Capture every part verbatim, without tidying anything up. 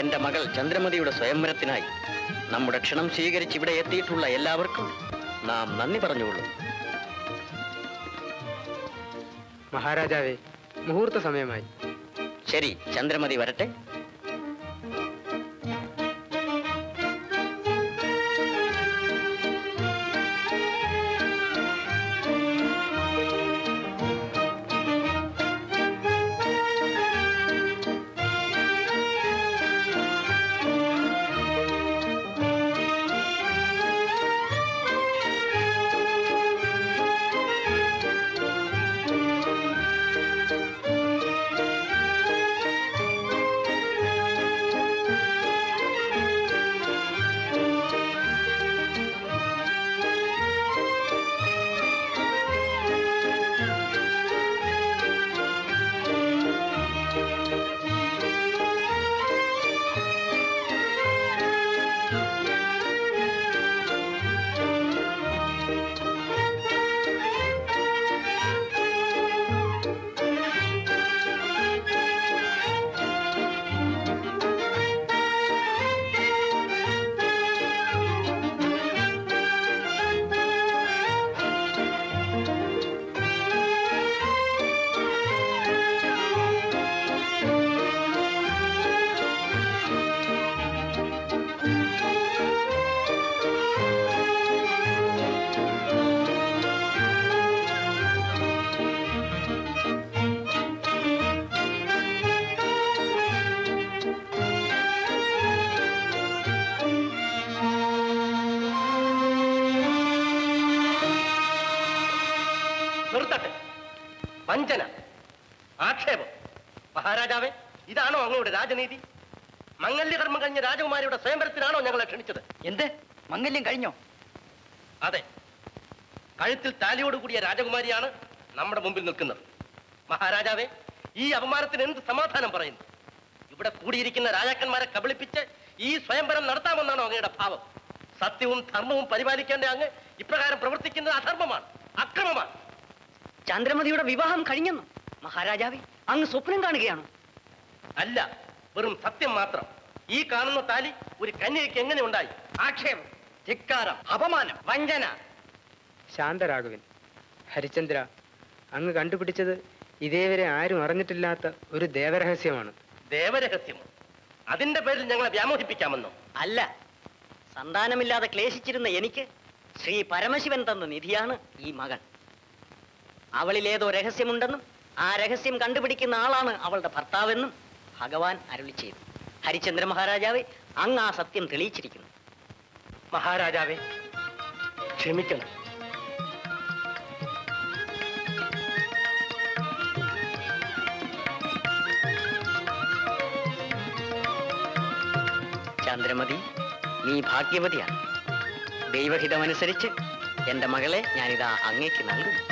എന്റെ മകൾ ചന്ദ്രമതിയുടെ സ്വയംവരത്തിനായി നമ്മുടെ ക്ഷണം സ്വീകരിച്ച് ഇവിടെ എത്തിയിട്ടുള്ള എല്ലാവർക്കും നാം നന്ദി പറഞ്ഞുകൊള്ളും. മഹാരാജാവേ, മുഹൂർത്ത സമയമായി. ശരി, ചന്ദ്രമതി വരട്ടെ. ഇതാണോ അങ്ങയുടെ രാജനീതി? മംഗല്യകർമ്മം കഴിഞ്ഞ രാജകുമാരിയുടെ സ്വയംവരത്തിനാണോ ഞങ്ങളെ ക്ഷണിച്ചത്? എന്ത് മംഗല്യം കഴിഞ്ഞോ? അതെ, കഴുത്തിൽ താലിയോട് കൂടിയ രാജകുമാരിയാണ് നമ്മുടെ മുമ്പിൽ നിൽക്കുന്നത്. മഹാരാജാവേ, ഈ അപമാനത്തിന് എന്ത് സമാധാനം പറയുന്നു? ഇവിടെ കൂടിയിരിക്കുന്ന രാജാക്കന്മാരെ കബളിപ്പിച്ച് ഈ സ്വയംവരം നടത്താമെന്നാണോ അങ്ങയുടെ ഭാവം? സത്യവും ധർമ്മവും പരിപാലിക്കേണ്ട അങ്ങ് ഇപ്രകാരം പ്രവർത്തിക്കുന്നത് അധർമ്മമാണ്, അക്രമമാണ്. ചന്ദ്രമതിയുടെ വിവാഹം കഴിഞ്ഞെന്നു മഹാരാജാവേ, അങ്ങ് സ്വപ്നം കാണുകയാണോ? അല്ല, വെറും സത്യം മാത്രം. ഈ കാണുന്ന താലി ഒരു കന്യകയ്ക്ക് എങ്ങനെ ഉണ്ടായി? ആക്ഷേപം, ധിക്കാരം, അപമാനം, വഞ്ചന. ശാന്തരാഘവൻ, ഹരിചന്ദ്ര, അങ്ങ് കണ്ടുപിടിച്ചത് ഇതേവരെ ആരും അറിഞ്ഞിട്ടില്ലാത്ത ഒരു ദേവരഹസ്യമാണ്. ദേവരഹസ്യമോ? അതിന്റെ പേരിൽ ഞങ്ങളെ വ്യാമോഹിപ്പിക്കാമെന്നോ? അല്ല, സന്താനമില്ലാതെ ക്ലേശിച്ചിരുന്ന എനിക്ക് ശ്രീ പരമശിവൻ തന്ന നിധിയാണ് ഈ മകൾ. അവളിലേതോ രഹസ്യമുണ്ടെന്നും ആ രഹസ്യം കണ്ടുപിടിക്കുന്ന ആളാണ് അവളുടെ ഭർത്താവെന്നും ഭഗവാൻ അരുളി ചെയ്തു. ഹരിചന്ദ്ര മഹാരാജാവെ, അങ്ങ് ആ സത്യം തെളിയിച്ചിരിക്കുന്നു. മഹാരാജാവെ, ക്ഷമിക്കണം. ചന്ദ്രമതി, നീ ഭാഗ്യവതിയാണ്. ദൈവഹിതമനുസരിച്ച് എൻ്റെ മകളെ ഞാനിതാ അങ്ങേക്ക് നൽകുന്നു.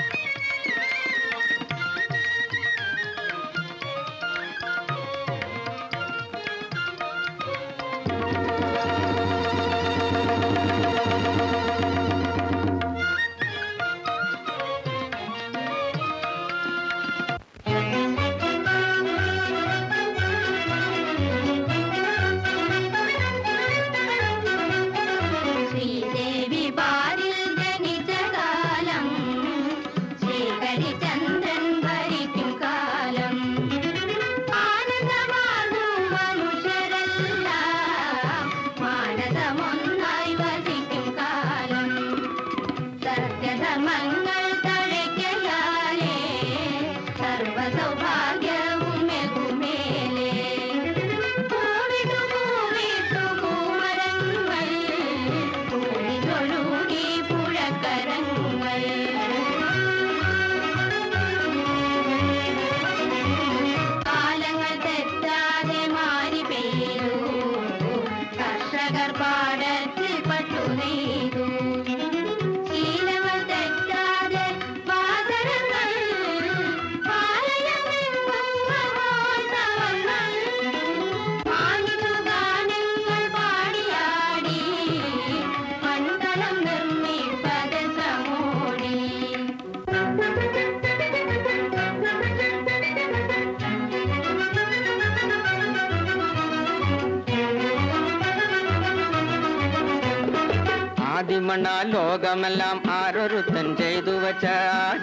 ലോകമെല്ലാം ആരൊരുത്തൻ ചെയ്തു വച്ച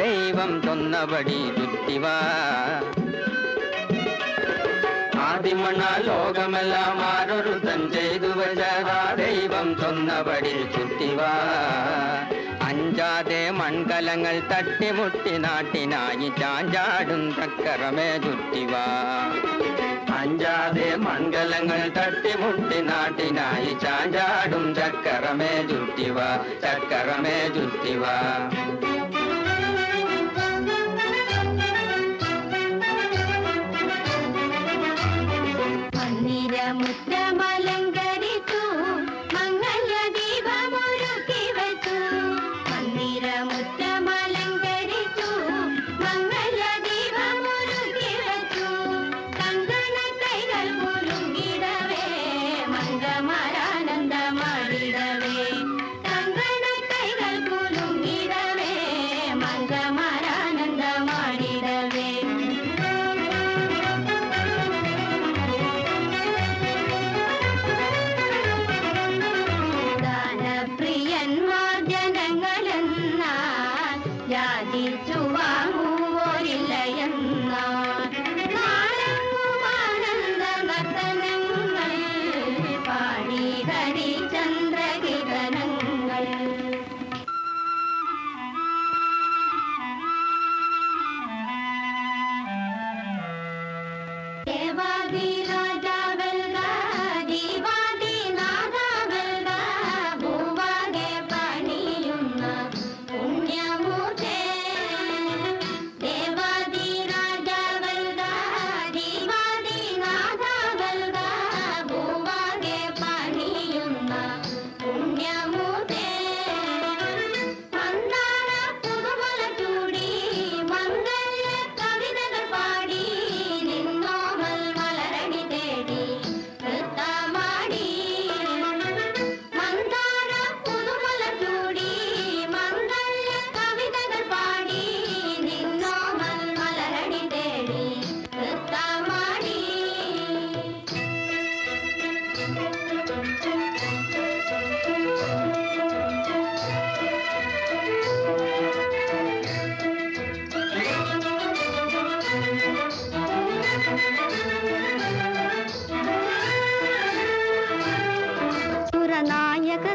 ദൈവം തൊന്നപടി തുറ്റിവ. ആദിമണ ലോകമെല്ലാം ആരൊരുത്തൻ ചെയ്തു വച്ച ദൈവം തൊന്നപടി തുറ്റിവ. അഞ്ചാതെ മൺകലങ്ങൾ തട്ടിമുട്ടി നാട്ടിനായി ചാഞ്ചാടും ചക്കരമേ ചുറ്റിവ. അഞ്ചാതെ മണ്ഡലങ്ങൾ തട്ടിമുട്ടി നാട്ടിനായി ചാഞ്ചാടും ചക്കരമേ ചുറ്റിവ, ചക്കരമേ ചുറ്റിവ.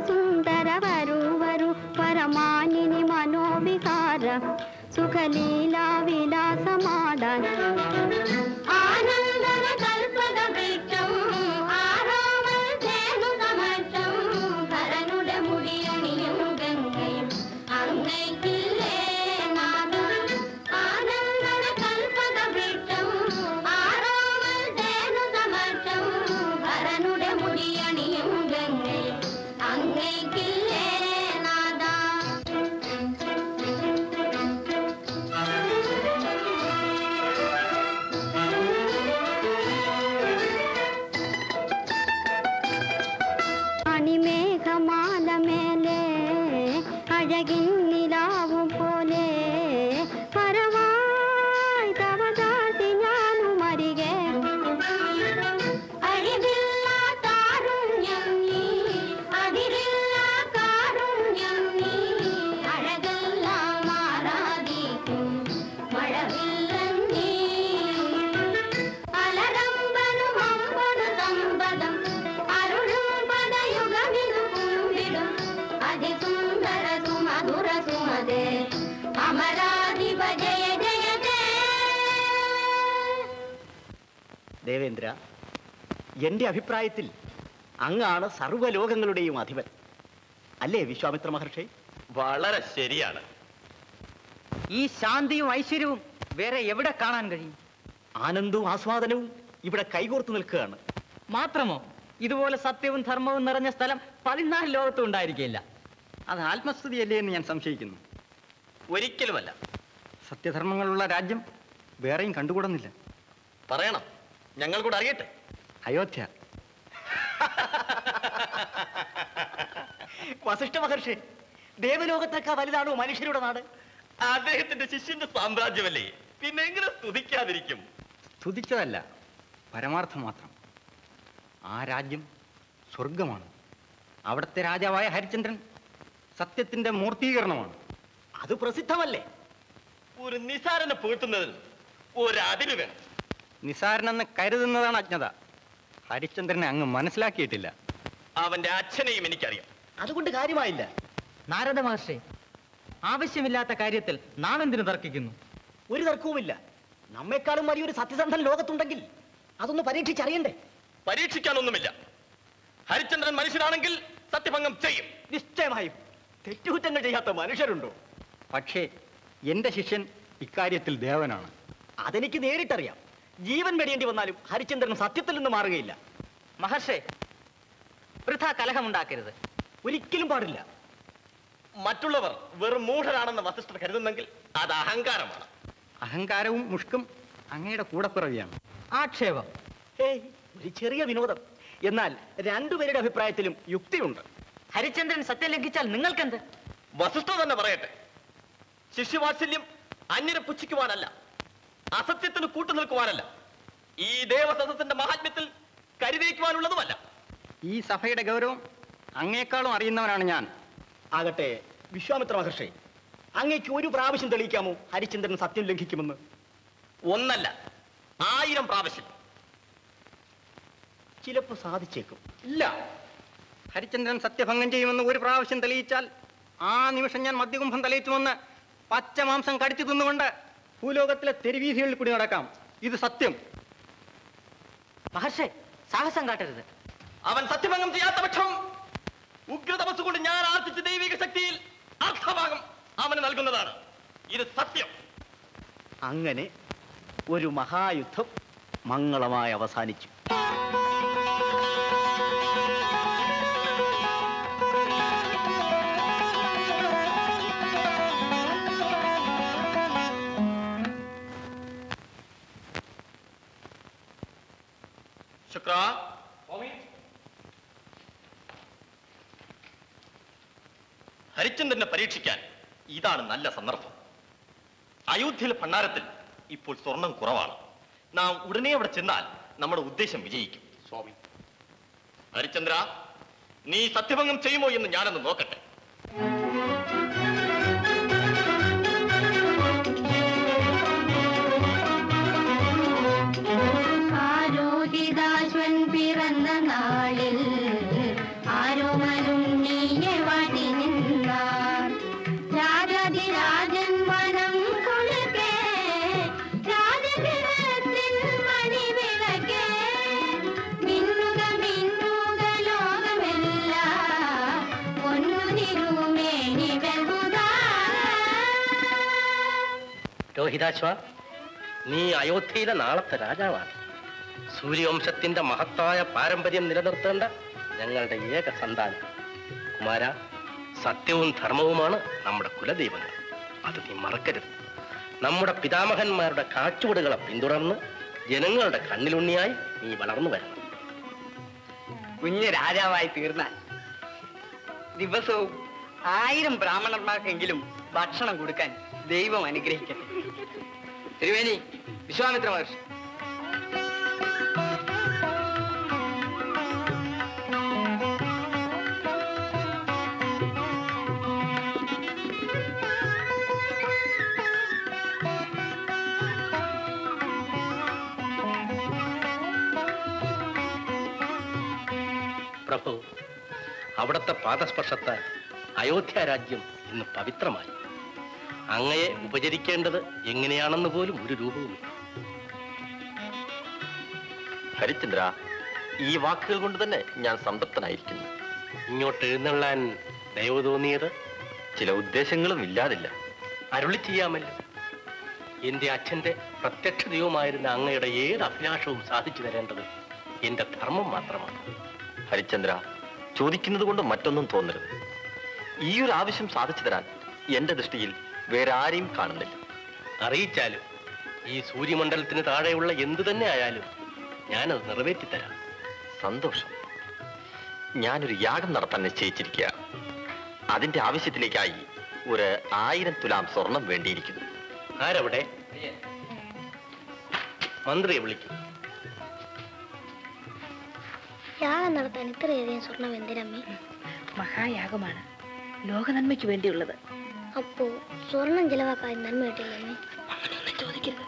ಸುಂದರ ವರುವರು ಪರಮಾನಿನಿ ಮನೋವಿಕಾರ ಸುಖಲೀಲಾ ವಿಲಾಸ ಮಾಡ ಆನಂದನ ಕಲ್ಪದ ವೃಕ್ಷಂ ಆರಾಮನ ಸೇನುದ ಮಟ್ಟಂ கரனுட முடியணியும் கங்கையும் அங்கைக்கில்லே நாதம் ஆனந்தன கல்பದ ವೃಕ್ಷಂ ஆராமன சேனுத மட்டம் கரனுட முடியணியும் கங்கையும் அங்கைக்கில்லே மேகமால மேலே அழகின் நிலாவும் போலே பரவாய் தவதாசி ஞானும் அருகே அறிவில்லா தாருண்யம் நீ அதிரில்லா காருண்யம் நீ அழகெல்லாம் ஆராதிக்கும் மழவில்லன் நீ அலரம்பனும் அம்பனு தம்பதம் ദേവേന്ദ്ര, എൻ്റെ അഭിപ്രായത്തിൽ അങ്ങാണ് സർവ്വലോകങ്ങളുടെയും അധിപൻ. അല്ലേ വിശ്വാമിത്ര മഹർഷി? വളരെ ശരിയാണ്. ഈ ശാന്തിയും ഐശ്വര്യവും വേറെ എവിടെ കാണാൻ കഴിയും? ആനന്ദവും ആസ്വാദനവും ഇവിടെ കൈകോർത്തു നിൽക്കുകയാണ്. മാത്രമോ, ഇതുപോലെ സത്യവും ധർമ്മവും നിറഞ്ഞ സ്ഥലം പതിനാല് ലോകത്തും ഉണ്ടായിരിക്കില്ല. അത് ആത്മസ്തുതിയല്ലേ എന്ന് ഞാൻ സംശയിക്കുന്നു. ഒരിക്കലുമല്ല. സത്യധർമ്മങ്ങളുള്ള രാജ്യം വേറെയും കണ്ടുകൂടുന്നില്ല. പറയണം, ഞങ്ങൾ കൂടെ അറിയട്ടെ. അയോധ്യ. വസിഷ്ഠ മഹർഷി, ദേവലോകത്തൊക്കെ വലുതാണോ മനുഷ്യരുടെ നാട്? അദ്ദേഹത്തിന്റെ ശിഷ്യന്റെ സാമ്രാജ്യമല്ലേ, പിന്നെ എങ്ങനെ സ്തുതിക്കാതിരിക്കും? സ്തുതിച്ചതല്ല, പരമാർത്ഥം മാത്രം. ആ രാജ്യം സ്വർഗമാണ്. അവിടുത്തെ രാജാവായ ഹരിചന്ദ്രൻ സത്യത്തിന്റെ മൂർത്തീകരണമാണ്. അത് പ്രസിദ്ധമല്ലേ? ഒരു നിസാരനെ പൂട്ടുന്നതിന് ഒരതിര് വേണം. നിസാരനെന്ന് കരുതുന്നതാണ് അജ്ഞത. ഹരിചന്ദ്രനെ അങ്ങ് മനസ്സിലാക്കിയിട്ടില്ല. അവന്റെ അച്ഛനെയും എനിക്കറിയാം. അതുകൊണ്ട് കാര്യമായില്ല. നാരദ മഹർഷി, ആവശ്യമില്ലാത്ത കാര്യത്തിൽ നാം എന്തിനു തർക്കിക്കുന്നു? ഒരു തർക്കവുമില്ല. നമ്മെക്കാളും വലിയൊരു സത്യസന്ധൻ ലോകത്തുണ്ടെങ്കിൽ അതൊന്ന് പരീക്ഷിച്ചറിയണ്ടേ? പരീക്ഷിക്കാനൊന്നുമില്ല. ഹരിചന്ദ്രൻ മനുഷ്യനാണെങ്കിൽ സത്യഭംഗം ചെയ്യും. നിശ്ചയമായും. തെറ്റുകുറ്റങ്ങൾ ചെയ്യാത്ത മനുഷ്യരുണ്ടോ? പക്ഷേ എന്റെ ശിഷ്യൻ ഇക്കാര്യത്തിൽ ദേവനാണ്. അതെനിക്ക് നേരിട്ടറിയാം. ജീവൻ വെടിയേണ്ടി വന്നാലും ഹരിചന്ദ്രൻ സത്യത്തിൽ നിന്ന് മാറുകയില്ല. മഹർഷേ, വൃഥാ കലഹമുണ്ടാക്കരുത്. ഒരിക്കലും പാടില്ല. മറ്റുള്ളവർ വെറും മൂഢരാണെന്ന് വസിഷ്ഠർ കരുതുന്നെങ്കിൽ അത് അഹങ്കാരമാണ്. അഹങ്കാരവും മുഷ്കും അങ്ങയുടെ കൂടപ്പിറവിയാണ്. ആക്ഷേപം ഏയ്, ഒരു ചെറിയ വിനോദം. എന്നാൽ രണ്ടുപേരുടെ അഭിപ്രായത്തിലും യുക്തിയുണ്ട്. ഹരിചന്ദ്രൻ സത്യം ലംഘിച്ചാൽ നിങ്ങൾക്കെന്ത്? വസിഷ്ഠ തന്നെ പറയട്ടെ, ശിശുവാത്സല്യം അന്യരെ പുച്ഛിക്കുവാനല്ല, അസത്യത്തിന് കൂട്ടുനിൽക്കുവാനല്ല, ഈ ദേവസദസ്സിന്റെ മഹാത്മ്യത്തിൽ കരുതിയിരിക്കുവാനുള്ളതുമല്ല. ഈ സഭയുടെ ഗൗരവം അങ്ങേക്കാളും അറിയുന്നവനാണ് ഞാൻ. ആകട്ടെ വിശ്വാമിത്ര മഹർഷി, അങ്ങേക്ക് ഒരു പ്രാവശ്യം തെളിയിക്കാമോ ഹരിചന്ദ്രൻ സത്യം ലംഘിക്കുമെന്ന്? ഒന്നല്ല, ആയിരം പ്രാവശ്യം. ചിലപ്പോൾ സാധിച്ചേക്കും. ഇല്ല, ഹരിചന്ദ്രൻ സത്യഭംഗം ചെയ്യുമെന്ന് ഒരു പ്രാവശ്യം തെളിയിച്ചാൽ ആ നിമിഷം ഞാൻ മദ്യകുംഭം തെളിയിച്ചുമെന്ന് പച്ചമാംസം കടിച്ചു തിന്നുകൊണ്ട് ഭൂലോകത്തിലെ തെരുവീഥികളിൽ കൂടി നടക്കാം. ഇത് സത്യം. മഹർഷേ, സാഹസം കാട്ടരുത്. അവൻ സത്യഭംഗം ചെയ്യാത്ത പക്ഷം ഉഗ്രതപസ്സുകൊണ്ട് ഞാൻ ആർജിച്ച ദൈവിക ശക്തിയിൽ അർത്ഥഭാഗം അവന് നൽകുന്നതാണ്. ഇത് സത്യം. അങ്ങനെ ഒരു മഹായുദ്ധം മംഗളമായി അവസാനിച്ചു. ശുക്രാ, ഹരിചന്ദ്രനെ പരീക്ഷിക്കാൻ ഇതാണ് നല്ല സന്ദർഭം. അയോധ്യയിലെ ഭണ്ഡാരത്തിൽ ഇപ്പോൾ സ്വർണം കുറവാണ്. നാം ഉടനെ അവിടെ ചെന്നാൽ നമ്മുടെ ഉദ്ദേശം വിജയിക്കും. സ്വാമി ഹരിചന്ദ്ര, നീ സത്യഭംഗം ചെയ്യുമോ എന്ന് ഞാനൊന്ന് നോക്കട്ടെ. പിറന്ന നാളിൽ ആരോമരുണ്ണി ലോഹിതാശ്വ, നീ അയോധ്യയിലെ നാളത്തെ രാജാവാണ്. സൂര്യവംശത്തിന്റെ മഹത്തായ പാരമ്പര്യം നിലനിർത്തേണ്ട ഞങ്ങളുടെ ഏക സന്താനം. കുമാര, സത്യവും ധർമ്മവുമാണ് നമ്മുടെ കുലദൈവങ്ങൾ. അത് നീ മറക്കരുത്. നമ്മുടെ പിതാമഹന്മാരുടെ കാച്ചുവടുകളെ പിന്തുടർന്ന് ജനങ്ങളുടെ കണ്ണിലുണ്ണിയായി നീ വളർന്നു വരണം. കുഞ്ഞ് രാജാവായി തീർന്നാൽ ദിവസവും ആയിരം ബ്രാഹ്മണന്മാർക്കെങ്കിലും ഭക്ഷണം കൊടുക്കാൻ ദൈവം അനുഗ്രഹിക്കട്ടെ. തിരുവേനി വിശ്വാമിത്ര മഹർഷി. പ്രഭു, അവിടുത്തെ പാദസ്പർശത്താൽ അയോധ്യ രാജ്യം ഇന്ന് പവിത്രമായി. അങ്ങയെ ഉപചരിക്കേണ്ടത് എങ്ങനെയാണെന്ന് പോലും ഒരു രൂപവുമില്ല. ഹരിചന്ദ്ര, ഈ വാക്കുകൾ കൊണ്ട് തന്നെ ഞാൻ സംതൃപ്തനായിരിക്കുന്നു. ഇങ്ങോട്ട് എഴുന്നള്ളാൻ ദയവ് തോന്നിയത് ചില ഉദ്ദേശങ്ങളും ഇല്ലാതില്ല. അരുളി ചെയ്യാമല്ലോ, എന്റെ അച്ഛന്റെ പ്രത്യക്ഷ ദൈവമായിരുന്ന അങ്ങയുടെ ഏത് അഭിലാഷവും സാധിച്ചു തരേണ്ടത് എന്റെ ധർമ്മം മാത്രമാണ്. ഹരിചന്ദ്ര, ചോദിക്കുന്നത് കൊണ്ട് മറ്റൊന്നും തോന്നരുത്. ഈ ഒരു ആവശ്യം സാധിച്ചു തരാൻ എന്റെ ദൃഷ്ടിയിൽ വേറെ ആരെയും കാണുന്നില്ല. അറിയിച്ചാലും ഈ സൂര്യമണ്ഡലത്തിന് താഴെയുള്ള എന്തു തന്നെ ആയാലും ഞാനത് നിറവേറ്റിത്തരാം. സന്തോഷം. ഞാനൊരു യാഗം നടത്താൻ നിശ്ചയിച്ചിരിക്കുക. അതിന്റെ ആവശ്യത്തിലേക്കായി ഒരു ആയിരം തുലാം സ്വർണം വേണ്ടിയിരിക്കുന്നു. ആരവിടെ? മന്ത്രിയെ വിളിക്കും. യാഗം നടത്താൻ ഇത്രയധികം സ്വർണം എന്തിനമ്മേ? മഹായാഗമാണ്, ലോകനന്മയ്ക്ക് വേണ്ടിയുള്ളത്. അപ്പോ സ്വർണം ചെലവാക്കാൻ നന്മ കിട്ടില്ലേ? അങ്ങനെയൊന്നും ചോദിക്കരുത്,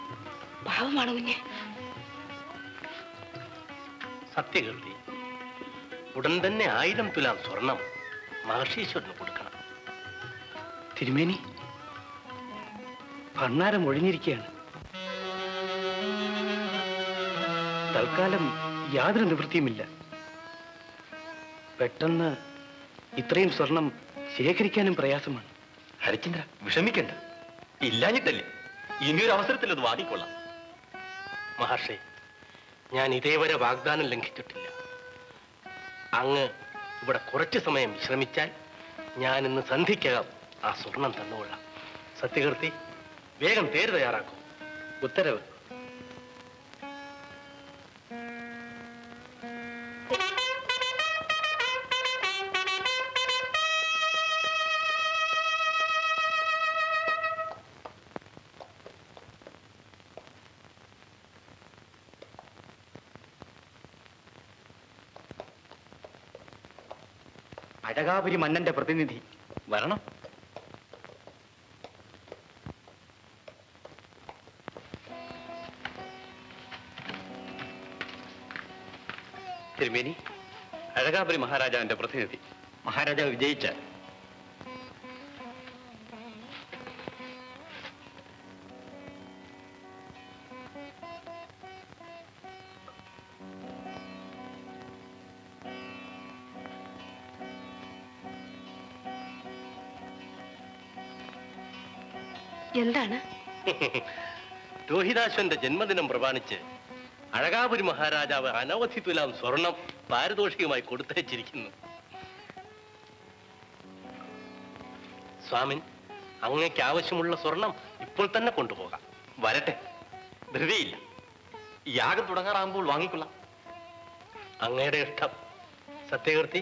പാവമാണ് കുഞ്ഞെ. സത്യകീർത്തി, ഉടൻ തന്നെ ആയിരം തുലാം സ്വർണം മഹർഷീശ്വരന് കൊടുക്കണം. തിരുമേനി, ഭണ്ണാരം ഒഴിഞ്ഞിരിക്കുകയാണ്. തൽക്കാലം യാതൊരു നിവൃത്തിയുമില്ല. പെട്ടെന്ന് ഇത്രയും സ്വർണം ശേഖരിക്കാനും പ്രയാസമാണ്. ഹരിചന്ദ്ര, വിഷമിക്കണ്ട, ഇല്ലാഞ്ഞിട്ടല്ലേ. ഇനിയൊരു അവസരത്തിൽ അത് വാങ്ങിക്കൊള്ളാം. മഹർഷി, ഞാൻ ഇതേവരെ വാഗ്ദാനം ലംഘിച്ചിട്ടില്ല. അങ്ങ് ഇവിടെ കുറച്ചു സമയം വിശ്രമിച്ചാൽ ഞാൻ ഇന്ന് സന്ധിക്കകം ആ സ്വർണം തന്നുകൊള്ളാം. സത്യകീർത്തി, വേഗം തേര് തയ്യാറാക്കൂ. ഉത്തരവ്. അടകാപുരി മന്നന്റെ പ്രതിനിധി വരണം. തിരുമേനി, അടകാപുരി മഹാരാജാവിന്റെ പ്രതിനിധി. മഹാരാജാവ് വിജയിച്ച എന്താണ്? രോഹിതാശ്വന്റെ ജന്മദിനം പ്രമാണിച്ച് അഴകാപുരി മഹാരാജാവ് അനവധി തുലാം സ്വർണം പാരിതോഷികമായി കൊടുത്തയച്ചിരിക്കുന്നു. സ്വാമിൻ, അങ്ങേക്ക് ആവശ്യമുള്ള സ്വർണം ഇപ്പോൾ തന്നെ കൊണ്ടുപോകാം. വരട്ടെ, ധൃതിയില്ല. യാഗം തുടങ്ങാറാകുമ്പോൾ വാങ്ങിക്കൊള്ളാം. അങ്ങയുടെ ഇഷ്ടം. സത്യകീർത്തി,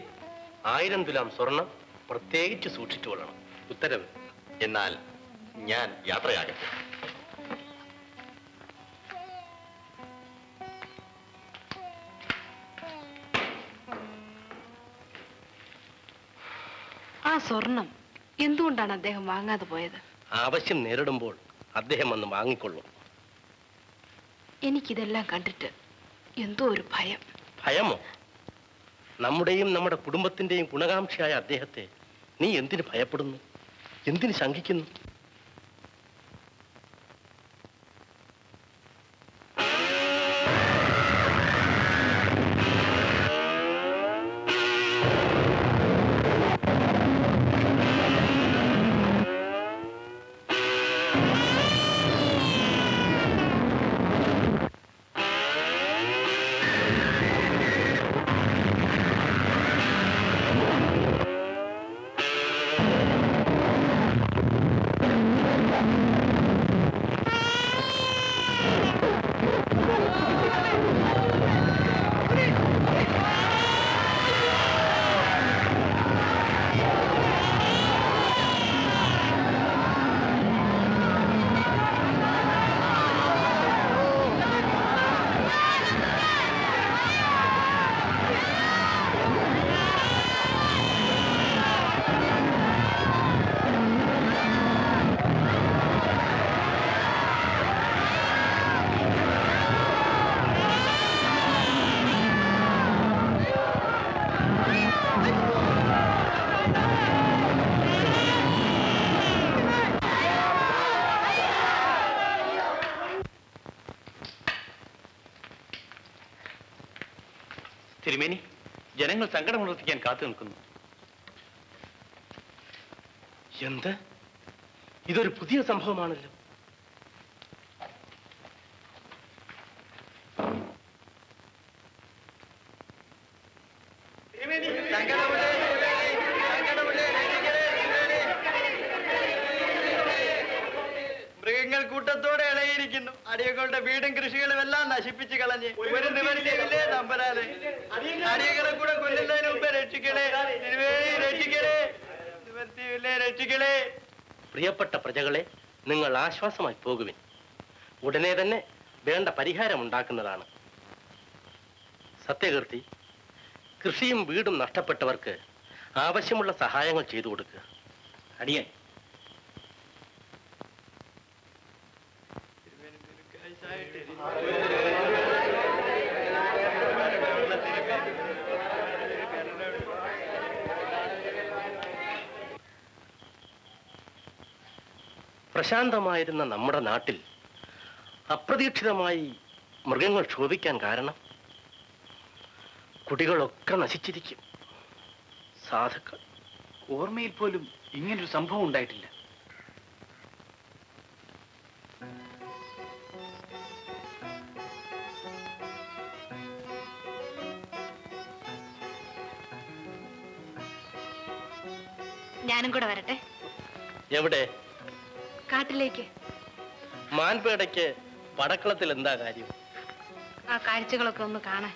ആയിരം തുലാം സ്വർണം പ്രത്യേകിച്ച് സൂക്ഷിച്ചു കൊള്ളണം. ഉത്തരവ്. എന്നാൽ ഞാൻ യാത്രയാകട്ടെ. ആ സ്വർണം എന്തുകൊണ്ടാണ് അദ്ദേഹം വാങ്ങാതെ പോയത്? ആവശ്യം നേരിടുമ്പോൾ അദ്ദേഹം ഒന്ന് വാങ്ങിക്കൊള്ളും. എനിക്കിതെല്ലാം കണ്ടിട്ട് എന്തോ ഒരു ഭയം. ഭയമോ? നമ്മുടെയും നമ്മുടെ കുടുംബത്തിന്റെയും ഗുണകാംക്ഷയായ അദ്ദേഹത്തെ നീ എന്തിന് ഭയപ്പെടുന്നു? എന്തിന് ശങ്കിക്കുന്നു? തിരുമേനി, ജനങ്ങൾ സങ്കടമുണർത്തിക്കാൻ കാത്തു നിൽക്കുന്നു. എന്ത്? ഇതൊരു പുതിയ സംഭവമാണല്ലോ. മൃഗങ്ങൾ കൂട്ടത്തോടെ ഇണയിരിക്കുന്നു. അടിയകളുടെ വീടും കൃഷികളും എല്ലാം നശിപ്പിച്ചു കളഞ്ഞ് ഒരു നിവൃത്തിയില്ലേ നമ്പരാതെ. അടിയകളെ കൂടെ കൊല്ലുന്നതിന് മുമ്പ് രക്ഷിക്കണേ രക്ഷിക്കണേ നിവൃത്തിയില്ലേ രക്ഷിക്കണേ. പ്രിയപ്പെട്ട പ്രജകളെ, നിങ്ങൾ ആശ്വാസമായി പോകുവിൻ. ഉടനെ തന്നെ വേണ്ട പരിഹാരം ഉണ്ടാക്കുന്നതാണ്. സത്യകീർത്തി, കൃഷിയും വീടും നഷ്ടപ്പെട്ടവർക്ക് ആവശ്യമുള്ള സഹായങ്ങൾ ചെയ്തു കൊടുക്കുക. അടിയൻ പ്രശാന്തമായിരുന്ന നമ്മുടെ നാട്ടിൽ അപ്രതീക്ഷിതമായി മൃഗങ്ങൾ ക്ഷോഭിക്കാൻ കാരണം കുടികളൊക്കെ നശിച്ചിരിക്കും. സാധുക്കൾ ഓർമ്മയിൽ പോലും ഇങ്ങനൊരു സംഭവം ഉണ്ടായിട്ടില്ല. ഞാനും കൂടെ വരട്ടെ. എവിടെ? കാട്ടിലേക്ക്. മാൻപേടയ്ക്ക് പടക്കളത്തിൽ എന്താ കാര്യം? ആ കാഴ്ചകളൊക്കെ ഒന്ന് കാണാൻ.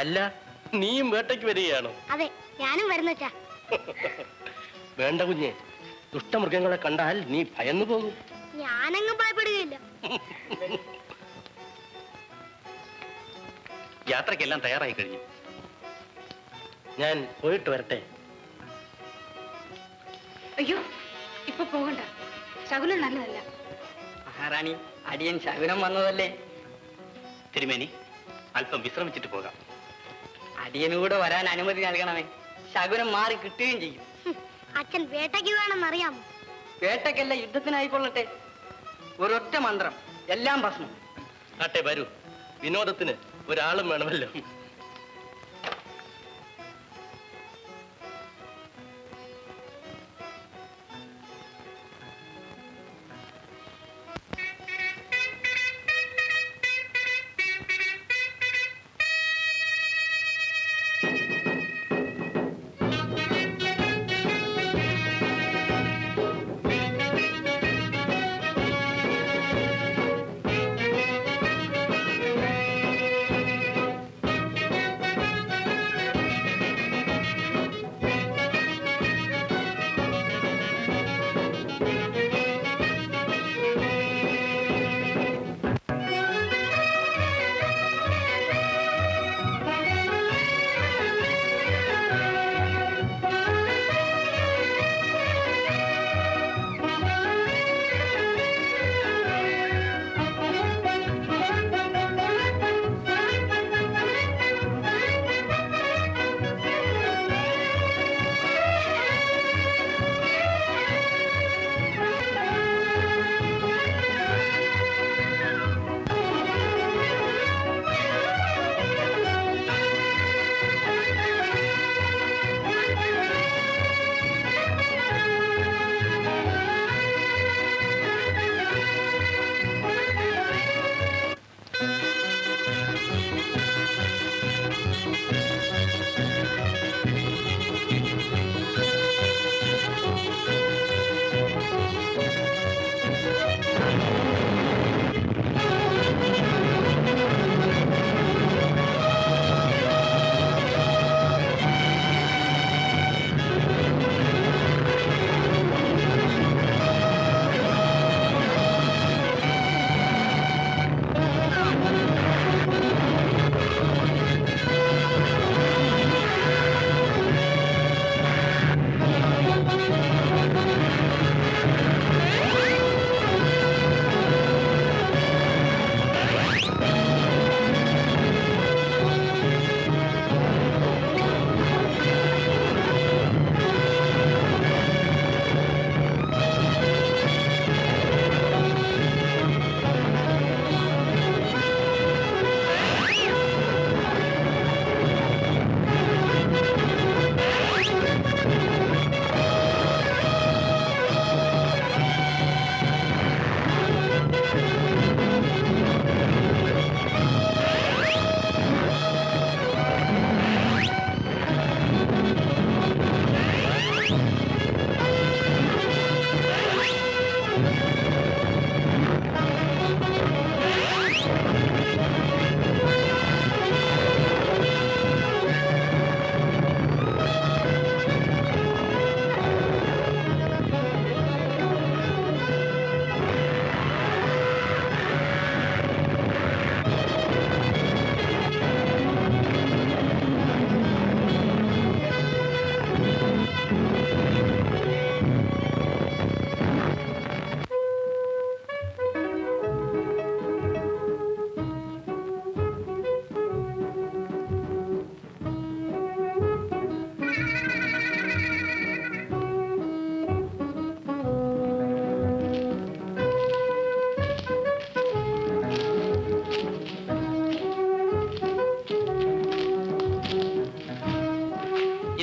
അല്ല, നീയും വേട്ടയ്ക്ക് വരികയാണോ? അതെ, ഞാനും വരുന്നു. വേണ്ട കുഞ്ഞെ, ദുഷ്ടമൃഗങ്ങളെ കണ്ടാൽ നീ ഭയന്നു പോകും. ഞാനങ്ങ് ഭയപ്പെടുകയില്ല. യാത്രക്കെല്ലാം തയ്യാറായി കഴിഞ്ഞു. ഞാൻ പോയിട്ട് വരട്ടെ. അയ്യോ, ഇപ്പൊ പോകണ്ട. ശകുനം നല്ലതല്ല. മഹാറാണി, അടിയൻ ശകുനം വന്നതല്ലേ. തിരുമേനി, അല്പം വിശ്രമിച്ചിട്ട് പോകാം. അടിയനൂടെ വരാൻ അനുമതി നൽകണമേ. ശകുനം മാറി കിട്ടുകയും ചെയ്യും. അച്ഛൻ വേട്ടയ്ക്ക് വേണമെന്നറിയാമോ? വേട്ടയ്ക്കല്ല, യുദ്ധത്തിനായിക്കൊള്ളട്ടെ. ഒരൊറ്റ മന്ത്രം, എല്ലാം ഭസ്മം. ആട്ടെ, വരൂ. വിനോദത്തിന് ഒരാളും വേണമല്ലോ.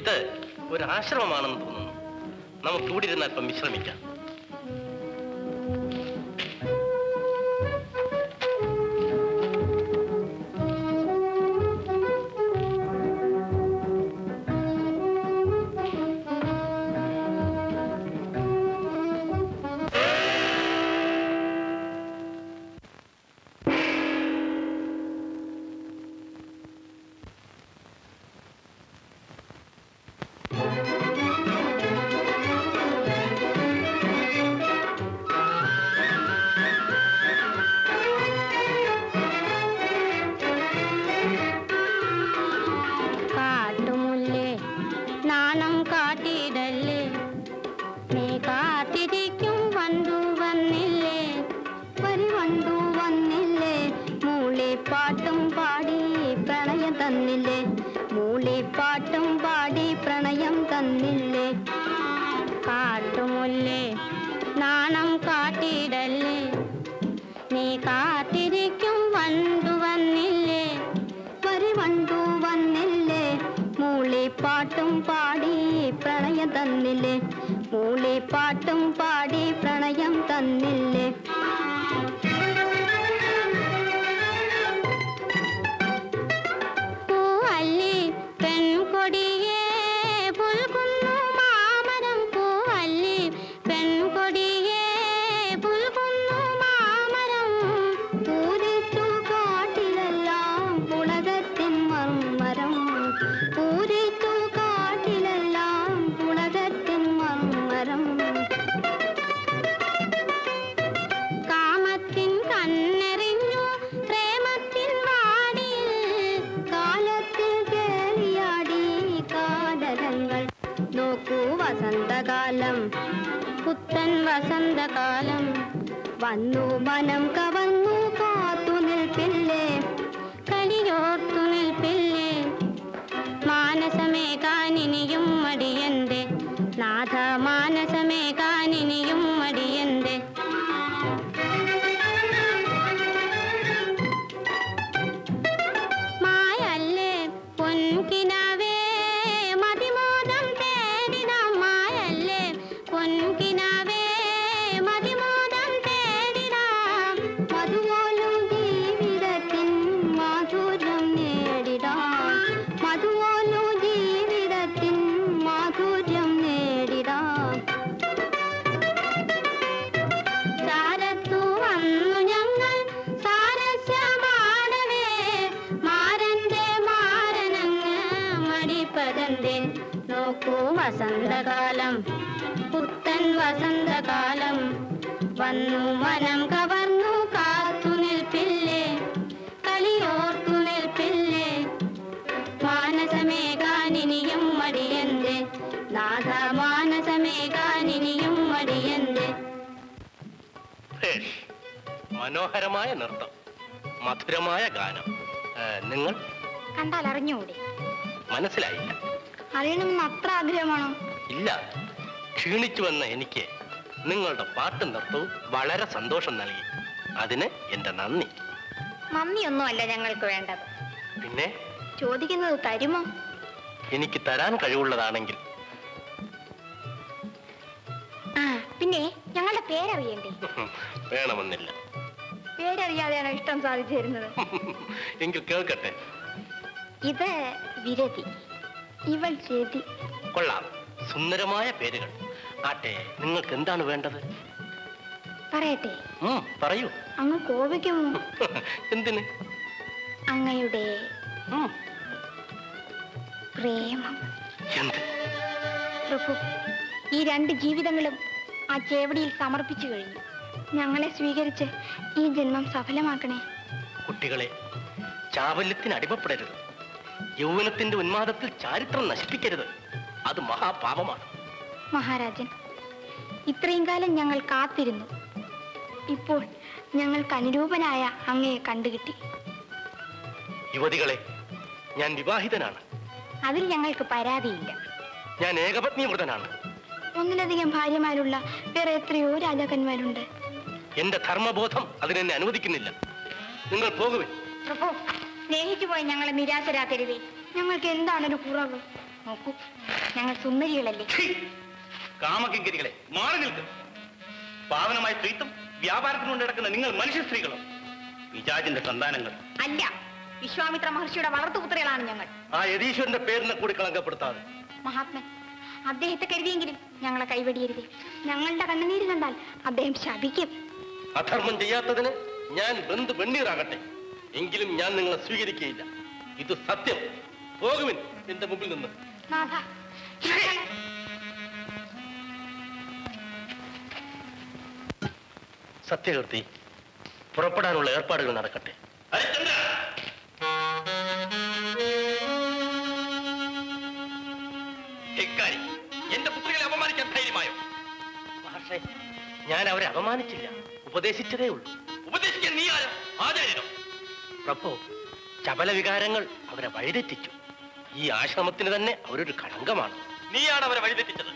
ഇത് ഒരു ആശ്രമമാണെന്ന് തോന്നുന്നു. നമുക്ക് കൂടി ഇരുന്ന് അല്പം വിശ്രമിക്കാം. മനോഹരമായ നൃത്തം, മധുരമായ ഗാനം. നിങ്ങൾ കണ്ടാൽ അറിഞ്ഞുകൂടി? മനസ്സിലായില്ല. അറിയണമെന്ന് അത്ര ആഗ്രഹമാണോ? ഇല്ല. ക്ഷീണിച്ചു വന്ന എനിക്ക് നിങ്ങളുടെ പാട്ടും നൃത്തവും വളരെ സന്തോഷം നൽകി. അതിന് എന്റെ നന്ദി. നന്ദിയൊന്നും അല്ല ഞങ്ങൾക്ക് വേണ്ടത്. പിന്നെ ചോദിക്കുന്നത് തരുമോ? എനിക്ക് തരാൻ കഴിവുള്ളതാണെങ്കിൽ. പിന്നെ ഞങ്ങളുടെ പേരറിയണ്ടേ? വേണമെന്നില്ല. പേരറിയാതെയാണ് ഇഷ്ടം സാധിച്ചു തരുന്നത് എങ്കിൽ കേൾക്കട്ടെ. ഇത് വിരതി, ഇവൾ ചേതി. കൊള്ളാം, സുന്ദരമായ പേരുകൾ. ആട്ടെ, നിങ്ങൾക്ക് എന്താണ് വേണ്ടത്? പറയട്ടെ? പറയൂ. അങ്ങ് കോപിക്കുമോ? എന്തിന്? അങ്ങയുടെ പ്രേമം. പ്രഭു, ഈ രണ്ട് ജീവിതങ്ങളും ആ ചേവടിയിൽ സമർപ്പിച്ചു കഴിഞ്ഞു. ഞങ്ങളെ സ്വീകരിച്ച് ഈ ജന്മം സഫലമാക്കണേ. കുട്ടികളെ, ചാവല്യത്തിന് അടിമപ്പെടരുത്. യൗവനത്തിന്റെ ഉന്മാദത്തിൽ ചാരിത്രം നശിപ്പിക്കരുത്. അത് മഹാപാപമാണ്. മഹാരാജൻ, ഇത്രയും കാലം ഞങ്ങൾ കാത്തിരുന്നു. ഇപ്പോൾ ഞങ്ങൾക്ക് അനുരൂപനായ അങ്ങയെ കണ്ടുകിട്ടി. യുവതികളെ, ഞാൻ വിവാഹിതനാണ്. അതിൽ ഞങ്ങൾക്ക് പരാതിയില്ല. ഞാൻ ഏകപത്നി വ്രതനാണ്. ഒന്നിലധികം ഭാര്യമാരുള്ള വേറെ എത്രയോ രാജാക്കന്മാരുണ്ട്. എന്റെ ധർമ്മബോധം അതിനെന്നെ അനുവദിക്കുന്നില്ല. നിങ്ങൾ പോകുവേ. പ്രഭു, സ്നേഹിച്ചു പോയി ഞങ്ങളെ നിരാശരാക്കരുതേ. ഞങ്ങൾക്ക് എന്താണ് ഒരു കുറവ്? നോക്കൂ, ഞങ്ങൾ സുന്ദരികളല്ലേ? കാമകിങ്കരികളെ മാറി നിൽക്കും. പാവനമായ സ്ത്രീത്വം വ്യാപാരത്തിന് കൊണ്ട് നടക്കുന്ന നിങ്ങൾ മനുഷ്യ സ്ത്രീകളോ? പിശാചിന്റെ സന്താനങ്ങൾ അല്ല, വിശ്വാമിത്ര മഹർഷിയുടെ വളർത്തുപുത്രികളാണ് ഞങ്ങൾ. ആ യതീശ്വരന്റെ പേരിനെ കൂടി കളങ്കപ്പെടുത്താതെ മഹാത്മൻ, അദ്ദേഹത്തെ കരുതിയെങ്കിലും ഞങ്ങളെ കൈവെടിയരുത്. ഞങ്ങളുടെ കണ്ണുനീര് കണ്ടാൽ അദ്ദേഹം ശപിക്കും. അധർമ്മം ചെയ്യാത്തതിന് ഞാൻ ബന്ധു വെണ്ണീറാകട്ടെ, എങ്കിലും ഞാൻ നിങ്ങളെ സ്വീകരിക്കുകയില്ല. ഇത് സത്യം. പോകുവിൻ എന്റെ മുമ്പിൽ നിന്ന്. സത്യകീർത്തി, പുറപ്പെടാനുള്ള ഏർപ്പാടുകൾ നടക്കട്ടെ. എന്റെ പുത്രികളെ അപമാനിക്കാൻ ധൈര്യമായോ? മഹർഷേ, ഞാൻ അവരെ അപമാനിച്ചില്ല, ഉപദേശിച്ചതേ ഉള്ളൂ. ഉപദേശിക്കാൻ നീ ആരാ? ആചാര്യനോ? പ്രഭു, ചപല വികാരങ്ങൾ അവരെ വഴിതെറ്റിച്ചു. ഈ ആശ്രമത്തിന് തന്നെ അവരൊരു കളങ്കമാണ്. നീയാണ് അവരെ വഴിതെറ്റിച്ചത്.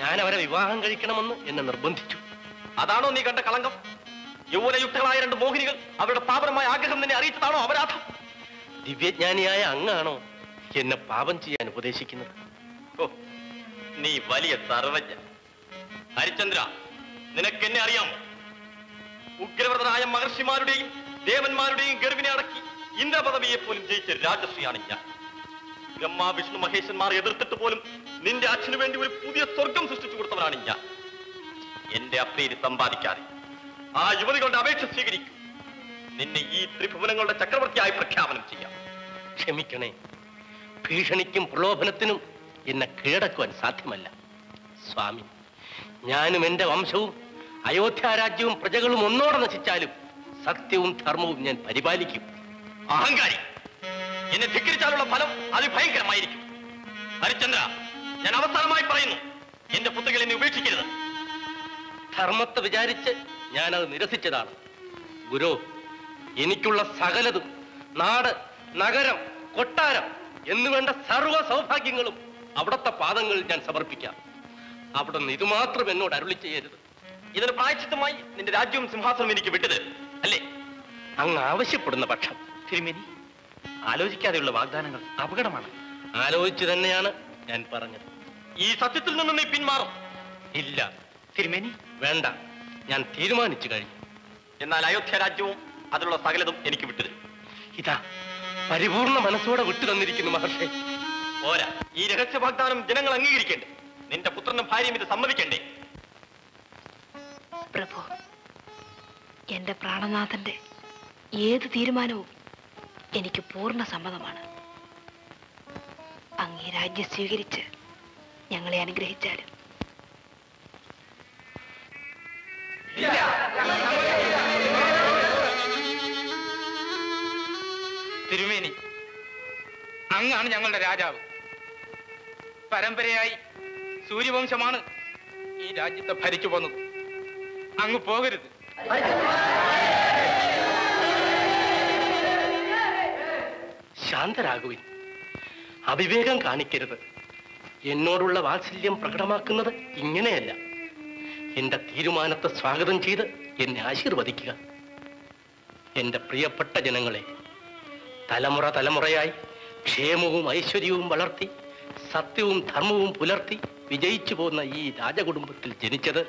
ഞാൻ അവരെ വിവാഹം കഴിക്കണമെന്ന് എന്നെ നിർബന്ധിച്ചു. അതാണോ നീ കണ്ട കളങ്കം? യൗവനയുക്തകളായ രണ്ട് മോഹിനികൾ അവരുടെ പാപരമായ ആഗ്രഹം നിന്നെ അറിയിച്ചതാണോ അപരാധം? ദിവ്യജ്ഞാനിയായ അങ്ങാണോ എന്നെ പാപം ചെയ്യാൻ ഉപദേശിക്കുന്നത്? നീ വലിയ സർവജ്ഞ. ഹരിചന്ദ്ര, നിനക്കെന്നെ അറിയാമോ? ഉഗ്രവ്രതനായ മഹർഷിമാരുടെയും ദേവന്മാരുടെയും ഗർവിനെ അടക്കി ഇന്ദ്രപദവിയെ പോലും ജയിച്ച രാജശ്രീയാണ് ഞാൻ. ബ്രഹ്മ വിഷ്ണു മഹേശന്മാർ എതിർത്തിട്ട് പോലും നിന്റെ അച്ഛനു വേണ്ടി ഒരു പുതിയ സ്വർഗം സൃഷ്ടിച്ചു കൊടുത്തവനാണ് ഞാൻ. എന്റെ അപ്രീതി സമ്പാദിക്കാതെ ആ യുവതികളുടെ അപേക്ഷ സ്വീകരിക്കും. നിന്നെ ഈ ത്രിഭുവനങ്ങളുടെ ചക്രവർത്തിയായി പ്രഖ്യാപനം ചെയ്യാം. ക്ഷമിക്കണേ, ഭീഷണിക്കും പ്രലോഭനത്തിനും എന്നെ കീഴടക്കുവാൻ സാധ്യമല്ല സ്വാമി. ഞാനും എന്റെ വംശവും അയോധ്യാരാജ്യവും പ്രജകളും ഒന്നോടെ നശിച്ചാലും സത്യവും ധർമ്മവും ഞാൻ പരിപാലിക്കും. അഹങ്കാരി, എന്നെ ധിക്കരിച്ചാലുള്ള ഫലം അതിഭയങ്കരമായിരിക്കും. ഹരിചന്ദ്ര, ഞാൻ അവസാനമായി പറയുന്നു, എന്റെ പുത്രികളെ നീ ഉപേക്ഷിക്കരുത്. ധർമ്മത്തെ വിചാരിച്ച് ഞാനത് നിരസിച്ചതാണ് ഗുരു. എനിക്കുള്ള സകലതും, നാട്, നഗരം, കൊട്ടാരം എന്നുവേണ്ട സർവ സൗഭാഗ്യങ്ങളും അവിടുത്തെ പാദങ്ങളിൽ ഞാൻ സമർപ്പിക്കാം. അവിടെ നിന്ന് ഇതുമാത്രം എന്നോട് അരുളി ചെയ്യരുത്. ഇതിന് പ്രായശ്ചിത്തമായി നിന്റെ രാജ്യവും സിംഹാസനം എനിക്ക് വിട്ടത് അല്ലേ? അങ്ങ് ആവശ്യപ്പെടുന്ന പക്ഷം. തിരുമേനി, ആലോചിക്കാതെയുള്ള വാഗ്ദാനങ്ങൾ അപകടമാണ്. ആലോചിച്ചു തന്നെയാണ് ഞാൻ പറഞ്ഞത്. ഈ സത്യത്തിൽ നിന്ന് നീ പിന്മാറും. ഇല്ല തിരുമേനി, വേണ്ട. ഞാൻ തീരുമാനിച്ചു കഴിഞ്ഞു. എന്നാൽ അയോധ്യ രാജ്യവും അതിലുള്ള സകലതും എനിക്ക് വിട്ടത് ഇതാ പരിപൂർണ്ണ മനസ്സോടെ വിട്ടു തന്നിരിക്കുന്നു മഹർഷേ. പോരാ, ഈ രഹസ്യ വാഗ്ദാനം ജനങ്ങൾ അംഗീകരിക്കേണ്ടേ? നിന്റെ പുത്രനും ഭാര്യയും ഇത് സമ്മതിക്കണ്ടേ? പ്രഭു, എന്റെ പ്രാണനാഥന്റെ ഏത് തീരുമാനവും എനിക്ക് പൂർണ്ണ സമ്മതമാണ്. അങ്ങ് ഈ രാജ്യം സ്വീകരിച്ച് ഞങ്ങളെ അനുഗ്രഹിച്ചാലും. തിരുമേനി, അങ്ങാണ് ഞങ്ങളുടെ രാജാവ്. പരമ്പരയായി സൂര്യവംശമാണ് ഈ രാജ്യത്തെ ഭരിച്ചു പോന്നത്. അങ്ങ് പോകരുത്. ശാന്തരാകുവിൻ, അവിവേകം കാണിക്കരുത്. എന്നോടുള്ള വാത്സല്യം പ്രകടമാക്കുന്നത് ഇങ്ങനെയല്ല. എന്റെ തീരുമാനത്തെ സ്വാഗതം ചെയ്ത് എന്നെ ആശീർവദിക്കുക. എന്റെ പ്രിയപ്പെട്ട ജനങ്ങളെ, തലമുറ തലമുറയായി ക്ഷേമവും ഐശ്വര്യവും വളർത്തി സത്യവും ധർമ്മവും പുലർത്തി വിജയിച്ചു പോകുന്ന ഈ രാജകുടുംബത്തിൽ ജനിച്ചത്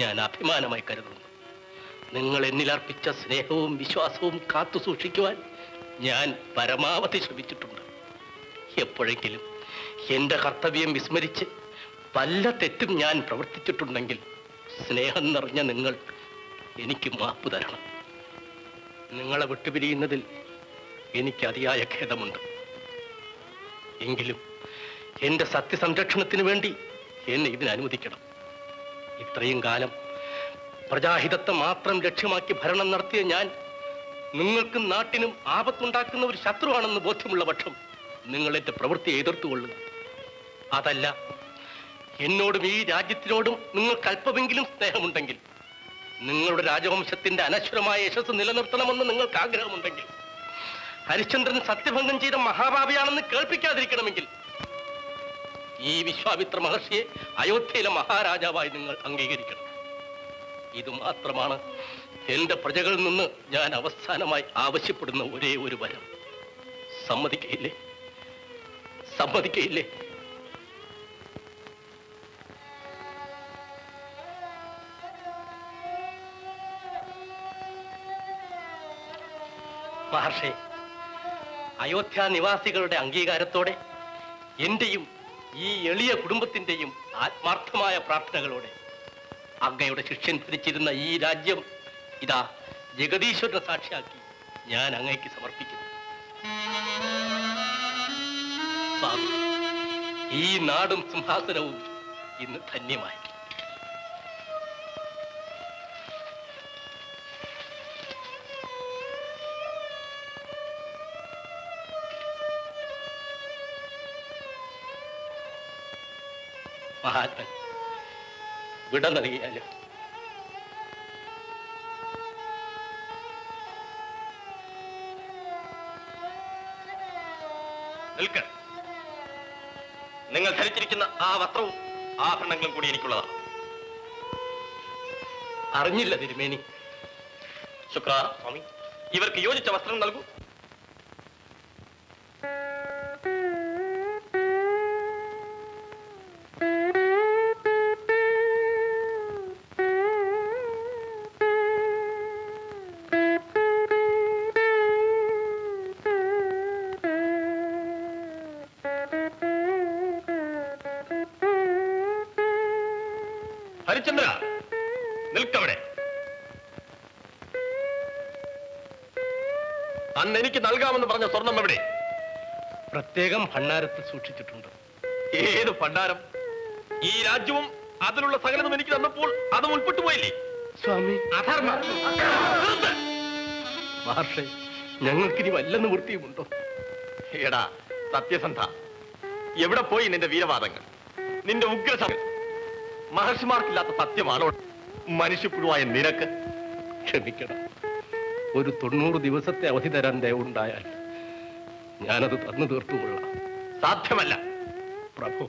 ഞാൻ അഭിമാനമായി കരുതുന്നു. നിങ്ങൾ എന്നിലർപ്പിച്ച സ്നേഹവും വിശ്വാസവും കാത്തു സൂക്ഷിക്കുവാൻ ഞാൻ പരമാവധി ശ്രമിച്ചിട്ടുണ്ട്. എപ്പോഴെങ്കിലും എൻ്റെ കർത്തവ്യം വിസ്മരിച്ച് വല്ല തെറ്റും ഞാൻ പ്രവർത്തിച്ചിട്ടുണ്ടെങ്കിൽ സ്നേഹം നിറഞ്ഞ നിങ്ങൾ എനിക്ക് മാപ്പ് തരണം. നിങ്ങളെ വിട്ടുപിരിയുന്നതിൽ എനിക്ക് അതിയായ ഖേദമുണ്ട്. എങ്കിലും എൻ്റെ സത്യസംരക്ഷണത്തിന് വേണ്ടി എന്നെ ഇതിനനുവദിക്കണം. ഇത്രയും കാലം പ്രജാഹിതത്തെ മാത്രം ലക്ഷ്യമാക്കി ഭരണം നടത്തിയ ഞാൻ നിങ്ങൾക്കും നാട്ടിനും ആപത്തുണ്ടാക്കുന്ന ഒരു ശത്രുവാണെന്ന് ബോധ്യമുള്ള പക്ഷം നിങ്ങളെൻ്റെ പ്രവൃത്തിയെ എതിർത്തുകൊള്ളുക. അതല്ല, എന്നോടും ഈ രാജ്യത്തിനോടും നിങ്ങൾക്ക് അല്പമെങ്കിലും സ്നേഹമുണ്ടെങ്കിൽ, നിങ്ങളുടെ രാജവംശത്തിൻ്റെ അനശ്വരമായ യശസ് നിലനിർത്തണമെന്ന് നിങ്ങൾക്ക് ആഗ്രഹമുണ്ടെങ്കിൽ, ഹരിശ്ചന്ദ്രൻ സത്യഭംഗം ചെയ്ത മഹാഭാവിയാണെന്ന് കേൾപ്പിക്കാതിരിക്കണമെങ്കിൽ ഈ വിശ്വാമിത്ര മഹർഷിയെ അയോധ്യയിലെ മഹാരാജാവായി നിങ്ങൾ അംഗീകരിക്കണം. ഇതുമാത്രമാണ് എൻ്റെ പ്രജകളിൽ നിന്ന് ഞാൻ അവസാനമായി ആവശ്യപ്പെടുന്ന ഒരേ ഒരു വരം. സമ്മതിക്കയില്ലേ? സമ്മതിക്കയില്ലേ? മഹർഷേ, അയോധ്യ നിവാസികളുടെ അംഗീകാരത്തോടെ എന്റെയും ഈ എളിയ കുടുംബത്തിന്റെയും ആത്മാർത്ഥമായ പ്രാർത്ഥനകളോടെ അങ്ങയുടെ ശിഷ്യൻ ഭരിച്ചിരുന്ന ഈ രാജ്യം ഇതാ ജഗദീശ്വരനെ സാക്ഷിയാക്കി ഞാൻ അങ്ങയ്ക്ക് സമർപ്പിക്കുന്നു. ഈ നാടും സിംഹാസനവും ഇന്ന് ധന്യമായി. മഹാത്മൻ, വിട നൽകിയാലും നിൽക്ക. നിങ്ങൾ ധരിച്ചിരിക്കുന്ന ആ വസ്ത്രവും ആഭരണങ്ങളും കൂടി എനിക്കുള്ളതാണ്. അറിഞ്ഞില്ല തിരുമേനി. ശുക്ര സ്വാമി, ഇവർക്ക് യോജിച്ച വസ്ത്രം നൽകൂ. എനിക്ക് നൽകാമെന്ന് പറഞ്ഞ സ്വർണം എവിടെ? പ്രത്യേകം ഭണ്ഡാരത്തിൽ സൂക്ഷിച്ചിട്ടുണ്ട്. ഏത് ഭണ്ഡാരം? ഈ രാജ്യവും അതിലുള്ള സകലതും എനിക്ക് തന്നപ്പോൾ അത് ഉൾപ്പെട്ടു പോയില്ലേ സ്വാമി? അധർമ്മം മഹർഷേ, ഞങ്ങൾക്കിനി വല്ല നിവൃത്തിയുമുണ്ടോ? എടാ സത്യസന്ധ, എവിടെ പോയി നിന്റെ വീരവാദങ്ങൾ, നിന്റെ ഉഗ്രത? മഹർഷിമാർക്കില്ലാത്ത സത്യമാണോ മനുഷ്യപ്പുഴുവായ നിനക്ക്? ക്ഷമിക്കണം, ഒരു തൊണ്ണൂറ് ദിവസത്തെ അവധി തരാൻ ദയവുണ്ടായാൽ ഞാനത് തന്നു തീർത്തുകൊള്ളാം. സാധ്യമല്ല പ്രഭു,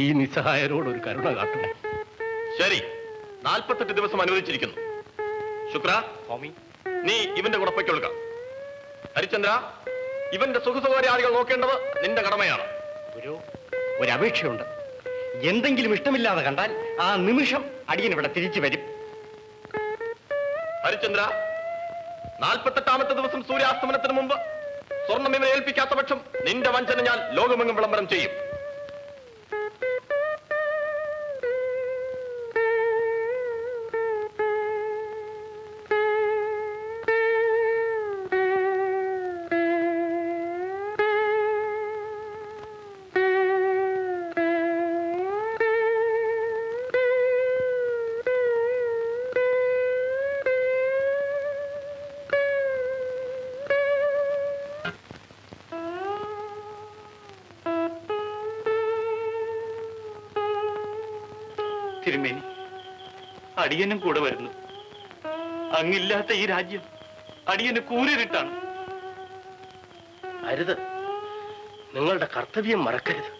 ഈ നിസ്സഹായരോടൊരു കരുണ കാട്ടണം. ശരി, നാൽപ്പത്തെട്ട് ദിവസം അനുവദിച്ചിരിക്കുന്നു. ശുക്ര സ്വാമി, നീ ഇവന്റെ കൂടെ പൊയ്ക്കൊള്ളുക. ഹരിചന്ദ്ര, ഇവന്റെ സുഖസൗകര്യാദികൾ നോക്കേണ്ടത് നിന്റെ കടമയാണ്. ഒരു ഒരു അപേക്ഷയുണ്ട്. എന്തെങ്കിലും ഇഷ്ടമില്ലാതെ കണ്ടാൽ ആ നിമിഷം അടിയൻ ഇവിടെ തിരിച്ചു വരും. ഹരിചന്ദ്ര, നാൽപ്പത്തെട്ടാമത്തെ ദിവസം സൂര്യാസ്തമനത്തിന് മുമ്പ് സ്വർണം ഇവനെ ഏൽപ്പിക്കാത്ത പക്ഷം നിന്റെ വഞ്ചന ഞാൻ ലോകമെങ്ങും വിളംബരം ചെയ്യും. അടിയനും കൂടെ വരുന്നു. അങ്ങില്ലാത്ത ഈ രാജ്യം അടിയന് കൂരിട്ടാണ്. അരുത്, നിങ്ങളുടെ കർത്തവ്യം മറക്കരുത്.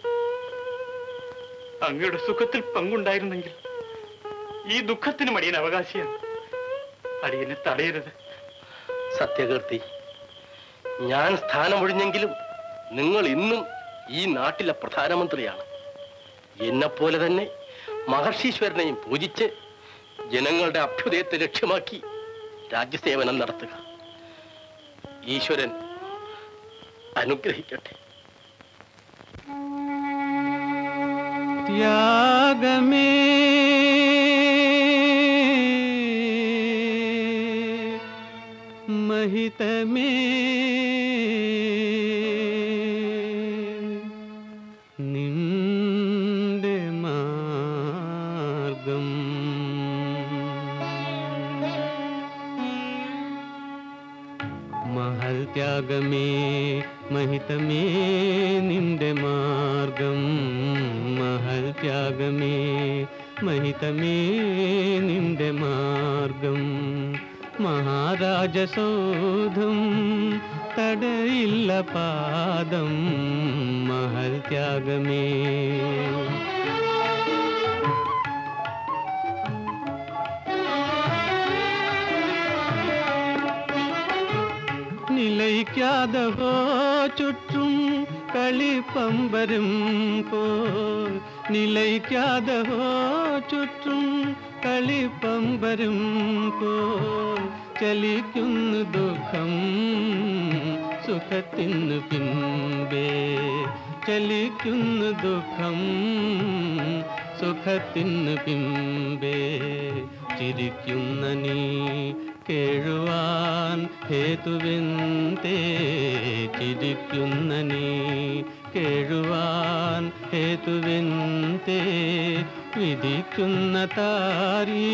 അങ്ങയുടെ സുഖത്തിൽ പങ്കുണ്ടായിരുന്നെങ്കിൽ ഈ ദുഃഖത്തിനും അടിയൻ അവകാശിയാണ്. അടിയനെ തടയരുത്. സത്യകീർത്തി, ഞാൻ സ്ഥാനമൊഴിഞ്ഞെങ്കിലും നിങ്ങൾ ഇന്നും ഈ നാട്ടിലെ പ്രധാനമന്ത്രിയാണ്. എന്നെപ്പോലെ തന്നെ മഹർഷീശ്വരനെയും പൂജിച്ച് ജനങ്ങളുടെ അഭ്യുദയത്തെ ലക്ഷ്യമാക്കി രാജ്യസേവനം നടത്തുക. ഈശ്വരൻ അനുഗ്രഹിക്കട്ടെ. ത്യാഗമേ മഹിതമേ ത്യാഗമേ മഹിതമേ നിന്റെ മാർഗം. മഹൽ ത്യാഗമേ മഹിതമേ നിന്റെ മാർഗം. മഹാരാജസോധം തടയില്ല പാദം. മഹൽ ത്യാഗമേ நிலைக்காதவோ சுற்றும் களிப்பம்பரும் போல். நிலைக்காதவோ சுற்றும் களிப்பம்பரும் போல் ചലിക്കുന്നു ദുഃഖം സുഖത്തിനു പിൻപേ, ചലിക്കുന്നു ദുഃഖം സുഖത്തിനു പിൻപേ. ചിരിക്കുന്ന നീ കേഴുവാൻ ഹേതുവെന്തേ, ചിരിക്കുന്ന നീ കേഴുവാൻ ഹേതുവെന്തേ. വിധിക്കുന്ന താരീ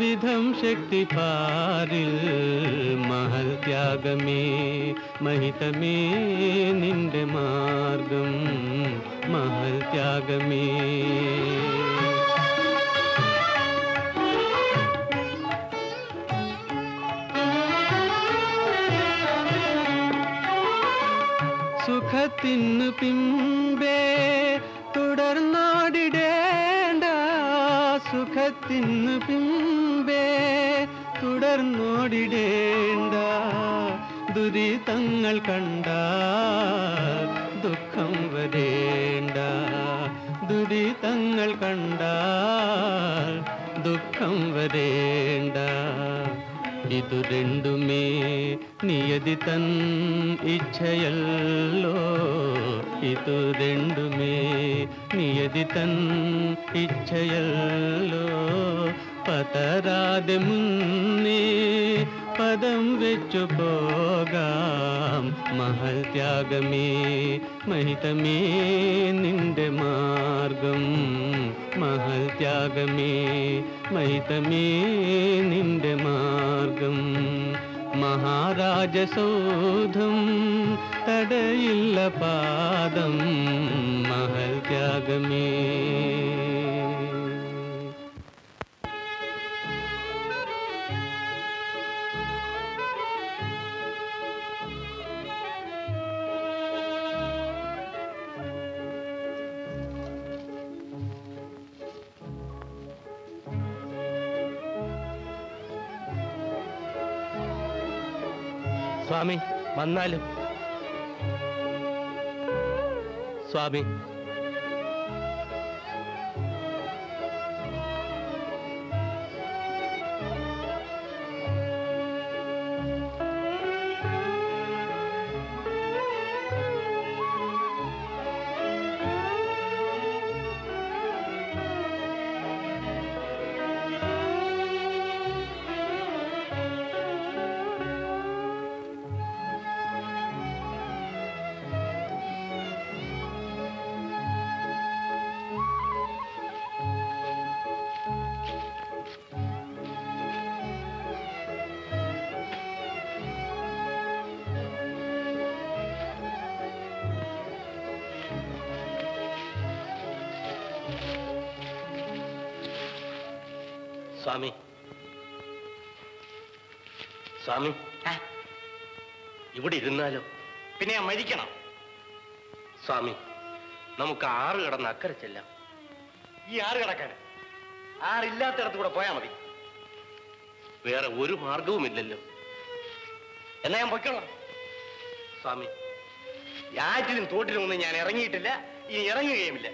വിധം ശക്തി പാരിൽ, മഹൽ ത്യാഗമേ മഹിതമേ നിന്റെ മാർഗം, മഹൽ ത്യാഗമേ. സുഖത്തിനു പിൻപേ തുടർന്നോടിടേണ്ട, സുഖത്തിനു പിൻപേ തുടർന്നോടിടേണ്ട. ദുരിതങ്ങൾ കണ്ടാൽ ദുഃഖം വരേണ്ട, ദുരിതങ്ങൾ കണ്ടാൽ ദുഃഖം വരേണ്ട. ഇതു രണ്ടുമേ നിയതി തൻ ഇച്ഛയല്ലോ, ഇതു രണ്ടുമേ നിയതി തൻ ഇച്ഛയല്ലോ. പതരാതെ മുന്നേ പദം വെച്ചു പോകാം, മഹൽ ത്യാഗമേ മഹിതമേ നിന്റെ മാർഗം, മഹൽ ത്യാഗമേ മഹിതമേ നിന്റെ മാർഗം. മഹാരാജസൗധം തടയില്ല പാദം, മഹൽ ത്യാഗമേ. സ്വാമി വന്നാലും, സ്വാമി സ്വാമി സ്വാമി ഇവിടെ ഇരുന്നാലോ? പിന്നെ ഞാൻ മരിക്കണം. സ്വാമി, നമുക്ക് ആറ് കിടന്ന് അക്കരെ ചെല്ലാം. ഈ ആറ് കിടക്കാൻ ആറില്ലാത്തടത്ത് കൂടെ പോയാൽ മതി, വേറെ ഒരു മാർഗവുമില്ലല്ലോ. എന്നാ ഞാൻ പൊയ്ക്കോളാം. സ്വാമി, യാറ്റിലും തോട്ടിലും ഒന്നും ഞാൻ ഇറങ്ങിയിട്ടില്ല, ഇനി ഇറങ്ങുകയുമില്ല.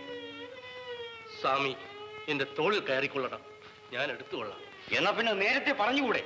സ്വാമി എന്റെ തോളിൽ കയറിക്കൊള്ളണം, ഞാൻ എടുത്തുകൊള്ളാം. എന്നാ പിന്നെ നേരത്തെ പറഞ്ഞുകൂടെ?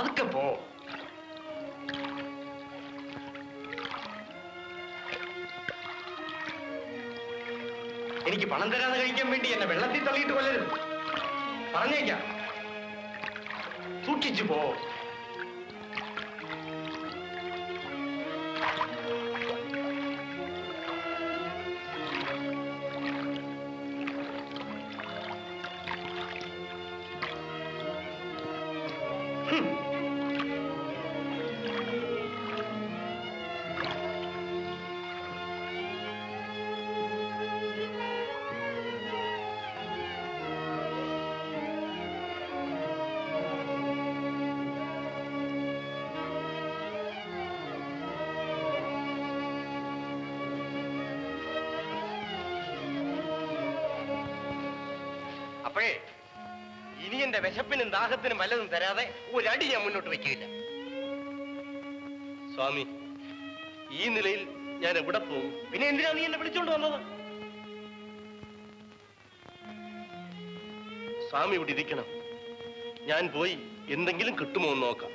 അതൊക്കെ പോ. എനിക്ക് പണം തരാതെ കഴിക്കാൻ വേണ്ടി എന്നെ വെള്ളത്തിൽ തള്ളിയിട്ട് കൊല്ലരുത്, പറഞ്ഞേക്കാം. സൂക്ഷിച്ചു പോ. അപ്പോഴേ ഇനി എന്റെ വിശപ്പിനും ദാഹത്തിനും വല്ലതും തരാതെ ഒരടി ഞാൻ മുന്നോട്ട് വയ്ക്കില്ല. സ്വാമി, ഈ നിലയിൽ ഞാൻ എവിടെ പോകും? പിന്നെ എന്തിനാ നീ എന്നെ വിളിച്ചോണ്ട് വന്നത്? സ്വാമി ഇവിടെ ഇരിക്കണം. ഞാൻ പോയി എന്തെങ്കിലും കിട്ടുമോ എന്ന് നോക്കാം.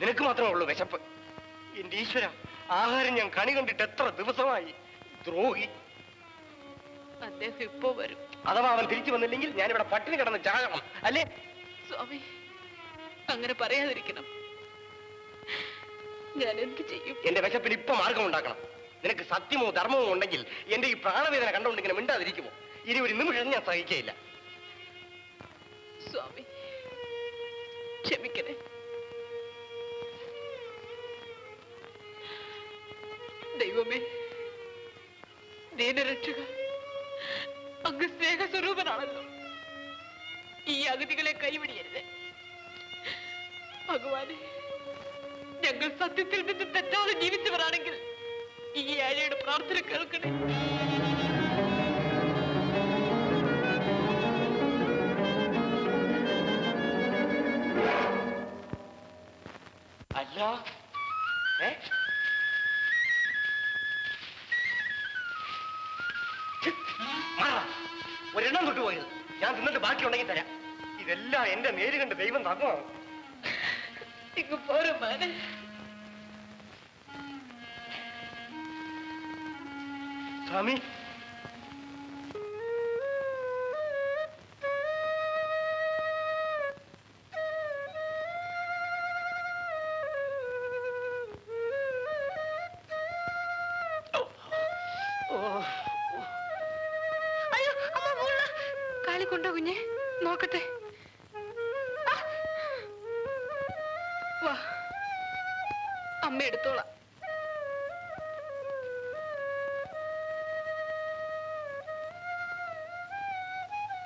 നിനക്ക് മാത്രമേ ഉള്ളൂ വിശപ്പ്. എന്റെ ഈശ്വര, ആഹാരം ഞാൻ കണി കണ്ടിട്ട് എത്ര ദിവസമായി. ദ്രോഹി, അദ്ദേഹം ഇപ്പോ വരും. അഥവാ അവൻ തിരിച്ചു വന്നില്ലെങ്കിൽ ഞാനിവിടെ പട്ടിണി കിടന്ന് ചാകണം, അല്ലേ? സ്വാമി, അങ്ങനെ പറയാതിരിക്കണം. ഞാൻ എന്ത് ചെയ്യും? എന്റെ വിശപ്പിന് ഇപ്പൊ മാർഗം ഉണ്ടാക്കണം. നിനക്ക് സത്യമോ ധർമ്മമോ ഉണ്ടെങ്കിൽ എന്റെ ഈ പ്രാണവേദന കണ്ടുകൊണ്ടിങ്ങനെ മിണ്ടാതിരിക്കുമോ? ഇനി ഒരു നിമിഷം ഞാൻ സഹിക്കയില്ല. സ്വാമി ക്ഷമിക്കണേ. ദൈവമേ, ദീനരക്ഷക, അങ്ങ് സ്നേഹസ്വരൂപനാണല്ലോ. ഈ അഗതികളെ കൈവിടിയരുത് ഭഗവാനെ. ഞങ്ങൾ സത്യത്തിൽ നിന്ന് തെറ്റാതെ ജീവിച്ചവരാണെങ്കിൽ ഈ ഏഴയുടെ പ്രാർത്ഥന കേൾക്കണേ. അല്ല, ഏ ഒരെണ്ണം തൊട്ട് പോയത് ഞാൻ തിന്നിട്ട് ബാക്കി ഉണ്ടെങ്കിൽ തരാം. ഇതെല്ലാം എന്റെ നേര് കണ്ട് ദൈവം തന്നതാണ്. സ്വാമി, അമ്മ എടുത്തോളാം.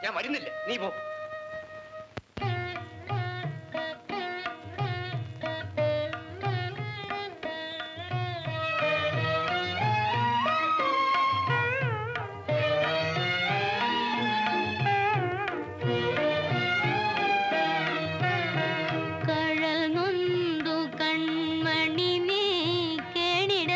ഞാൻ വരുന്നില്ല, നീ പോ. കഴൽ നൊന്തു കൺമണി നീ കേണിടൽ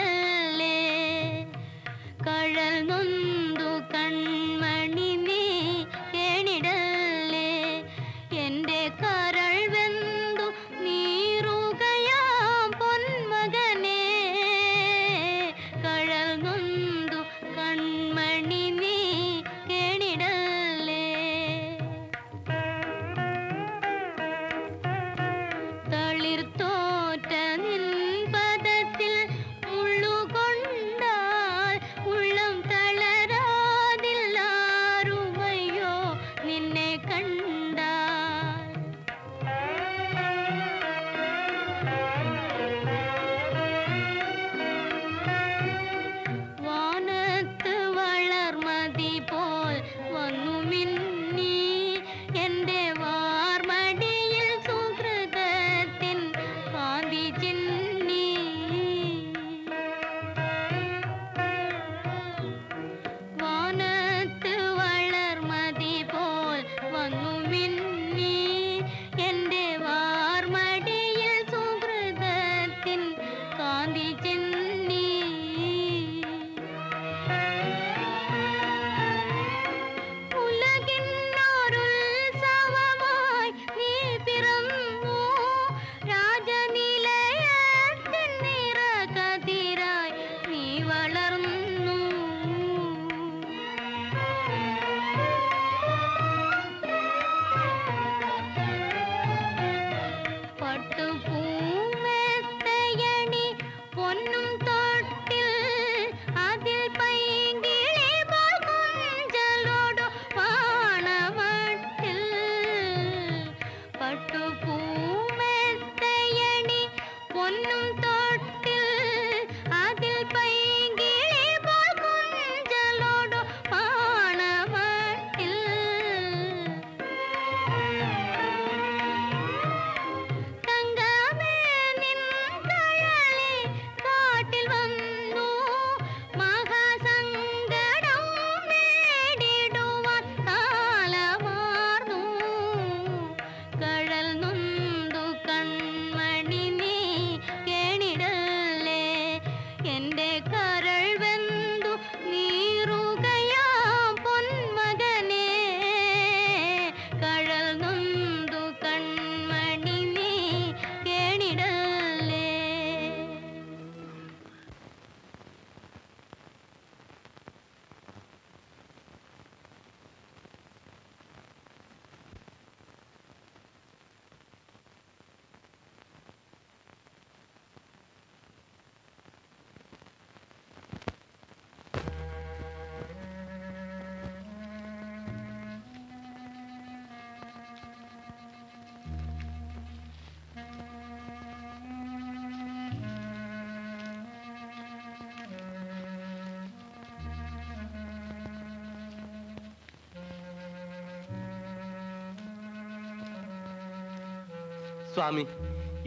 സ്വാമി,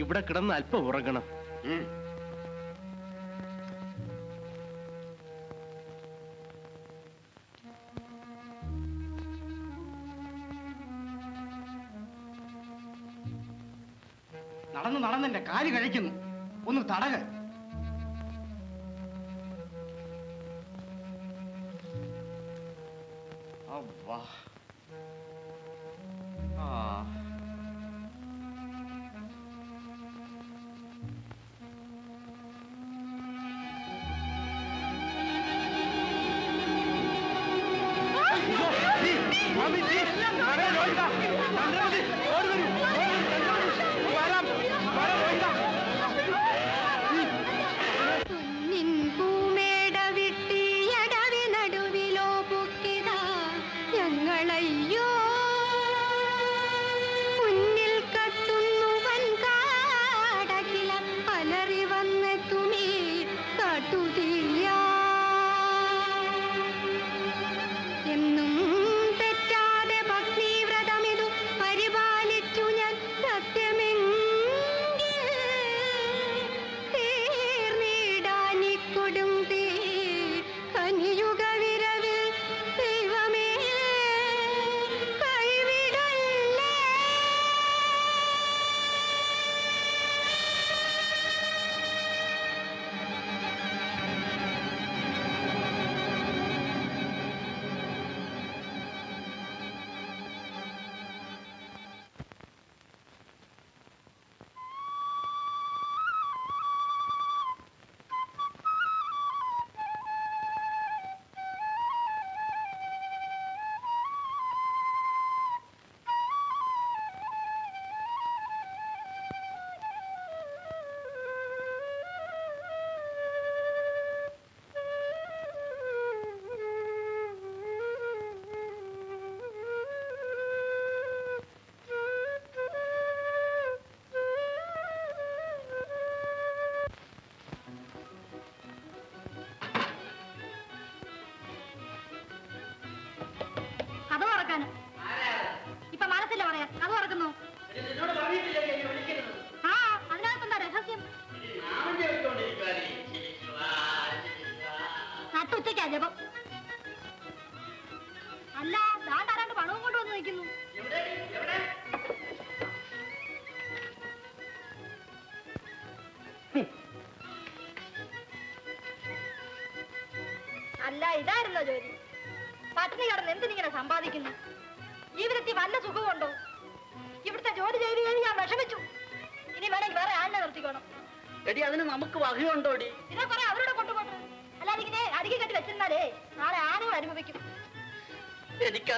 ഇവിടെ കിടന്ന് അല്പം ഉറങ്ങണം. നടന്നു നടന്നെന്റെ കാല് കഴിക്കുന്നു, ഒന്ന് തടക.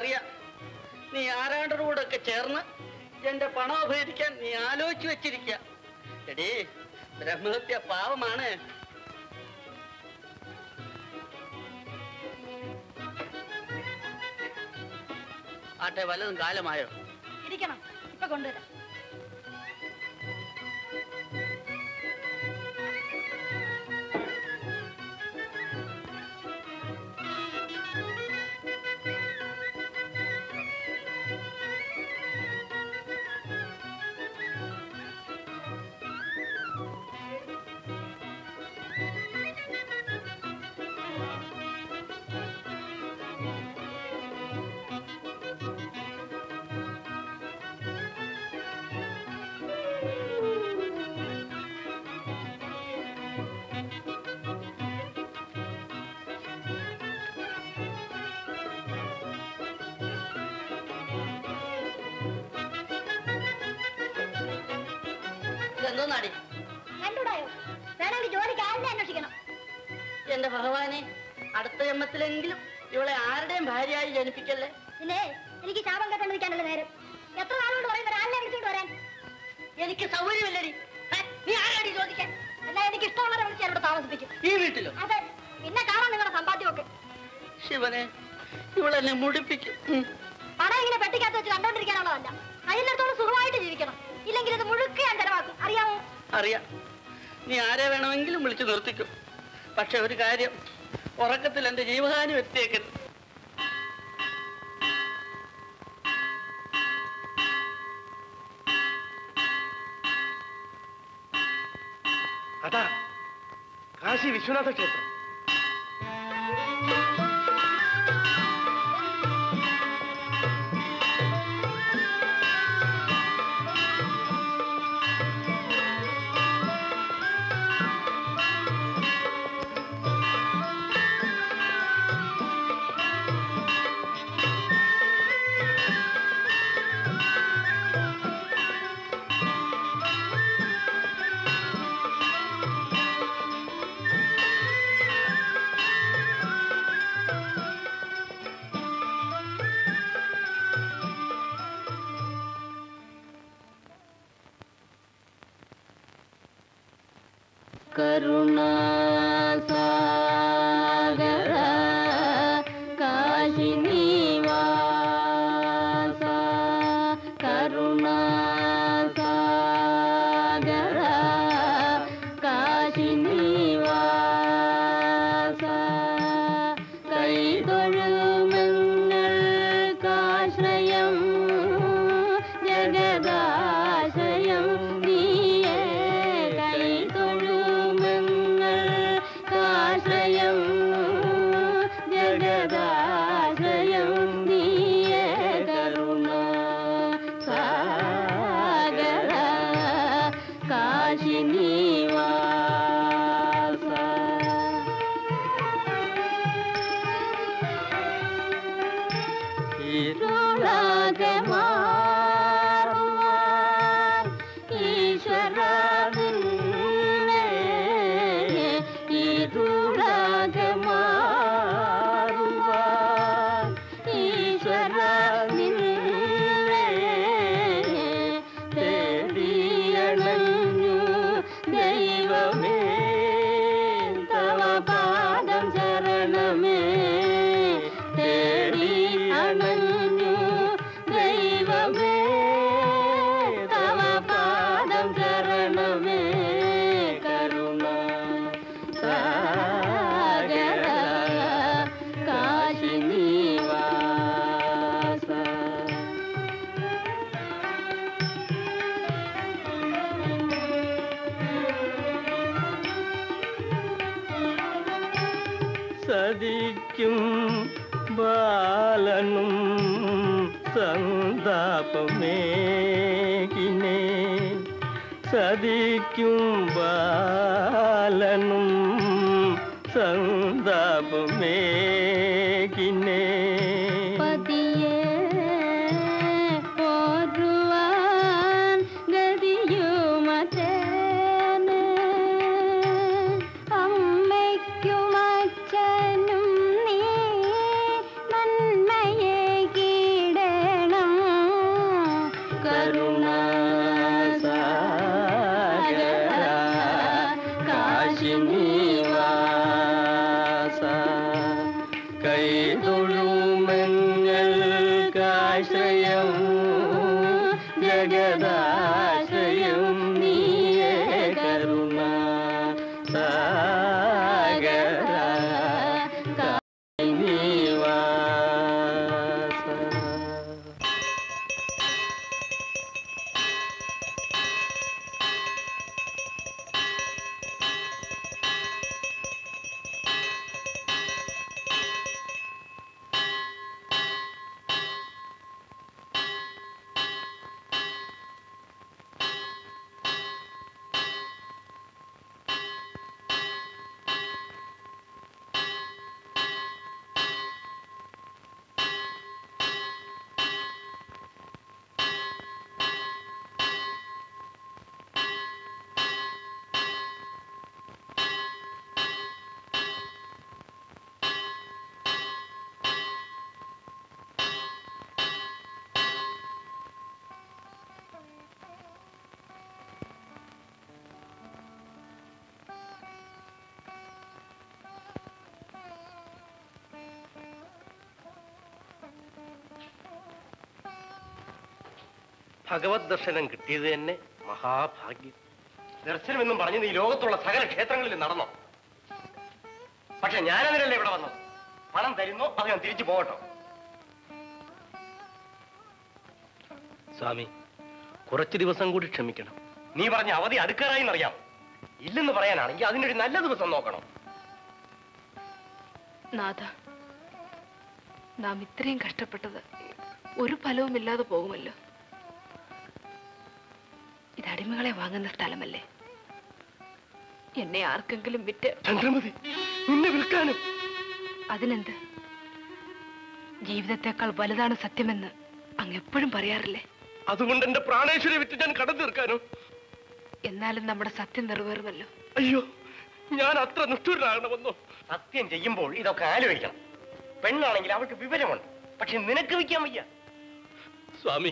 എനിക്കറിയാം, നീ ആരാണ്ട് കൂടെ ഒക്കെ ചേർന്ന് എന്റെ പണം അപഹരിക്കാൻ നീ ആലോചിച്ചു വെച്ചിരിക്ക. എടീ, ബ്രഹ്മഹത്യ പാവമാണ്. ആട്ടെ, വല്ലതും കാലമായോ? ഇരിക്കണം, ഇപ്പൊ കൊണ്ടുവരാം. എന്റെ ഭഗവാനെ, അടുത്ത ജന്മത്തിലെങ്കിലും ഇവളെ ആരുടെയും ഭാര്യയായി ജനിപ്പിക്കല്ലേ. എനിക്ക് ശാപം കേട്ടോണ്ടിരിക്കാനുള്ള നേരം എത്ര നാളോട് വരാൻ എനിക്ക് സൗകര്യമില്ലടി. നീ ആരാടി ചോദിക്കാൻ? എന്നാ എനിക്ക് ഇഷ്ടമുള്ളവരെ വിളിച്ച് അവിടെ താമസിപ്പിക്കും, ഈ വീട്ടിലും. അതെ, പിന്നെ കാണാൻ നിങ്ങളുടെ സമ്പാദ്യമൊക്കെ. ശിവനെ, ഇവളെന്നെ മുടിപ്പിക്കും. പണം ഇങ്ങനെ പെട്ടിക്കകത്ത് വെച്ച് കണ്ടോണ്ടിരിക്കാനുള്ളതല്ല, അതിനടുത്തോളം സുഖമായിട്ട് ജീവിക്കണം. ഇല്ലെങ്കിൽ ഇത് മുഴുക്കെ ഞാൻ ചെലവാക്കും, അറിയാമോ? അറിയാം, നീ ആരെ വേണമെങ്കിലും വിളിച്ചു നിർത്തിക്കും. പക്ഷെ ഒരു കാര്യം, ഉറക്കത്തിൽ എന്റെ ജീവഹാനി എത്തിയേക്കരുത്. அதான் காசி விஸ்வநாத கேத்திரம். ഭഗവത് ദർശനം കിട്ടിയത് തന്നെ മഹാഭാഗ്യം. ദർശനം എന്നും പറഞ്ഞത് ഈ ലോകത്തുള്ള സകല ക്ഷേത്രങ്ങളിൽ നടന്നോ? പക്ഷെ ഞാനതിനല്ലേ ഇവിടെ വന്നത്. പണം തരുന്നോ അത് ഞാൻ തിരിച്ചു പോകട്ടോ. സ്വാമി, കുറച്ചു ദിവസം കൂടി ക്ഷമിക്കണം. നീ പറഞ്ഞ അവധി അടുക്കാറായി എന്നറിയാം. ഇല്ലെന്ന് പറയാനാണെങ്കിൽ അതിനൊരു നല്ല ദിവസം നോക്കണം. നാഥ, നാം ഇത്രയും കഷ്ടപ്പെട്ടത് ഒരു ഫലവും ഇല്ലാതെ പോകുമല്ലോ. ഇത് അടിമകളെ വാങ്ങുന്ന സ്ഥലമല്ലേ? എന്നെ ആർക്കെങ്കിലും വിറ്റ് വിൽക്കാനും അതിനെന്ത്? ജീവിതത്തെക്കാൾ വലുതാണ് സത്യമെന്ന് അങ്ങ് എപ്പോഴും പറയാറില്ലേ? അതുകൊണ്ട് എന്റെ പ്രാണേശ്വരെ വിറ്റ് ഞാൻ കടം തീർക്കാനോ? എന്നാലും നമ്മുടെ സത്യം നിറവേറുമല്ലോ. അയ്യോ, ഞാൻ അത്ര നിഷ്ഠൂരനാകണമെന്നോ? സത്യം ചെയ്യുമ്പോൾ ഇതൊക്കെ ആലോചിക്കണം. പെണ്ണാണെങ്കിൽ അവൾക്ക് വിവരമുണ്ട്, പക്ഷെ നിനക്ക് വിൽക്കാൻ വയ്യ. സ്വാമി,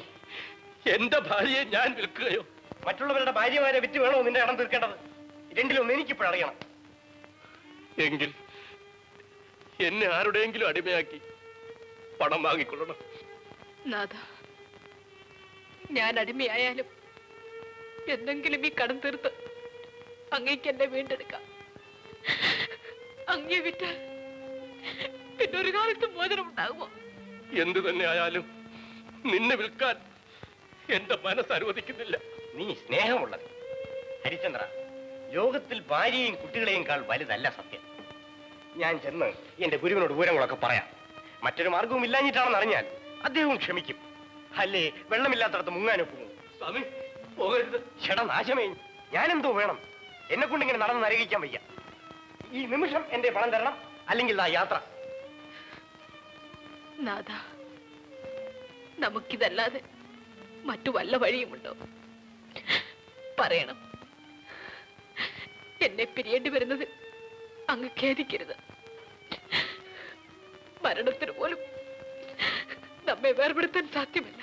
എന്റെ ഭാര്യയെ ഞാൻ വിൽക്കുകയോ? മറ്റുള്ളവരുടെ ഭാര്യമാരെ വിറ്റ് വേണോ നിന്റെ കടം തീർക്കേണ്ടത്? രണ്ടിലൊന്നും എനിക്കിപ്പോൾ അറിയണം. എങ്കിൽ എന്നെ ആരുടെയെങ്കിലും അടിമയാക്കി പണം വാങ്ങിക്കൊള്ളണം. നാഥ, ഞാൻ അടിമയായാലും എന്തെങ്കിലും ഈ കടം തീർത്ത് അങ്ങേക്ക് എന്നെ വീണ്ടെടുക്കാം. അങ്ങേ വിറ്റ് പിന്നെ ഒരു കാലത്ത് മോചനം ഉണ്ടാകുമോ? എന്തു തന്നെ ആയാലും നിന്നെ വിൽക്കാൻ എന്റെ മനസ്സ് അനുവദിക്കുന്നില്ല. നീ സ്നേഹമുള്ളത് ഹരിചന്ദ്ര. ലോകത്തിൽ ഭാര്യയും കുട്ടികളെയും കാൾ വലുതല്ല സത്യം. ഞാൻ ചെന്ന് എന്റെ ഗുരുവിനോട് വിവരങ്ങളൊക്കെ പറയാം. മറ്റൊരു മാർഗവും ഇല്ലാഞ്ഞിട്ടാണെന്ന് അറിഞ്ഞാൽ അദ്ദേഹവും ക്ഷമിക്കും. അല്ലേ വെള്ളമില്ലാത്തടത്ത് മുങ്ങാനൊപ്പും. സ്വാമി, പോകരുത്. ക്ഷണ നാശമേ, ഞാനെന്തോ വേണം? എന്നെ കൊണ്ടിങ്ങനെ നടന്ന് നരകിക്കാൻ വയ്യ. ഈ നിമിഷം എന്റെ പണം തരണം, അല്ലെങ്കിൽ ആ യാത്ര. നാഥ, നമുക്കിതല്ലാതെ മറ്റു വല്ല വഴിയുമുണ്ടോ? പറയണം. എന്നെ പിരിയേണ്ടി വരുന്നത് അങ്ങ് ഖേദിക്കരുത്. മരണത്തിന് പോലും നമ്മെ വേർപെടുത്താൻ സാധ്യമല്ല.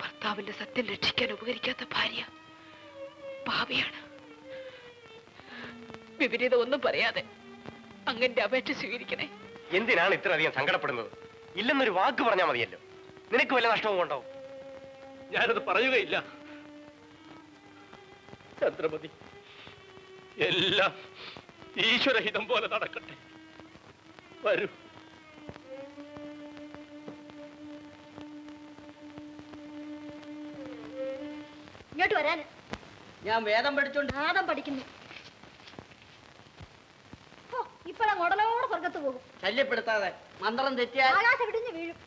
ഭർത്താവിന്റെ സത്യം രക്ഷിക്കാൻ ഉപകരിക്കാത്ത ഭാര്യ പാപിയാണ്. വിപരീതം ഒന്നും പറയാതെ അങ്ങന്റെ അപേക്ഷ സ്വീകരിക്കണേ. എന്തിനാണ് ഇത്ര അധികം സങ്കടപ്പെടുന്നത്? ഇല്ലെന്നൊരു വാക്ക് പറഞ്ഞാൽ മതിയല്ലോ. നിനക്ക് വല്ല നഷ്ടവും ഉണ്ടോ? ഞാനത് പറയുകയില്ല ചന്ദ്രമതി. എല്ലാം ഈശ്വരഹിതം പോലെ നടക്കട്ടെ. വരൂ. ഇങ്ങോട്ട് വരാൻ. ഞാൻ വേദം പഠിച്ചോണ്ട് നാദം പഠിക്കുന്നു. ഇപ്പഴാണ് ഉടലോടെ സ്വർഗത്ത് പോകും. ശല്യപ്പെടുത്താതെ. മന്ത്രം തെറ്റിയാൽ ആകാശം ഇടിഞ്ഞ് വീഴും.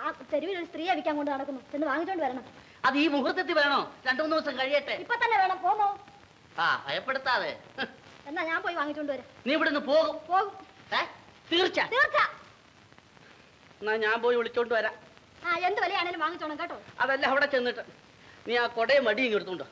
ആ തെരുവിലൊരു സ്ത്രീ അവിക്കാൻ കൊണ്ട് നടക്കുന്നു. ചെന്ന് വാങ്ങിച്ചോണ്ട് വരണം. അത് ഈ മുഹൂർത്തത്തിൽ വേണോ? രണ്ടു മൂന്ന് ദിവസം കഴിയട്ടെ. ഇപ്പൊ തന്നെ വേണം. പോമോ? ആ, ഭയപ്പെടുത്താതെ. എന്നാ ഞാൻ പോയി വാങ്ങിച്ചോണ്ട് വരാം. നീ ഇവിടുന്ന് പോകും? പോകും. തീർച്ച തീർച്ച. എന്നാ ഞാൻ പോയി വിളിച്ചോണ്ട് വരാം. ആ, എന്ത് വിലയാണേലും വാങ്ങിച്ചോണം കേട്ടോ. അതല്ല, അവിടെ ചെന്നിട്ട് നീ ആ കൊടയും മടിയും എടുത്തോണ്ടോ.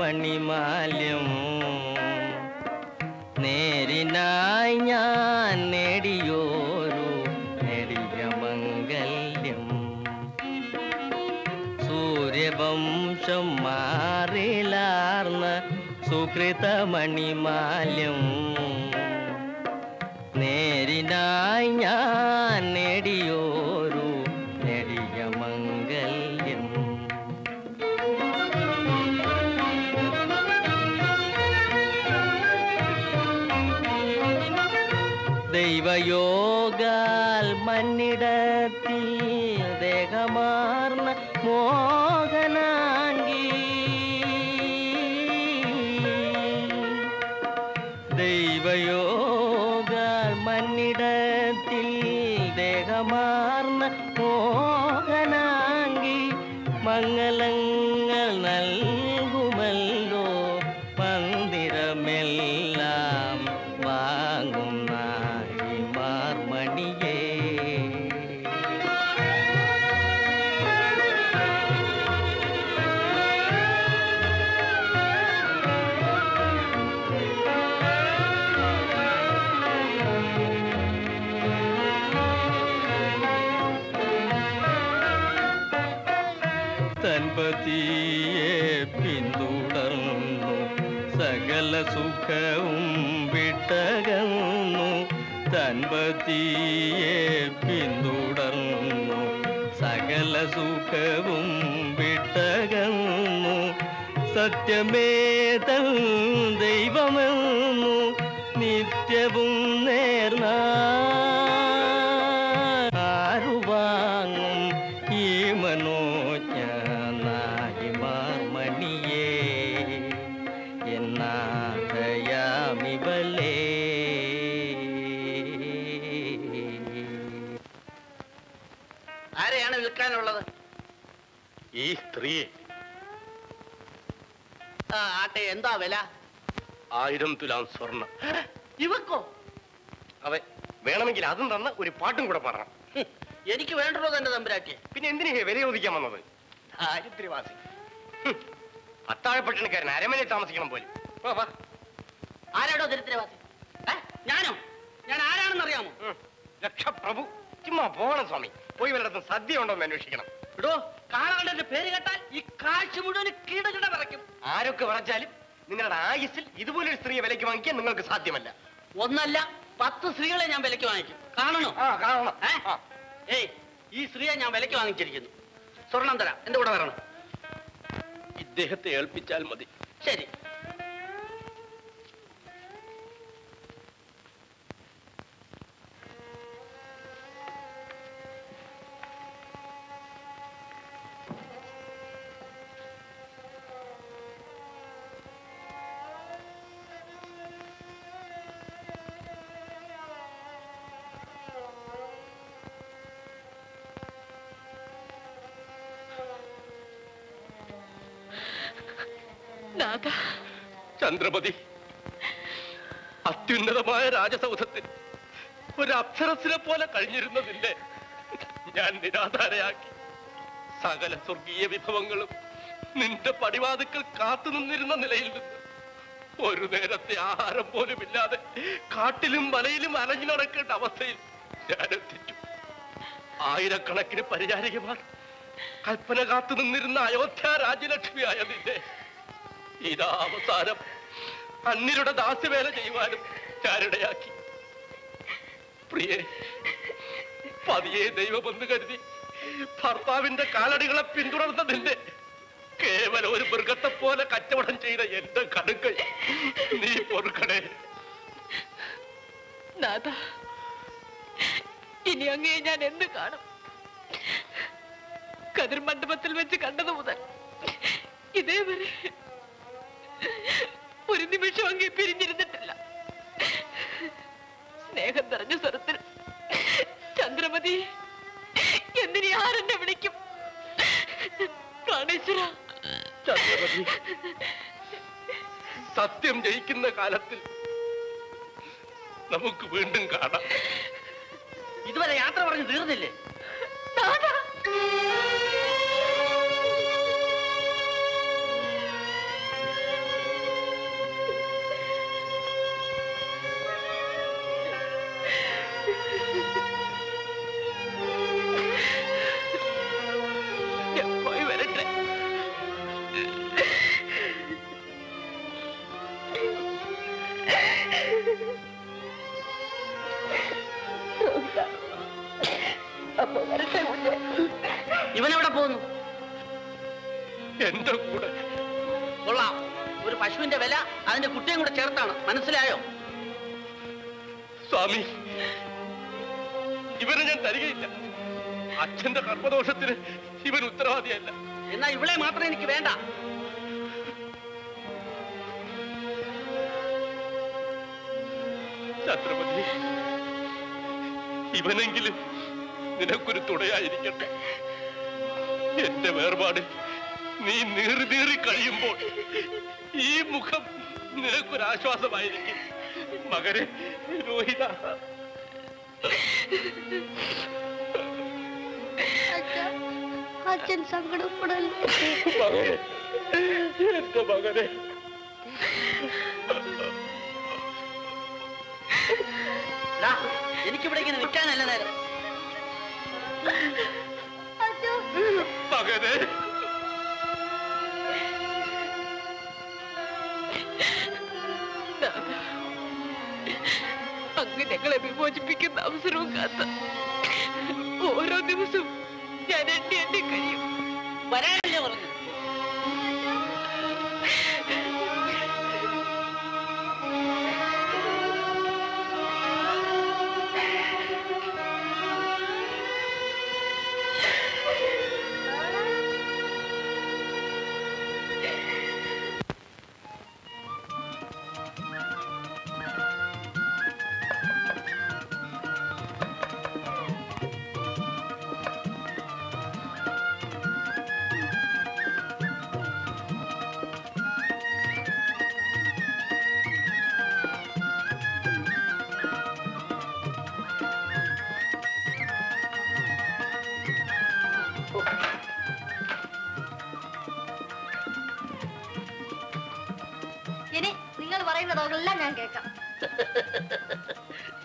മണിമാല്യം നേരിനായി ഞാൻ നേടിയോരു നെടിയ മംഗല്യം. സൂര്യവംശം മാറിലാർന്ന സുകൃത മണിമാല്യം നേരിനായി ഞാൻ നേടിയോരു നെടിയ മംഗല്യം. ദൈവയോഗാൽ മണ്ണിടത്തിൽ ദേഹമാർന്ന മോഹനാംഗി. ദൈവയോഗാൽ മണ്ണിടത്തിൽ ദേഹമാർന്ന മോഹനാംഗി മംഗളങ്ങൾ നൽകുമല്ലോ മന്ദിരമെൽ. സകല സുഖവും വിട്ടകന്നു തൻപതിയെ പിന്തുടർന്നു. സകല സുഖവും വിട്ടകന്നു സത്യമേ തൻ ദൈവമെന്നു നിത്യവും നേർന്ന ആരുവാങ്ങും ഈ മനോജ്ഞ നാഹിമാർമണിയേ എന്നാഥയാമിവലേ. ആരെയാണ് വിൽക്കാനുള്ളത്? ഈ സ്ത്രീയെ. ആട്ടെ, എന്താ വില? ആയിരം തുലാം സ്വർണം. ഇവക്കോ? അവൻ വേണമെങ്കിൽ അതും തന്ന ഒരു പാട്ടും കൂടെ പാടണം. എനിക്ക് വേണ്ടോ തന്റെ തമ്പുരാട്ടിയെ? പിന്നെ എന്തിനാ വില ചോദിക്കാൻ വന്നത്? ദാരിദ്ര്യവാസി അത്താഴപ്പട്ടണക്കാരൻ അരമനയിൽ താമസിക്കണം പോലും. ആരാടോ ദരിദ്രവാസി? ഞാനോ? ഞാൻ ആരാണെന്നറിയാമോ? ലക്ഷപ്രഭു. ചുമ്മാ പോകണം സ്വാമി. പോയി വല്ലയിടത്തും സദ്യ ഉണ്ടോ എന്ന് അന്വേഷിക്കണം. ഇടോ, കാണാൻ പേര് കേട്ടാൽ ഈ കാഴ്ച മുഴുവൻ കീടകിട പറയ്ക്കും. ആരൊക്കെ വിറച്ചാലും നിങ്ങളുടെ ആയുസിൽ ഇതുപോലൊരു സ്ത്രീയെ വിലയ്ക്ക് വാങ്ങിക്കാൻ നിങ്ങൾക്ക് സാധ്യമല്ല. ഒന്നല്ല, പത്ത് സ്ത്രീകളെ ഞാൻ വിലയ്ക്ക് വാങ്ങിക്കും. കാണണോ? കാണണം. ഏയ്, ഈ സ്ത്രീയെ ഞാൻ വിലയ്ക്ക് വാങ്ങിച്ചിരിക്കുന്നു. സ്വർണം തരാം, എന്റെ കൂടെ വരണം. ഇദ്ദേഹത്തെ ഏൽപ്പിച്ചാൽ മതി. ശരി. ചന്ദ്രമതി, അത്യുന്നതമായ രാജസൗധത്തിൽ ഒരു അപ്സരസിനെ പോലെ കഴിഞ്ഞിരുന്നതിന്റെ ഞാൻ നിരാധാരയാക്കി. സകല സ്വർഗീയ വിഭവങ്ങളും നിന്റെ പടിവാതിക്കൽ കാത്തു നിന്നിരുന്ന നിലയിൽ നിന്ന് ഒരു നേരത്തെ ആഹാരം പോലുമില്ലാതെ കാട്ടിലും മലയിലും അലഞ്ഞു നടക്കേണ്ട അവസ്ഥയിൽ ഞാൻ എത്തിച്ചു. ആയിരക്കണക്കിന് പരിചാരികമാർ കൽപ്പന കാത്തു നിന്നിരുന്ന അയോധ്യ രാജ്യലക്ഷ്മിയായ നിന്റെ ഇതാ അവസാനം അന്നിരുടെ ദാസ്യവേല ചെയ്യുവാനും ചാരുടയാക്കി. പ്രിയേ, പതിയെ ദൈവമെന്ന് കരുതി ഭർത്താവിന്റെ കാലടികളെ പിന്തുടർന്നതിന്റെ കേവലം ഒരു മൃഗത്തെ പോലെ കച്ചവടം ചെയ്ത എന്റെ കടുക്കൈ നീ പൊറുക്കണേ. നാഥ, ഇനി അങ്ങേ ഞാൻ എന്ത് കാണും? കതിർ മണ്ഡപത്തിൽ വെച്ച് കണ്ടത് മുതൽ ഇതേവരെ ഒരു നിമിഷം അങ്ങേ പിരിഞ്ഞിരുന്നിട്ടില്ല. സ്നേഹം നിറഞ്ഞ സ്വരത്തിൽ ചന്ദ്രമതി എന്തിനി ആരെന്നെ വിളിക്കും? ചന്ദ്രമതി, സത്യം ജയിക്കുന്ന കാലത്തിൽ നമുക്ക് വീണ്ടും കാണാം. ഇതുവരെ യാത്ര പറഞ്ഞു തീർന്നില്ലേ? ഇവനെവിടെ പോകുന്നു? എന്റെ കൂടെ. കൊള്ളാം, ഒരു പശുവിന്റെ വില അതിന്റെ കുട്ടിയും കൂടെ ചേർത്താണ്. മനസ്സിലായോ? സ്വാമി, ഇവനെ ഞാൻ തരികയില്ല. അച്ഛന്റെ കർമ്മദോഷത്തിന് ഇവൻ ഉത്തരവാദിയല്ല. എന്നാ ഇവളെ മാത്രം എനിക്ക് വേണ്ട. ചന്ദ്രമതി, ഇവനെങ്കിലും നിനക്കൊരു തുണയായിരിക്കട്ടെ. എന്റെ വേർപാടിൽ നീ നീറി നീറി കഴിയുമ്പോൾ ഈ മുഖം നിനക്കൊരാശ്വാസമായിരിക്കും. മകനെ, രോഹിത. അച്ഛൻ സങ്കടപ്പെടല്ലേ എന്റെ മകനെ? എനിക്കിവിടെ ഇങ്ങനെ നിൽക്കാനല്ല നേരം. മകനെ. ഞങ്ങളെ വിമോചിപ്പിക്കുന്ന അവസരവും കാത്ത ഓരോ ദിവസവും ഞാൻ എണ്ണി എണ്ണി കഴിയും. വരാനല്ലേ പറഞ്ഞു.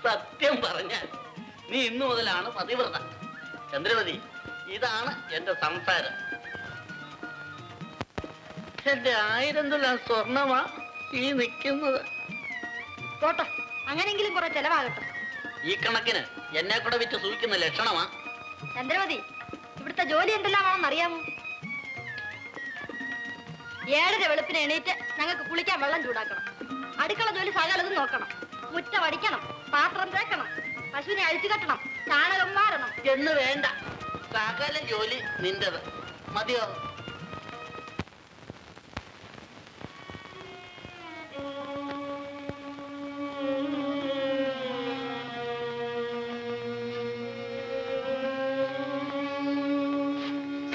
സത്യം പറഞ്ഞാൽ നീ ഇന്നു മുതലാണ് പതിവ്രത. ചന്ദ്രമതി, ഇതാണ് എന്റെ സംസാരം. എന്റെ ആയിരം തുലാം സ്വർണമാ ഈ നിൽക്കുന്നത്. പോട്ടെ, അങ്ങനെങ്കിലും കുറെ ചെലവാകട്ടെ. ഈ കണക്കിന് എന്നെ കൂടെ വിറ്റ് സൂചിക്കുന്ന ലക്ഷണമാ. ചന്ദ്രമതി, ഇവിടുത്തെ ജോലി എന്തെല്ലാമാണെന്ന് അറിയാമോ? ഏഴര വെളുപ്പിന് എണീറ്റ് ഞങ്ങൾക്ക് കുളിക്കാൻ വെള്ളം ചൂടാക്കണം, അടുക്കള ജോലി സകലതും നോക്കണം, മുറ്റം അടിക്കണം, പാത്രം തേക്കണം, പശുവിനെ അഴിച്ചു കെട്ടണം, ചാണകം മാറണം എന്ന് വേണ്ട സകല ജോലി നിന്റേത്. മതിയോ?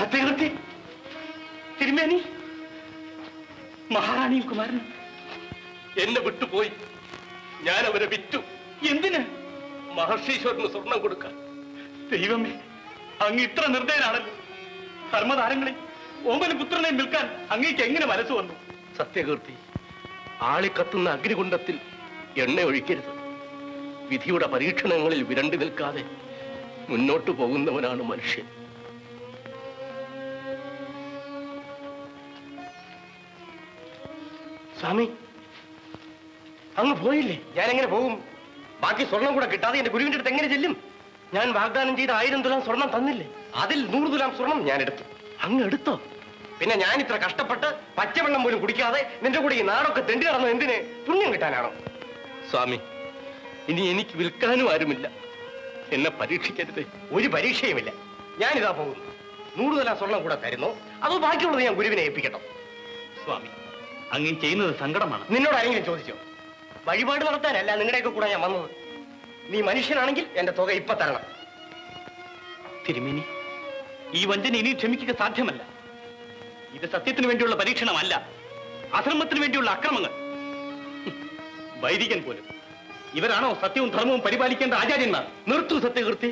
സത്യകൃത്തി തിരുമേനി, മഹാറാണിയും കുമാരനും എന്നെ വിട്ടുപോയി. ഞാൻ അവരെ വിറ്റു. എന്തിന്? മഹർഷീശ്വരന് സ്വർണം കൊടുക്കാൻ. ദൈവമേ, അങ്ങ് ഇത്ര നിർദ്ദയനാണല്ലോ. ധർമ്മതാരങ്ങളെ ഓമന പുത്രനെ നിൽക്കാൻ അങ്ങേക്ക് എങ്ങനെ മനസ്സ് വന്നു? സത്യകീർത്തി, ആളിക്കത്തുന്ന അഗ്നികുണ്ഡത്തിൽ എണ്ണ ഒഴിക്കരുത്. വിധിയുടെ പരീക്ഷണങ്ങളിൽ വിരണ്ടു നിൽക്കാതെ മുന്നോട്ടു പോകുന്നവനാണ് മനുഷ്യൻ. സ്വാമി, അങ്ങ് പോയില്ലേ? ഞാൻ എങ്ങനെ പോകും? ബാക്കി സ്വർണം കൂടെ കിട്ടാതെ എന്റെ ഗുരുവിന്റെ അടുത്ത് എങ്ങനെ ചെല്ലും? ഞാൻ വാഗ്ദാനം ചെയ്ത ആയിരം തുലാം സ്വർണം തന്നില്ലേ? അതിൽ നൂറ് തുലാം സ്വർണം ഞാൻ എടുത്തു. അങ്ങ് എടുത്തോ? പിന്നെ ഞാൻ ഇത്ര കഷ്ടപ്പെട്ട് പച്ചവെള്ളം പോലും കുടിക്കാതെ നിന്റെ കൂടെ ഈ നാടൊക്കെ തെണ്ടി നടന്നു എന്തിന്? പുണ്യം കിട്ടാനാണോ? സ്വാമി, ഇനി എനിക്ക് വിൽക്കാനും ആരുമില്ല. എന്നെ പരീക്ഷിക്കരുത്. ഒരു പരീക്ഷയുമില്ല. ഞാനിതാ പോകുന്നു. നൂറ് തുലാം സ്വർണം കൂടെ തരുന്നോ, അതോ ബാക്കിയുള്ളത് ഞാൻ ഗുരുവിനെ ഏൽപ്പിക്കട്ടോ? സ്വാമി, അങ്ങ് ചെയ്യുന്നത് സങ്കടമാണ്. നിന്നോട് ആരെങ്കിലും ചോദിച്ചോ? വഴിപാട് നടത്താനല്ല നിങ്ങളുടെയൊക്കെ കൂടെ ഞാൻ വന്നത്. നീ മനുഷ്യനാണെങ്കിൽ എന്റെ തുക ഇപ്പൊ തരണം. തിരുമേനി, ഈ വഞ്ചന ഇനി ക്ഷമിക്കുക സാധ്യമല്ല. ഇത് സത്യത്തിന് വേണ്ടിയുള്ള പരീക്ഷണമല്ല, അധർമ്മത്തിന് വേണ്ടിയുള്ള അക്രമങ്ങൾ. വൈദികൻ പോലും ഇവരാണോ സത്യവും ധർമ്മവും പരിപാലിക്കേണ്ട ആചാര്യന്മാർ? നിർത്തും സത്യകീർത്തി.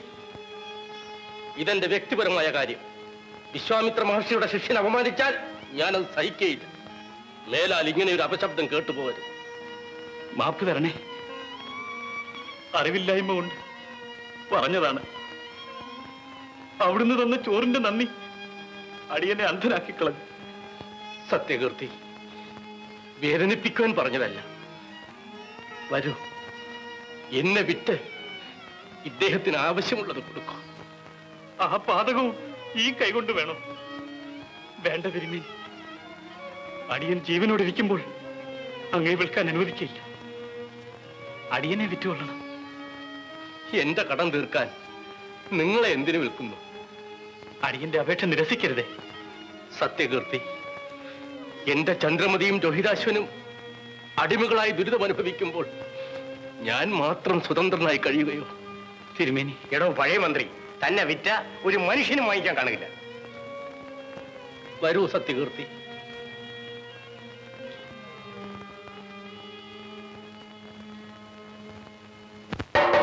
ഇതെന്റെ വ്യക്തിപരമായ കാര്യം. വിശ്വാമിത്ര മഹർഷിയുടെ ശിഷ്യനെ അപമാനിച്ചാൽ ഞാനത് സഹിക്കുകയില്ല. മേലാൽ ഇങ്ങനെ ഒരു അപശബ്ദം കേട്ടുപോകരുത്. മാപ്പ് തരണേ. അറിവില്ലായ്മ കൊണ്ട് പറഞ്ഞതാണ്. അവിടുന്ന് തന്ന ചോറിന്റെ നന്ദി അടിയനെ അന്ധനാക്കിക്കളഞ്ഞു. സത്യകീർത്തി, വേദനിപ്പിക്കുവാൻ പറഞ്ഞതല്ല. വരൂ, എന്നെ വിട്ട് ഇദ്ദേഹത്തിന് ആവശ്യമുള്ളത് കൊടുക്കും. ആ പാതകവും ഈ കൈകൊണ്ട് വേണം. വേണ്ട തിരുമേ, അടിയൻ ജീവനോടിരിക്കുമ്പോൾ അങ്ങേ വിൽക്കാൻ അനുവദിക്കില്ല. അടിയനെ വിറ്റുകൊള്ളണം. എന്റെ കടം തീർക്കാൻ നിങ്ങളെ എന്തിനു വിൽക്കുന്നു? അടിയന്റെ അപേക്ഷ നിരസിക്കരുതേ. സത്യകീർത്തി, എന്റെ ചന്ദ്രമതിയും രോഹിതാശ്വനും അടിമകളായി ദുരിതമനുഭവിക്കുമ്പോൾ ഞാൻ മാത്രം സ്വതന്ത്രനായി കഴിയുകയോ? തിരുമേനി, എടോ പഴയ മന്ത്രി, തന്നെ വിറ്റ ഒരു മനുഷ്യനും വാങ്ങിക്കാൻ കാണില്ല. വരൂ സത്യകീർത്തി. Bye.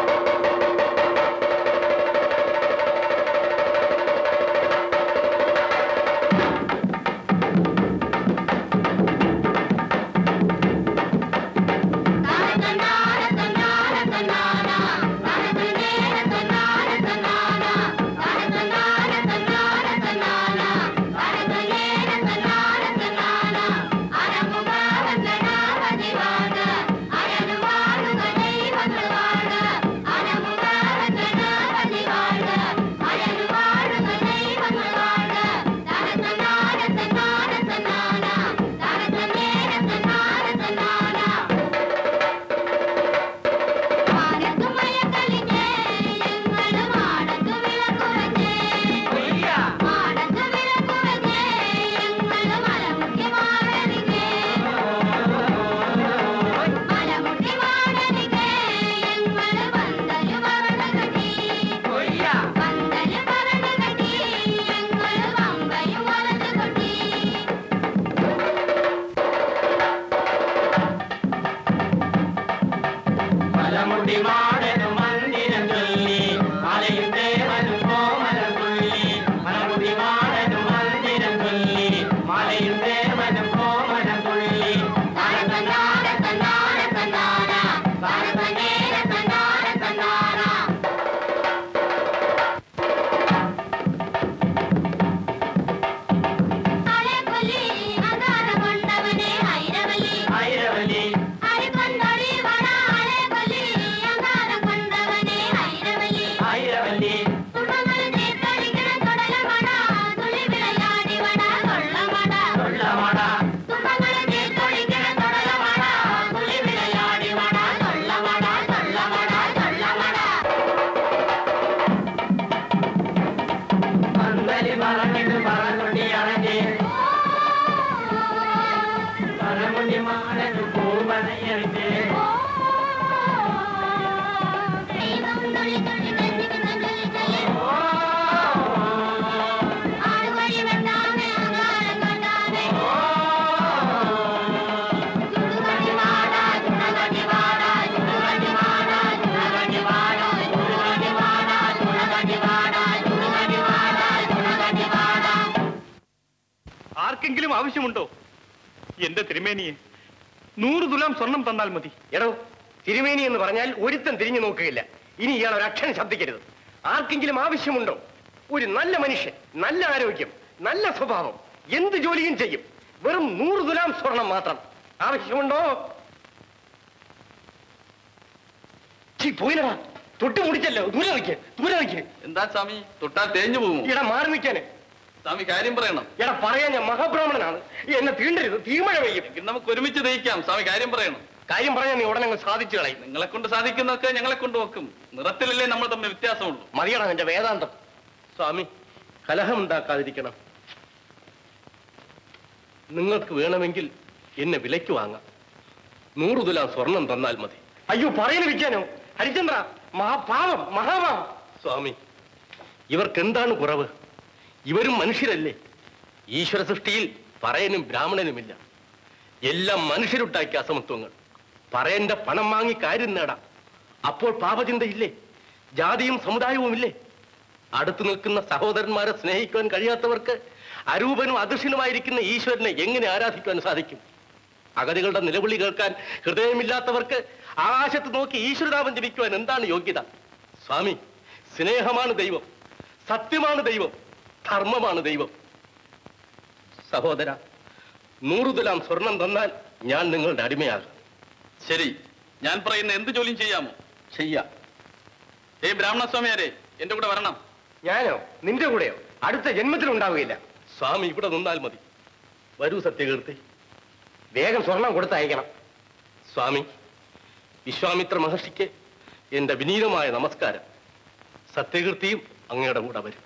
ആവശ്യമുണ്ടോ എന്റെ തിരുമേനിയെ? നൂറ് തുലാം സ്വർണം തന്നാൽ മതി. എടോ, തിരുമേനി എന്ന് പറഞ്ഞാൽ ഒരുത്തം തിരിഞ്ഞു നോക്കുകയില്ല. ഇനി ഇയാൾ ഒരക്ഷരം ശബ്ദിക്കരുത്. ആർക്കെങ്കിലും ആവശ്യമുണ്ടോ? ഒരു നല്ല മനുഷ്യൻ, നല്ല ആരോഗ്യം, നല്ല സ്വഭാവം, എന്ത് ജോലിയും ചെയ്യും. വെറും നൂറ് തുലാം സ്വർണം മാത്രം ആവശ്യമുണ്ടോ? പോയില്ലടാ, തൊട്ട് മുടിച്ചല്ലോ. ദൂരെ വയ്ക്ക്, ദൂരെ വയ്ക്ക്. എന്താ സ്വാമി, തൊട്ടാൽ തേഞ്ഞു പോകും. ഇടാ, മാറി നിൽക്കാന്. സ്വാമി കാര്യം പറയണം. എടാ, പറയാൻ ഞാൻ മഹാബ്രാഹ്മണനാണ്, എന്നെ തീണ്ടരുത്. തീമഴ പെയ്യും. നമുക്ക് ഒരുമിച്ച് ദഹിക്കാം. സ്വാമി കാര്യം പറയണം. കാര്യം പറയാൻ നീ ഉടനെ സാധിച്ചു കളയും. നിങ്ങളെ കൊണ്ട് സാധിക്കുന്നൊക്കെ ഞങ്ങളെ കൊണ്ട് നോക്കും. നിറത്തിലല്ലേ നമ്മൾ തമ്മിൽ വ്യത്യാസമുള്ളൂ. മതിയാണ് എന്റെ വേദാന്തം. സ്വാമി, കലഹം ഉണ്ടാക്കാതിരിക്കണം. നിങ്ങൾക്ക് വേണമെങ്കിൽ എന്നെ വിലയ്ക്ക് വാങ്ങാം. നൂറ് തുലാം സ്വർണം തന്നാൽ മതി. അയ്യോ, പറയുന്ന വിൽക്കാനോ? ഹരിചന്ദ്ര, മഹാപാപം, മഹാപാപം. സ്വാമി, ഇവർക്ക് എന്താണ് കുറവ്? ഇവരും മനുഷ്യരല്ലേ? ഈശ്വര സൃഷ്ടിയിൽ പറയനും ബ്രാഹ്മണനുമില്ല. എല്ലാം മനുഷ്യരുണ്ടാക്കിയ അസമത്വങ്ങൾ. പറയന്റെ പണം വാങ്ങി കാര്യം നേടാം. അപ്പോൾ പാപചിന്തയില്ലേ? ജാതിയും സമുദായവും ഇല്ലേ? അടുത്തു നിൽക്കുന്ന സഹോദരന്മാരെ സ്നേഹിക്കുവാൻ കഴിയാത്തവർക്ക് അരൂപനും അദൃശ്യനുമായിരിക്കുന്ന ഈശ്വരനെ എങ്ങനെ ആരാധിക്കുവാൻ സാധിക്കും? അഗതികളുടെ നിലവിളി കേൾക്കാൻ ഹൃദയമില്ലാത്തവർക്ക് ആകാശത്ത് നോക്കി ഈശ്വരനാമം ജപിക്കുവാൻ എന്താണ് യോഗ്യത? സ്വാമി, സ്നേഹമാണ് ദൈവം, സത്യമാണ് ദൈവം, ധർമ്മമാണ് ദൈവം. സഹോദര, നൂറു തുലാം സ്വർണം തന്നാൽ ഞാൻ നിങ്ങളുടെ അടിമയാകും. ശരി, ഞാൻ പറയുന്ന എന്ത് ജോലിയും ചെയ്യാമോ? ചെയ്യാം. ഏ ബ്രാഹ്മണസ്വാമിയാരെ, എന്റെ കൂടെ വരണം. ഞാനോ? നിന്റെ കൂടെയോ? അടുത്ത ജന്മത്തിലുണ്ടാവുകയില്ല. സ്വാമി ഇവിടെ നിന്നാൽ മതി. വരൂ സത്യകീർത്തി, വേഗം സ്വർണം കൊടുത്തയക്കണം. സ്വാമി, വിശ്വാമിത്ര മഹർഷിക്ക് എന്റെ വിനീതമായ നമസ്കാരം. സത്യകീർത്തിയും അങ്ങയുടെ കൂടെ വരും.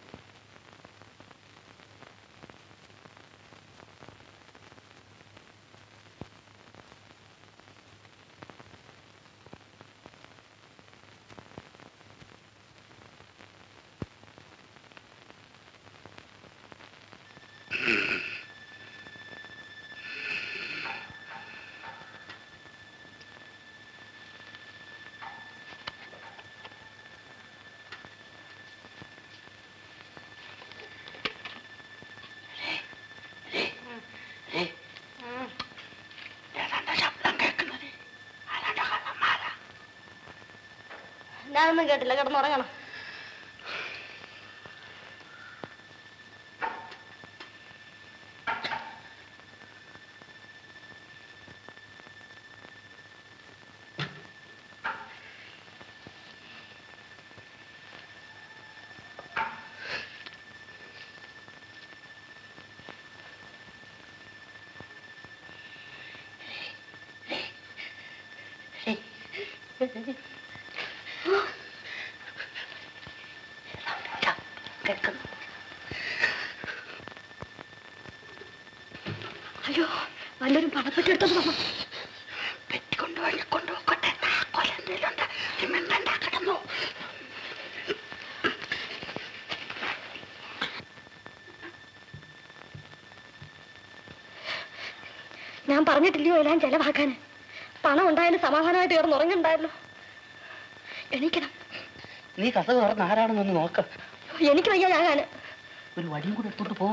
ഞാനൊന്നും കേട്ടില്ല, കിടന്നുറങ്ങണം. അയ്യോ, വല്ലൊരു പണപ്പെട്ടി എടുത്തു പെറ്റിക്കൊണ്ടുപോയി കൊണ്ടുപോക്കട്ടെ. കൊലെന്തെങ്കിലും ഞാൻ പറഞ്ഞിട്ടില്ലയോ എല്ലാം ചെലവാക്കാൻ? പണം ഉണ്ടായാലും സമാധാനമായിട്ട് കിടന്നുറങ്ങുന്നുണ്ടായിരുന്നു. എണീക്കണം. നീ കഥവ് നടന്ന് ആരാണെന്നൊന്ന് നോക്കാം. എനിക്ക് വയ്യാൻ ഒരു വടിയും കൂടെ എടുത്തോട്ട് പോ.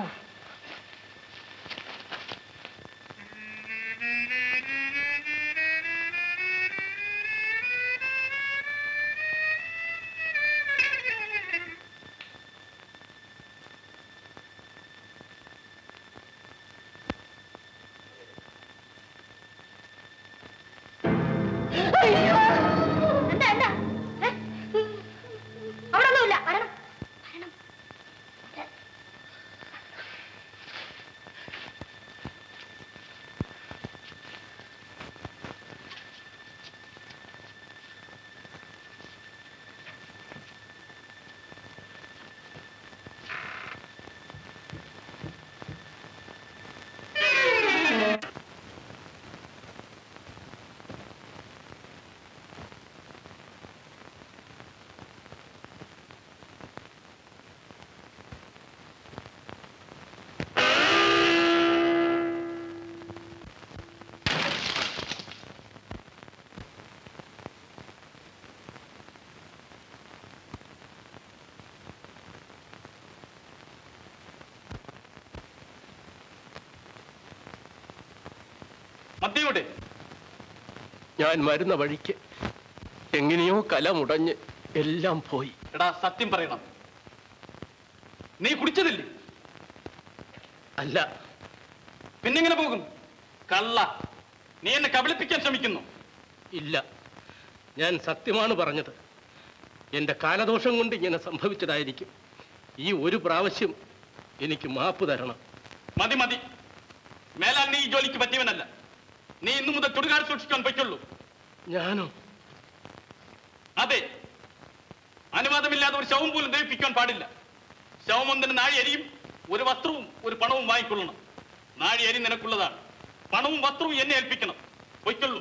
മതിയുടെ ഞാൻ വരുന്ന വഴിക്ക് എങ്ങനെയോ കല മുടഞ്ഞ് എല്ലാം പോയി. എടാ സത്യം പറയണം, നീ കുടിച്ചതില്ലേ? അല്ല, പിന്നെങ്ങനെ പോകും? കള്ള, നീ എന്നെ കബളിപ്പിക്കാൻ ശ്രമിക്കുന്നു. ഇല്ല, ഞാൻ സത്യമാണ് പറഞ്ഞത്. എന്റെ കാലദോഷം കൊണ്ട് ഇങ്ങനെ സംഭവിച്ചതായിരിക്കും. ഈ ഒരു പ്രാവശ്യം എനിക്ക് മാപ്പ് തരണം. മതി മതി, മേലാൽ നീ ഈ ജോലിക്ക് പറ്റിയവനല്ല. നീ ഇന്നു മുതൽ തുടുകാട് സൂക്ഷിക്കാൻ പറ്റുള്ളൂ. ഞാനോ? അതെ, അനുവാദമില്ലാതെ ഒരു ശവം പോലും ദഹിപ്പിക്കാൻ പാടില്ല. ശവം ഒന്നിന് നാഴി അരിയും ഒരു വസ്ത്രവും ഒരു പണവും വാങ്ങിക്കൊള്ളണം. നാഴി അരി നിനക്കുള്ളതാണ്, പണവും വസ്ത്രവും എന്നെ ഏൽപ്പിക്കണം. പൊയ്ക്കൊള്ളൂ.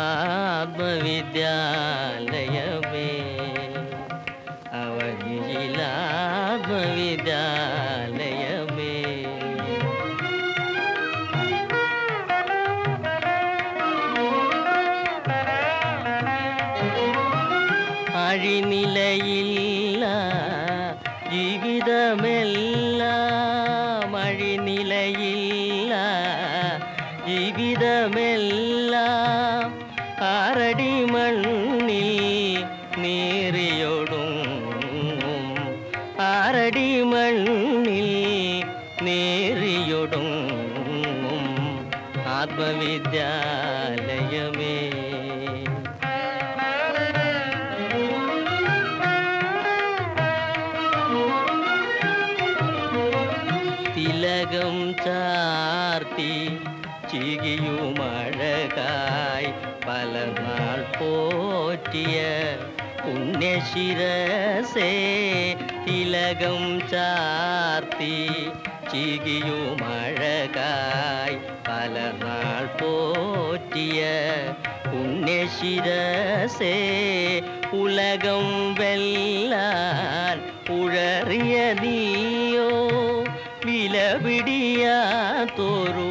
आत्मविद्यालयमे अवधिला आत्मविद्यालयमे அழிநிலையில்லா ஜீவிதமெல்லாம் ஜீவிதமெல்லாம் ஆரடி மண்ணில் நீரியோடும் ஆரடி மண்ணில் நீரியோடும் ஆத்மவித்யாலயமே திலகம் சார்த்தி சிகியும் அழகாய் பல நாள் போற்றிய புண்ணிய சிரசே திலகம் சார்த்தி சிகியும் அழகாய் பல நாள் போற்றிய புண்ணிய சிரசே உலகம் வெல்லான் உழறிய நீயோ விலவிடியா தோரு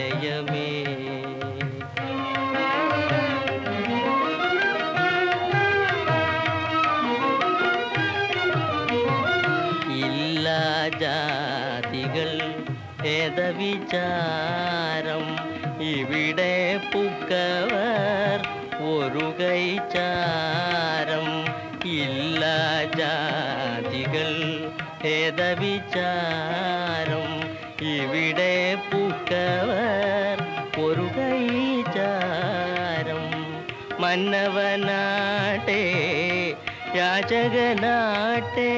ஜாதிகள் ஏத விசாரம் இவிடே புக்கவர் ஒரு கைச்சாரம் இல்லா ஜாதிகள் ஏத விசாரம் இவிடே புக்கவர் ஒரு கைச்சாரம் மன்னவ நாட்டே யாச்சக நாட்டே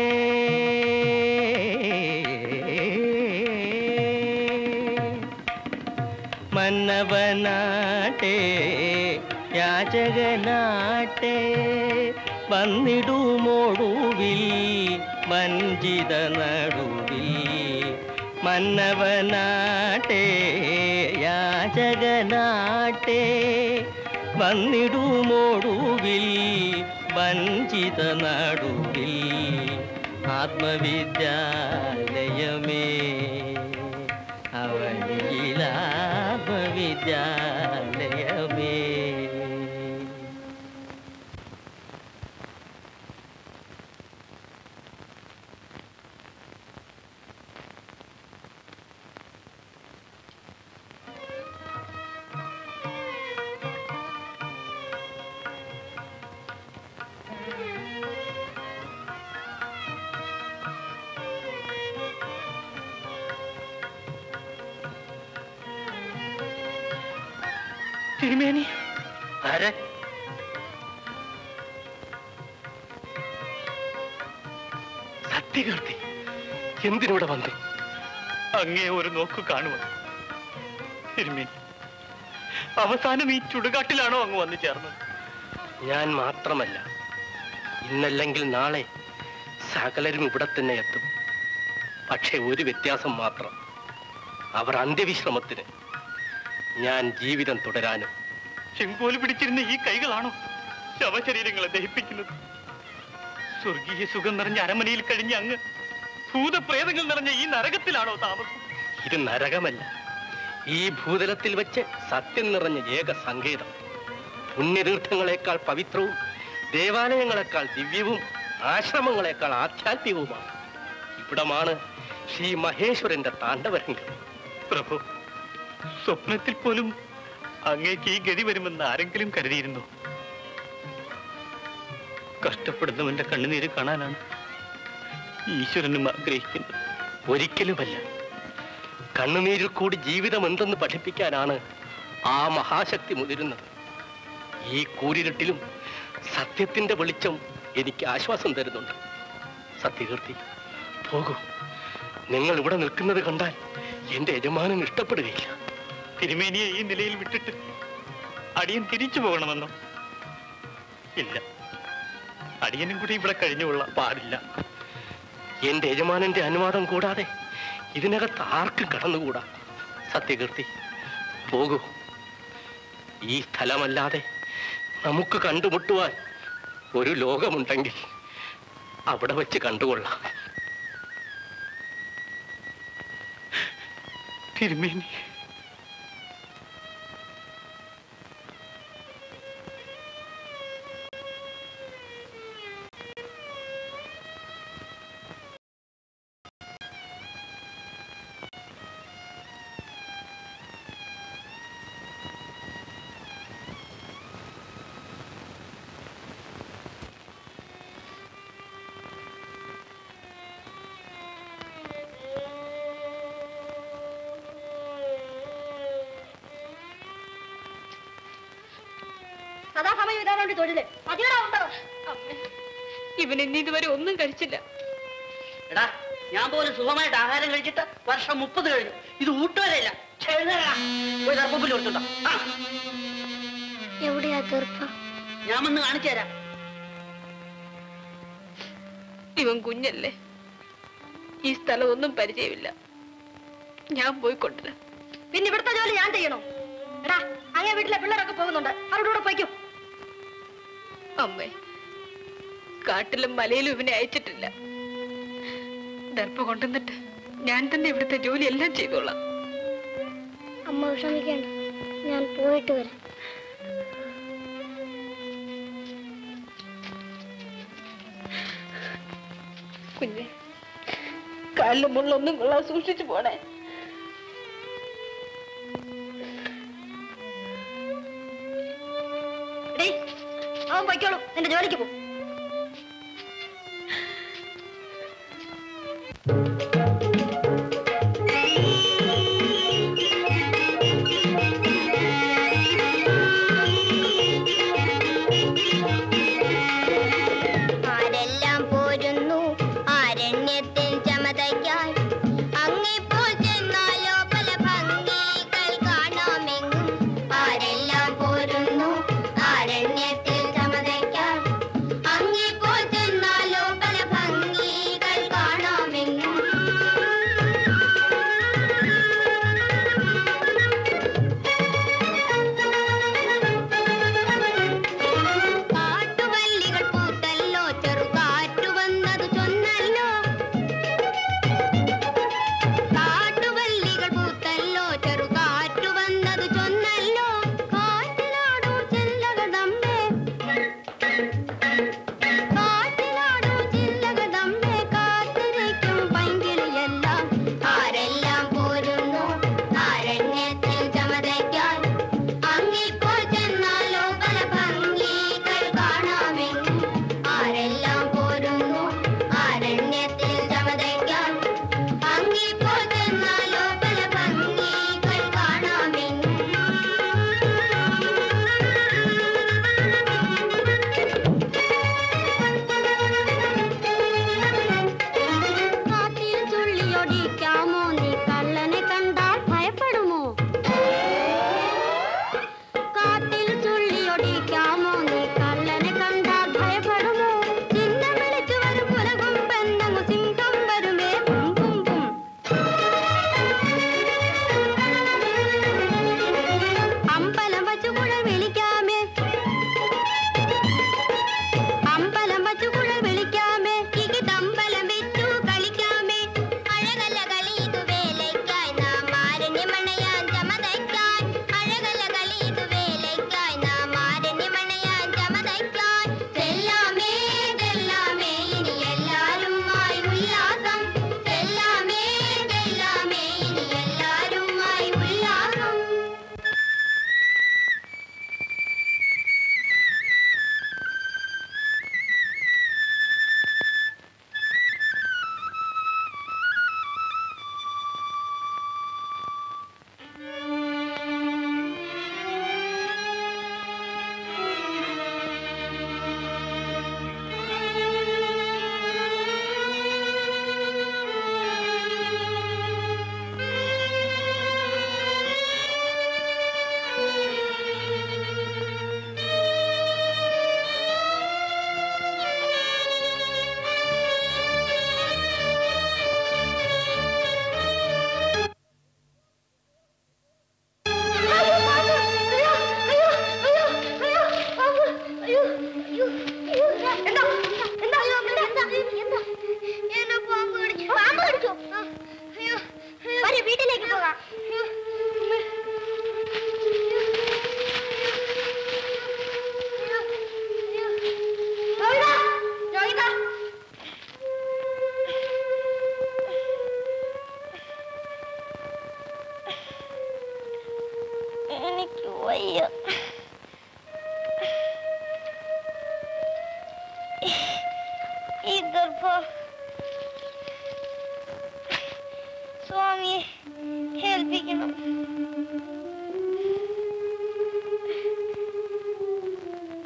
மன்னவ நாட்டே யாச்சக நாட்டே வந்திடுமோடுவில் வஞ்சித நடுவில் மன்னவ நாட்டே யாச்சக நாட்டே வந்திடுமோடுவில் வஞ்சித நடுவில் ஆத்மவித்யாலயமே அவனியிலா வித்யாலயமே திருமேனி அரே സത്യകീർത്തി എന്തിനൂടെ വന്നു അങ്ങേ ഒരു നോക്ക് കാണുക തിരുമേനി അവസാനം ഈ ചുടുകാട്ടിലാണോ അങ്ങ് വന്നു ചേർന്നത് ഞാൻ മാത്രമല്ല ഇന്നല്ലെങ്കിൽ നാളെ സകലരും ഇവിടെ തന്നെ എത്തും പക്ഷേ ഒരു വ്യത്യാസം മാത്രം അവർ അന്ത്യവിശ്രമത്തിന് ഞാൻ ജീവിതം തുടരാനും ചെങ്കോല് പിടിച്ചിരുന്ന ഈ കൈകളാണോ ശവശരീരങ്ങളെ ദഹിപ്പിക്കുന്നത് സ്വർഗീയ സുഖം നിറഞ്ഞ അരമനയിൽ കഴിഞ്ഞ അങ്ങ് ഭൂതപ്രേതങ്ങൾ നിറഞ്ഞ ഈ നരകത്തിലാണോ താമസം ഇത് നരകമല്ല ഈ ഭൂതലത്തിൽ വെച്ച് സത്യം നിറഞ്ഞ ഏക സങ്കേതം പുണ്യതീർത്ഥങ്ങളെക്കാൾ പവിത്രവും ദേവാലയങ്ങളെക്കാൾ ദിവ്യവും ആശ്രമങ്ങളെക്കാൾ ആധ്യാത്മികവുമാണ് ഇവിടമാണ് ശ്രീ മഹേശ്വരന്റെ താണ്ഡവരംഗം. പ്രഭു, സ്വപ്നത്തിൽ പോലും അങ്ങേക്ക് ഈ ഗതി വരുമെന്ന് ആരെങ്കിലും കരുതിയിരുന്നു? കഷ്ടപ്പെടുന്നവന്റെ കണ്ണുനീര് കാണാനാണ് ഈശ്വരനും ആഗ്രഹിക്കുന്നത്. ഒരിക്കലുമല്ല, കണ്ണുനീരിൽ കൂടി ജീവിതം എന്തെന്ന് പഠിപ്പിക്കാനാണ് ആ മഹാശക്തി മുതിരുന്നത്. ഈ കൂരിരുട്ടിലും സത്യത്തിന്റെ വെളിച്ചം എനിക്ക് ആശ്വാസം തരുന്നുണ്ട്. സത്യകീർത്തി, പോകൂ. നിങ്ങൾ ഇവിടെ നിൽക്കുന്നത് കണ്ടാൽ എന്റെ യജമാനൻ ഇഷ്ടപ്പെടുകയില്ല. തിരുമേനിയെ ഈ നിലയിൽ വിട്ടിട്ട് അടിയൻ തിരിച്ചു പോകണമെന്നോ? ഇല്ല, അടിയനും കൂടി ഇവിടെ കഴിഞ്ഞുകൊള്ളാൻ പാടില്ല. എന്റെ യജമാനന്റെ അനുവാദം കൂടാതെ ഇതിനകത്ത് ആർക്കും കടന്നുകൂടാ. സത്യകീർത്തി, പോകൂ. ഈ സ്ഥലമല്ലാതെ നമുക്ക് കണ്ടുമുട്ടുവാൻ ഒരു ലോകമുണ്ടെങ്കിൽ അവിടെ വെച്ച് കണ്ടുകൊള്ളാം. തിരുമേനി, ഇതുവരെ ഒന്നും കഴിച്ചില്ല. എടാ, ഞാൻ പോലും സുഖമായിട്ട് ആഹാരം കഴിച്ചിട്ട് വർഷം മുപ്പത് കഴിഞ്ഞു. ഇത് ഊട്ടുവരയില്ല. എവിടെയാ ഗർഭം? ഞാൻ വന്ന് കാണിച്ചു തരാം. ഇവൻ കുഞ്ഞല്ലേ, ഈ സ്ഥലം ഒന്നും പരിചയമില്ല. ഞാൻ പോയി കൊണ്ടുവരാം. പിന്നെ ഇവിടുത്തെ ജോലി ഞാൻ ചെയ്യണോ? എടാ, അങ്ങനെ വീട്ടിലെ പിള്ളേരൊക്കെ പോകുന്നുണ്ട്, അവരുടെ കൂടെ പോയിക്കോ. അമ്മേ, കാട്ടിലും മലയിലും ഇവനെ അയച്ചിട്ടില്ല. ദർഭ കൊണ്ടുവന്നിട്ട് ഞാൻ തന്നെ ഇവിടുത്തെ ജോലി എല്ലാം ചെയ്തോളാം. അമ്മ വിഷമിക്കേണ്ട, ഞാൻ പോയിട്ട് വരാം. കുഞ്ഞെ, കാലിലും മുള്ളൊന്നും കൊള്ളാൻ സൂക്ഷിച്ചു പോണേ. അവൻ പൊയ്ക്കോളൂ, നിന്റെ ജോലിക്ക് പോ.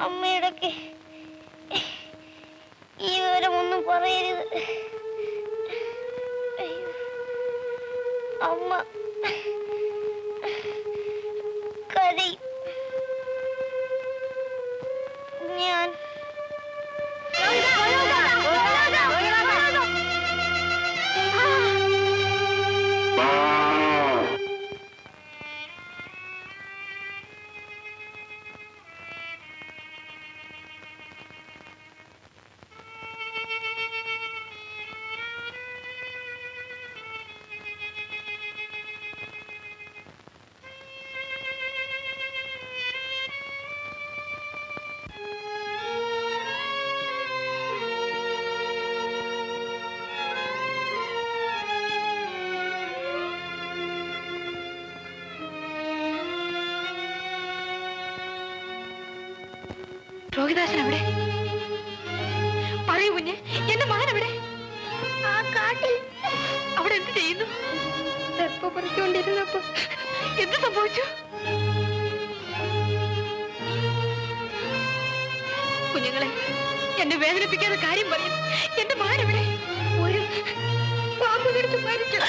അമ്മയിടയ്ക്ക് ഈ വിവരം ഒന്നും പറയരുത്. അമ്മ കരയും. ഞാൻ രോഹിദാസൻ എവിടെ? പറയൂ കുഞ്ഞ്, എന്റെ മകൻ എവിടെ? ആ കാട്ടിൽ. അവിടെ എന്ത് ചെയ്യുന്നു? പറിച്ചുകൊണ്ടിരുന്നപ്പോ എന്ത് സംഭവിച്ചു? കുഞ്ഞുങ്ങളെ എന്നെ വേദനിപ്പിക്കാത്ത കാര്യം പറയും. എന്റെ മകൻ എവിടെ? ഒരു പാമ്പ് കടിച്ചു മരിച്ചു.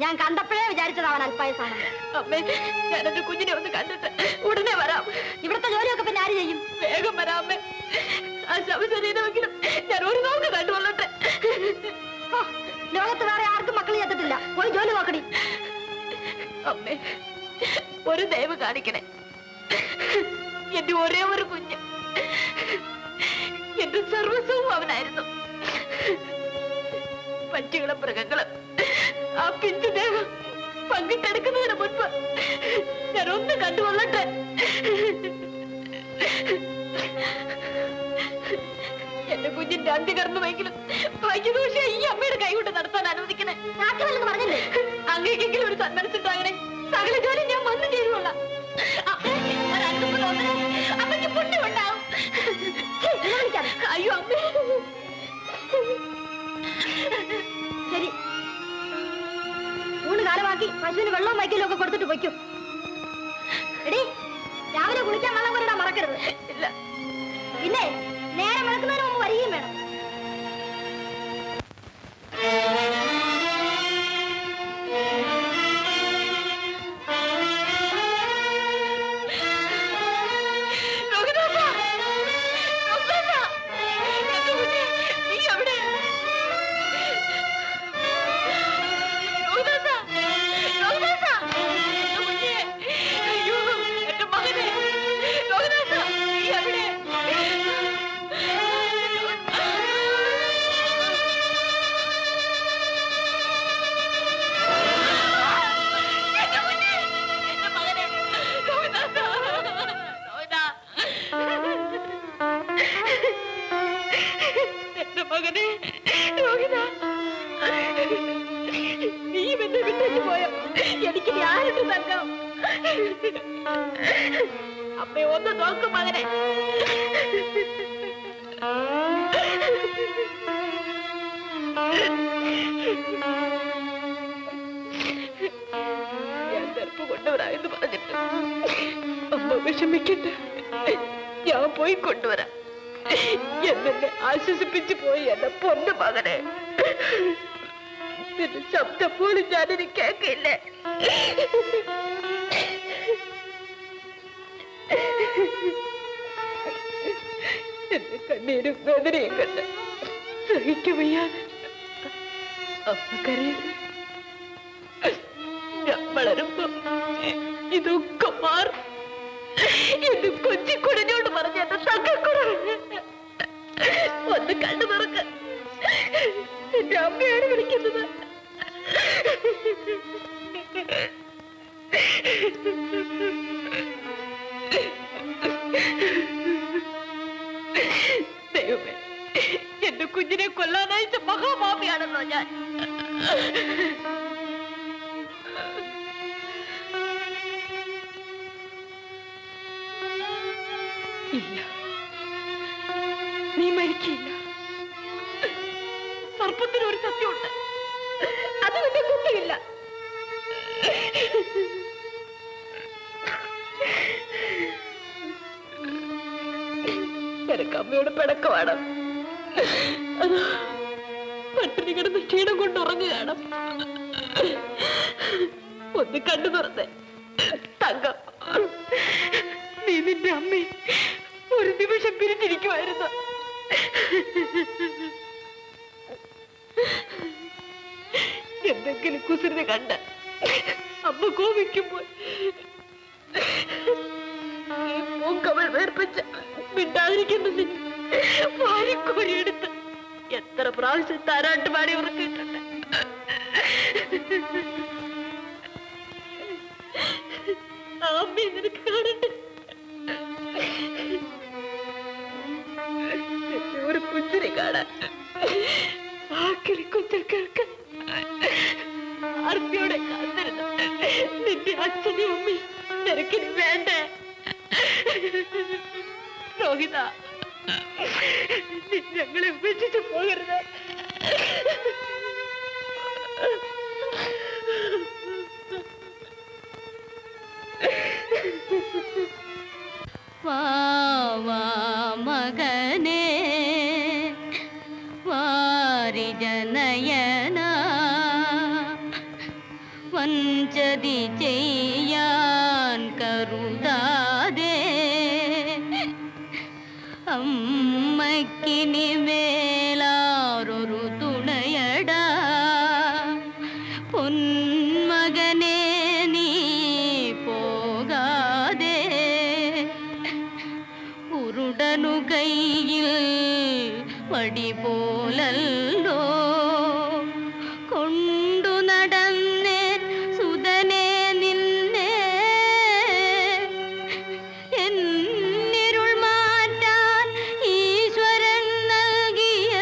ഞാൻ കണ്ടപ്പോഴേ വിചാരിച്ചത് അവൻ അൽപ്പായസാണ്. അമ്മേ, ഞാനെന്റെ കുഞ്ഞിനെ ഒന്ന് കണ്ടിട്ട് ഉടനെ വരാം. ഇവിടുത്തെ ജോലിയൊക്കെ പിന്നെ ആര് ചെയ്യും? വേഗം വരാം അമ്മേ. ആ ശവശരീരമെങ്കിലും ഞാൻ ഒരു നോക്ക് കണ്ടുകൊള്ളട്ടെ. ലോകത്ത് വേറെ ആർക്കും മക്കൾ ചേർത്തിട്ടില്ല. പോയി ജോലി നോക്കണി. അമ്മേ, ഒരു ദയവ് കാണിക്കണേ. എന്റെ ഒരേ ഒരു കുഞ്ഞ്, എന്റെ സർവസ്വവും അവനായിരുന്നു. പക്ഷികളും മൃഗങ്ങളും ആ പിഞ്ചു ദേഹം പങ്കിട്ടെടുക്കുന്നതിന് മുൻപ് ഞാനൊന്ന് കണ്ടുകൊള്ളട്ടെ. എന്റെ കുഞ്ഞിന്റെ അന്ത്യകർമ്മമെങ്കിലും ഭാഗ്യദോഷ ഈ അമ്മയുടെ കൈകൊണ്ട് നടത്താൻ അനുവദിക്കണേ. നാട്ടുകാരെന്ന് പറഞ്ഞില്ലേ, അങ്ങേക്കെങ്കിലും ഒരു സന്മനസ്സുണ്ടാകണേ. സകല ജോലി ഞാൻ വന്നു ചെയ്തുകൊള്ളാം. അമ്മയ്ക്ക് പൊട്ടിയുണ്ടാവും. അയ്യോ അമ്മ, ശരി, ഊണ് കാലമാക്കി പശുവിന് വെള്ളവും വൈക്കലും ഒക്കെ കൊടുത്തിട്ട് വയ്ക്കും. എടി, രാവിലെ കുളിക്കാൻ വെള്ളം കൊണ്ടിടാൻ മറക്കരുത്. ഇല്ല, പിന്നെ നേരെ വിളക്കുന്നതിന് മുമ്പ് വരികയും വേണം. അമ്മ ഒന്ന് നോക്കും മകനെ. ഞാൻ തെറുപ്പ് കൊണ്ടുവരാമെന്ന് പറഞ്ഞിട്ട് അമ്മ വിഷമിക്കണ്ട. ഞാൻ പോയി കൊണ്ടുവരാം. എന്നെ ആശ്വസിപ്പിച്ചു പോയി എന്നെ പൊന്നു മകനെ. നിന്റെ ശബ്ദം പോലും ഞാനിനി കേൾക്കില്ലേ. എന്റെ കണ്ണീര് വേദനയും കണ്ട് സഹിക്കുമയ്യ. അമ്മക്കറിയാം ഞാൻ വളരുമ്പോ ഇതൊക്കെ മാറും. എന്റെ കൊച്ചി കുടഞ്ഞോട് പറഞ്ഞ എന്റെ സഖക്കുടഞ്ഞ് ഒന്ന് കണ്ടു പറക്ക. എന്റെ അമ്മയാണ് വിളിക്കുന്നത്. ദൈവമേ, എന്റെ കുഞ്ഞിനെ കൊല്ലാനയച്ച മഹാപാപിയാണെന്നോ ഞാൻ? ഇല്ല, നീ മരിക്കില്ല. സർപ്പത്തിനൊരു സത്യമുണ്ട്, അത് നിന്റെ കുട്ടിയില്ല. നിനക്ക് അമ്മയോട് പിണക്കമാണ്. അത് പട്ടിണി കിടന്ന് ക്ഷീണം കൊണ്ട് ഉറങ്ങുകയാണ്. ഒന്ന് കണ്ടു തുറന്നേ തങ്കം, നീ നിന്റെ അമ്മ ഒരു നിമിഷം പിരിഞ്ഞിരിക്കുമായിരുന്നു. എന്തെങ്കിലും കുസൃതി കണ്ട് അമ്മ കോപിക്കുമ്പോൾ പൂക്കവൾ വേർപ്പിച്ച് മിണ്ടാതിരിക്കുന്നത് വാരിക്കോരിയെടുത്ത് എത്ര പ്രാവശ്യം താരാട്ട് പാടി ഉറക്കിയിട്ടുണ്ട്. ആ അമ്മയെ നിനക്ക് കാണണ്ടേ? ഒരു പുഞ്ചിരി കാണാൻ ആ കിളിക്കൊച്ചൽ കേൾക്കാൻ ആർത്തിയോടെ കാത്തിരുന്നു നിന്റെ അച്ഛനും അമ്മയും നിനക്കിനി വേണ്ടേ? രോഹിത, ഞങ്ങളെ ഉപേക്ഷിച്ചു പോകരുത്. വാ വാ മകനേ, വാരിജനയന വഞ്ചതി ചെയ്യാൻ കരുതാതെ അമ്മക്കിനി മേലാറൊരു തുണയടാ പൊന്മകനെ. നീ പോകാതെ ഉരുടനു കൈയിൽ വടി പോലല്ലോ കൊണ്ടു നടന്നേ സുതനേ നിന്നെ. എന്നിരുൾ മാറ്റാൻ ഈശ്വരൻ നൽകിയ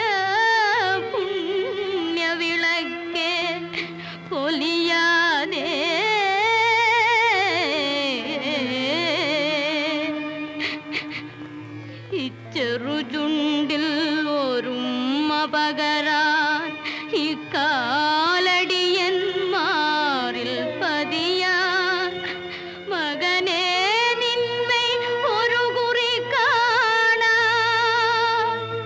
പുണ്യവിളക്കേ പൊലിയാനേ. ഇച്ചെറു ചുണ്ടിൽ ഒരുമ്മ പകരാൻ ഇക്കാലടിയന്മാരിൽ പതിയാൻ മകനെ. നിന്മേ ഒരു കുറി കാണാൻ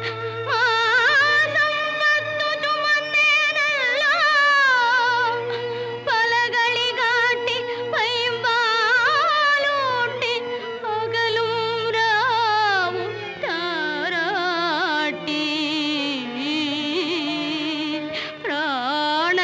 മാസംപത്തു ചുമന്നേനല്ലോ പലകളി കാട്ടി പൈമ്പാലൂട്ടി പകലും രാവും താരാട്ടി പ്രാണ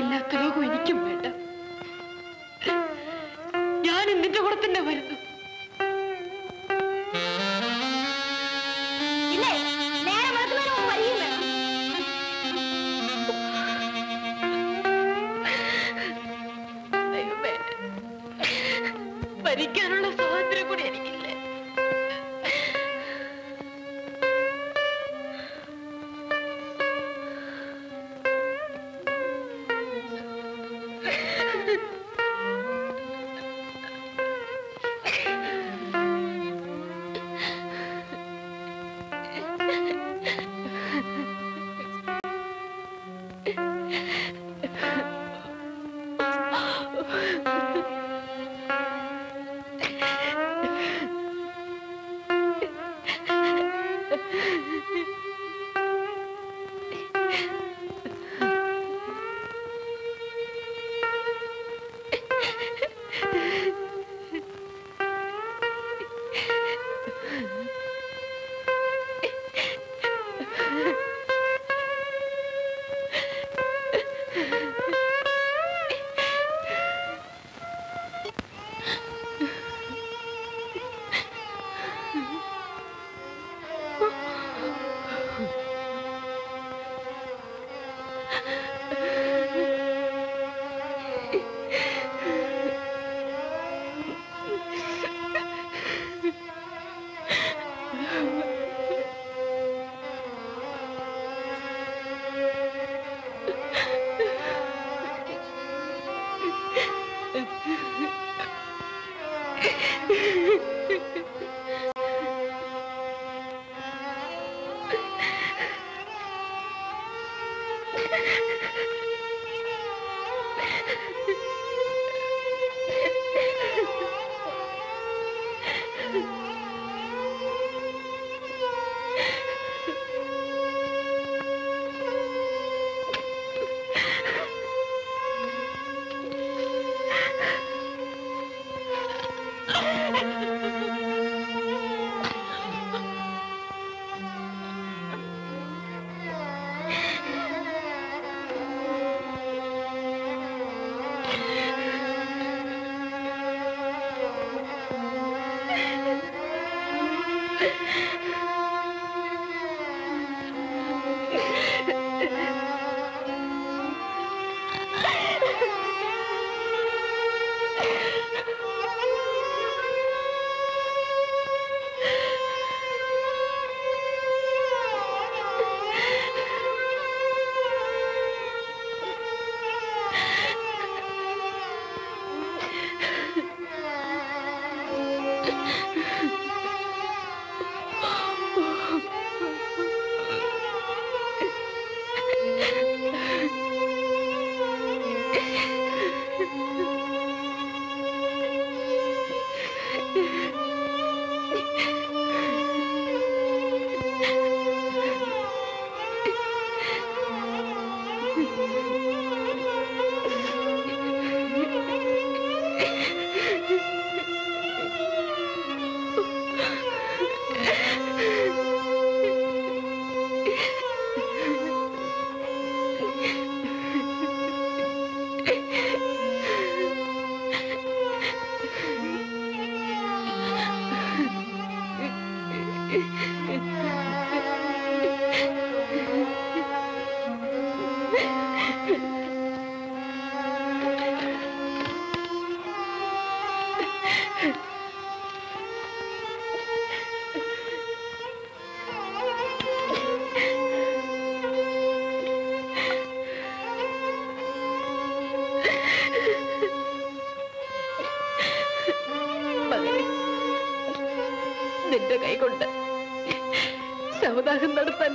ഇല്ലാത്ത ലോകം എനിക്കും വേണ്ട. ഞാൻ നിന്റെ കൂടെ തന്നെ വരുന്നു. ഭരിക്കാനുള്ള സ്വാതന്ത്ര്യം കൂടി എനിക്കില്ല.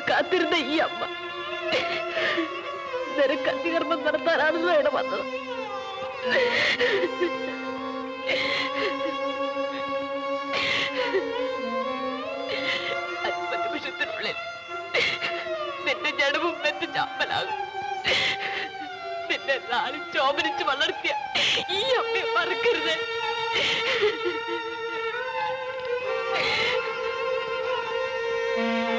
കാത്തിരുന്ന ഈ അമ്മ നിനക്ക് അന്തികർമ്മം നടത്താനാണെന്ന് ഇവിടെ വന്നത്. അല്പ നിമിഷത്തിനുള്ളിൽ നിന്റെ ജഡവും വെച്ച് ചാമ്പലാകും. നിന്നെ നാളിൽ ചോപനിച്ച് വളർത്തിയ ഈ അമ്മയെ മറക്കരുത്. Yeah.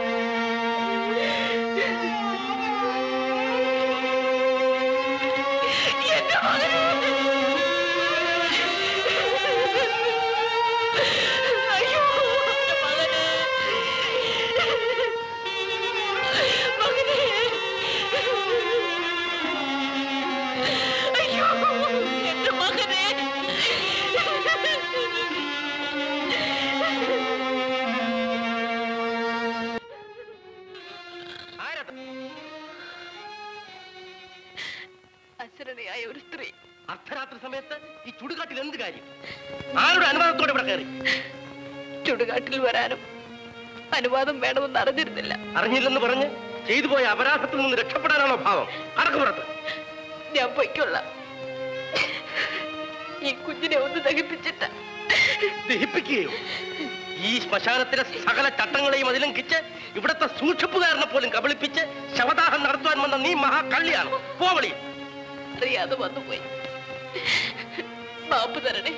ക്ഷമിക്കണേ, അർദ്ധരാത്രി സമയത്ത് ഈ ചുടുകാട്ടിൽ എന്ത് കാര്യം? ആരുടെ അനുവാദത്തോടെ ഇവിടെ കയറി? ചുടുകാട്ടിൽ വരാനും അനുവാദം വേണമെന്ന് അറിഞ്ഞിരുന്നില്ല. അറിഞ്ഞില്ലെന്ന് പറഞ്ഞ് ചെയ്തു പോയ അപരാധത്തിൽ നിന്ന് രക്ഷപ്പെടാനാണോ ഭാവം? അടക്കപ്പുറത്ത് ഞാൻ പൊയ്ക്കൊള്ള. ഈ കുഞ്ഞിനെ ഒന്ന് ദഹിപ്പിച്ചിട്ട്. ദഹിപ്പിക്കുകയോ? ഈ ശ്മശാനത്തിലെ സകല ചട്ടങ്ങളെയും അതിലംഘിച്ച് ഇവിടത്തെ സൂക്ഷിപ്പുകാരനെ പോലും കബളിപ്പിച്ച് ശവദാഹം നടത്തുവാൻ വന്ന നീ മഹാകള്ളിയാണ്. പോവളി അറിയാതെ വന്നുപോയി. മാപ്പ് തരണേ.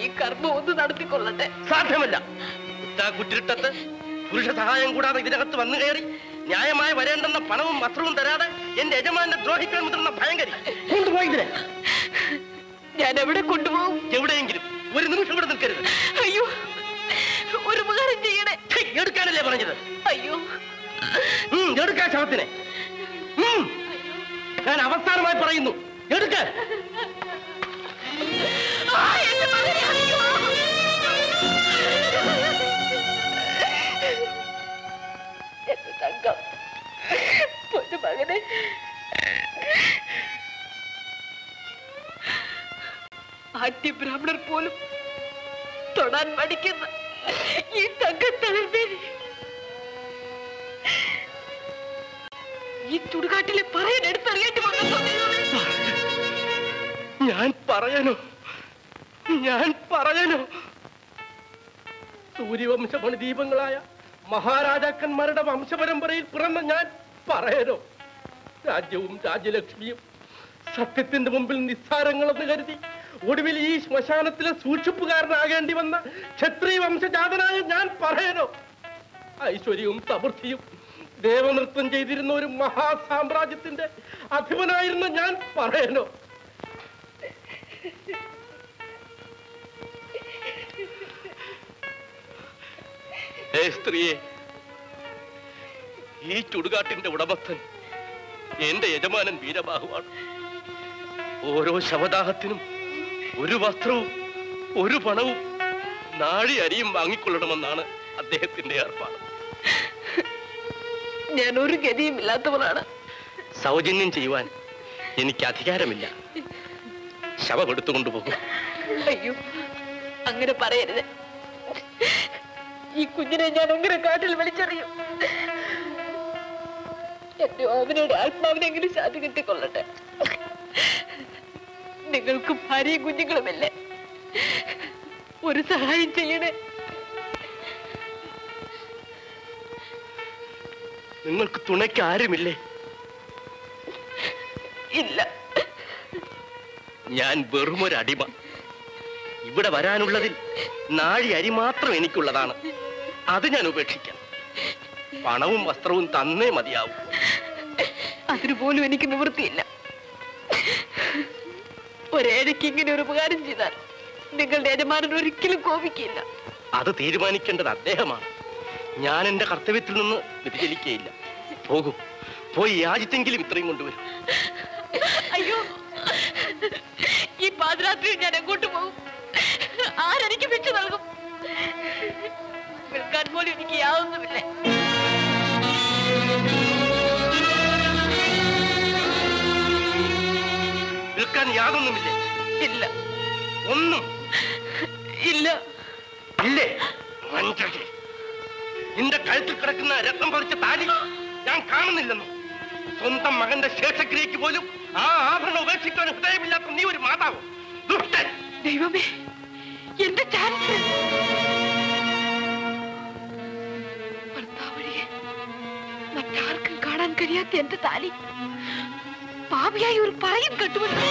ഈ കർമ്മം ഒന്ന് നടത്തിക്കൊള്ളട്ടെ. സാധ്യമല്ല. കുറ്റിട്ടത്ത് പുരുഷ സഹായം കൂടാതെ ഇതിനകത്ത് വന്നു കയറി ന്യായമായി വരേണ്ടെന്ന പണവും വസ്ത്രവും തരാതെ എന്റെ യജമാനെ ദ്രോഹിക്കാൻ മുതിർന്ന ഭയങ്കരി. കൊണ്ടുപോയില്ലേ? ഞാൻ എവിടെ കൊണ്ടുപോകും? എവിടെയെങ്കിലും. ഒരു നിമിഷം ഇവിടെ നിൽക്കരുത്. അയ്യോ, ഒരു ഉപകാരം ചെയ്യണേ. എടുക്കാനല്ലേ പറഞ്ഞത്? അയ്യോ, എടുക്കാൻ ശവത്തിനെ. ഞാൻ അവസാനമായി പറയുന്നു, എടുക്കാൻ. മകനെ, ആറ്റി ബ്രാഹ്മണർ പോലും തൊടാൻ മടിക്കുന്ന ഈ തങ്കത്തളർമേ ഈ ചുടുകാട്ടിലെ പറയാൻ എടുത്തറിയേണ്ടി വന്നു. ഞാൻ പറയാനോ ഞാൻ പറയാനോ സൂര്യവംശമണി ദീപങ്ങളായ മഹാരാജാക്കന്മാരുടെ വംശപരമ്പരയിൽ പിറന്ന ഞാൻ പറയാനോ? രാജ്യവും രാജ്യലക്ഷ്മിയും സത്യത്തിന്റെ മുമ്പിൽ നിസ്സാരങ്ങളെന്ന് കരുതി ഒടുവിൽ ഈ ശ്മശാനത്തിലെ സൂക്ഷിപ്പുകാരനാകേണ്ടി വന്ന ക്ഷത്രിയ വംശജാതനായ ഞാൻ പറയാനോ? ഐശ്വര്യവും സമൃദ്ധിയും ദേവനൃത്തം ചെയ്തിരുന്ന ഒരു മഹാസാമ്രാജ്യത്തിന്റെ അധിപനായിരുന്ന ഞാൻ പറയാനോ? ഹേ സ്ത്രീയെ, ഈ ചുടുകാട്ടിന്റെ ഉടമസ്ഥൻ എന്റെ യജമാനൻ വീരബാഹുവാണ്. ഓരോ ശവദാഹത്തിനും ഒരു വസ്ത്രവും ഒരു പണവും നാഴി അരിയും വാങ്ങിക്കൊള്ളണമെന്നാണ് അദ്ദേഹത്തിന്റെ ഏർപ്പാട്. ഞാൻ ഒരു ഗതിയും ഇല്ലാത്തവളാണ്. സൗജന്യം ചെയ്യുവാൻ എനിക്ക് അധികാരമില്ല. ശവം എടുത്തുകൊണ്ടുപോകും. അയ്യോ, അങ്ങനെ പറയരുത്. ഈ കുഞ്ഞിനെ ഞാൻ എങ്ങനെ കാട്ടിൽ വിളിച്ചറിയും? എന്റെ അവനോട് ആത്മാവിനെങ്കിലും ശാന്തി കിട്ടിക്കൊള്ളട്ടെ. നിങ്ങൾക്ക് ഭാര്യയും കുഞ്ഞുങ്ങളുമല്ലേ? ഒരു സഹായം ചെയ്യണേ. നിങ്ങൾക്ക് തുണയ്ക്ക് ആരുമില്ലേ? ഇല്ല, ഞാൻ വെറുമൊരടിമ. ഇവിടെ വരാനുള്ളതിൽ നാഴി അരി മാത്രം എനിക്കുള്ളതാണ്. അത് ഞാൻ ഉപേക്ഷിക്കാം. പണവും വസ്ത്രവും തന്നേ മതിയാവും. അതിനുപോലും എനിക്ക് നിവൃത്തിയില്ല. ഒരേഴയ്ക്ക് ഇങ്ങനെ ഒരു ഉപകാരം ചെയ്താൽ നിങ്ങളുടെ യജമാനൻ ഒരിക്കലും കോപിക്കില്ല. അത് തീരുമാനിക്കേണ്ടത് അദ്ദേഹമാണ്. ഞാൻ എന്റെ കർത്തവ്യത്തിൽ നിന്ന് വ്യതിചലിക്കുകയില്ല. പോകൂ, പോയി യാചിച്ചെങ്കിലും ഇത്രയും കൊണ്ടുവരും. അയ്യോ, ഈ പാതിരാത്രിയിൽ ഞാൻ എങ്ങോട്ട് പോകും? ആരെനിക്ക് പിച്ചു നൽകും? വിൽക്കാൻ പോലും എനിക്ക് യാതൊന്നുമില്ല. വിൽക്കാൻ യാതൊന്നുമില്ല? ഇല്ല. ഒന്നും ഇല്ല? ഇല്ലേ? മഞ്ചടി, നിന്റെ കഴുത്തിൽ കിടക്കുന്ന രക്തം പറിച്ച താലി ഞാൻ കാണുന്നില്ലെന്നും സ്വന്തം മകന്റെ ശേഷക്രിയക്ക് പോലും ആ ആഭരണം ഉപേക്ഷിക്കാൻ ഹൃദയമില്ലാത്ത നീ ഒരു മാതാവ്. ദുഷ്ടൻ! ദൈവമേ, എന്റെ ചാൻസ്! ഭർത്താവഴിയെ മറ്റാർക്കും കാണാൻ കഴിയാത്ത എന്റെ താലി പാപിയായി ഒരു പറയും കെട്ടുവന്നു.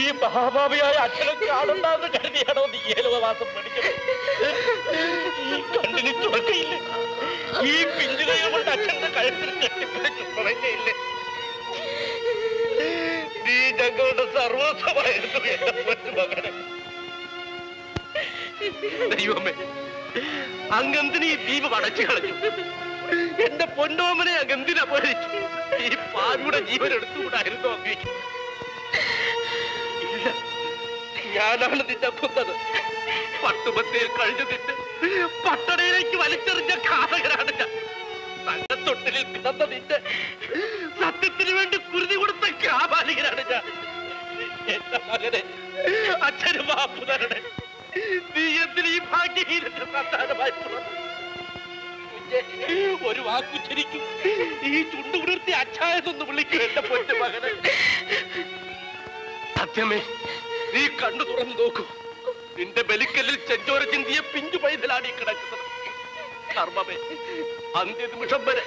ഈ മഹാഭാവിയായ അച്ഛനൊക്കെ ആളുണ്ടാകുന്ന കരുതിയാണോ നീ ഏലുവാസം പഠിക്കുന്നത്? ഈ കണ്ണിന് തുറക്കയില്ല. ഈ പിഞ്ചുകൈകൾ കൊണ്ട് അച്ഛന്റെ കഴുത്തിൽ കെട്ടിപ്പിടിച്ച് തുറക്കയില്ല. നീ ഞങ്ങളുടെ സർവോസമായിരുന്നു എന്റെ മറ്റു മകനെ. ദൈവമേ, അങ്ങന്തിന് ഈ ദീപം അടച്ചു കളഞ്ഞു. എന്റെ പൊന്നോമനെ അങ്ങന്തിനെ അപഹരിച്ചു. ഈ പാവിയുടെ ജീവൻ എടുത്തുകൂടായിരുന്നു അമ്മയ്ക്ക്. ഇല്ല, ഞാനാണ് നിന്നെ കൊന്നത്. പട്ടുപത്തിയിൽ കഴിഞ്ഞു നിന്നെ പട്ടണയിലേക്ക് വലിച്ചെറിഞ്ഞ ഘാതകനാണ് ഞാൻ. തങ്കത്തൊട്ടിലിൽ കിടന്ന നിന്നെ സത്യത്തിന് വേണ്ടി കുരുതി കൊടുത്ത കാപാലികനാണ് ഞാൻ. എന്റെ മകനെ, അച്ഛന് മാപ്പ് തരണേ. നീ എന്തിന് ഈ ഭാഗ്യഹീനന്റെ സന്താനമായി പുറത്തു? ഒരു വാക്കുച്ചരിക്കും ഈ ചുണ്ടുകുളിർത്തി അച്ഛായെന്നൊന്ന് വിളിക്കും എന്റെ പൊറ്റ മകനെ. സത്യമേ, നീ കണ്ണു തുറന്നു നോക്കൂ. നിന്റെ ബലിക്കല്ലിൽ ചെഞ്ചോര ചിന്തിയെ പിഞ്ചു പൈതലാണ് ഈ കിടക്കുന്നത്. കർമ്മമേ, അന്ത്യ നിമിഷം വരെ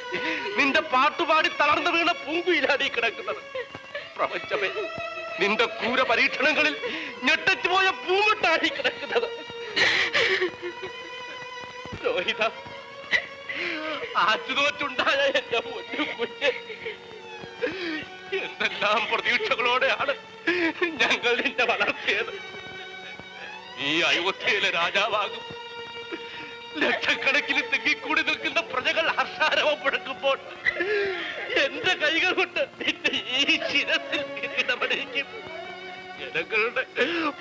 നിന്റെ പാട്ടുപാടി തളർന്നു വീണ പൂങ്കുയിലാണ് ഈ കിടക്കുന്നത്. പ്രപഞ്ചമേ, നിന്റെ ക്രൂര പരീക്ഷണങ്ങളിൽ ഞെട്ടച്ചുപോയ പൂമട്ടാണ് ഈ കിടക്കുന്നത്. രോഹിത, ആറ്റുതോറ്റുണ്ടായ എന്റെ പൊന്നു കുഞ്ഞ്, എന്തെല്ലാം പ്രതീക്ഷകളോടെയാണ് ഞങ്ങൾ നിന്നെ വളർത്തിയത്. ഈ അയോധ്യയിലെ രാജാവാകും. ലക്ഷക്കണക്കിന് തെങ്ങിക്കൂടി നിൽക്കുന്ന പ്രജകൾ ഹർഷാരവം മുഴക്കുമ്പോൾ എന്റെ കൈകൾ കൊണ്ട് നിന്റെ ഈ ശിരസിൽ കിരീടമണിയിക്കും. ജനങ്ങളുടെ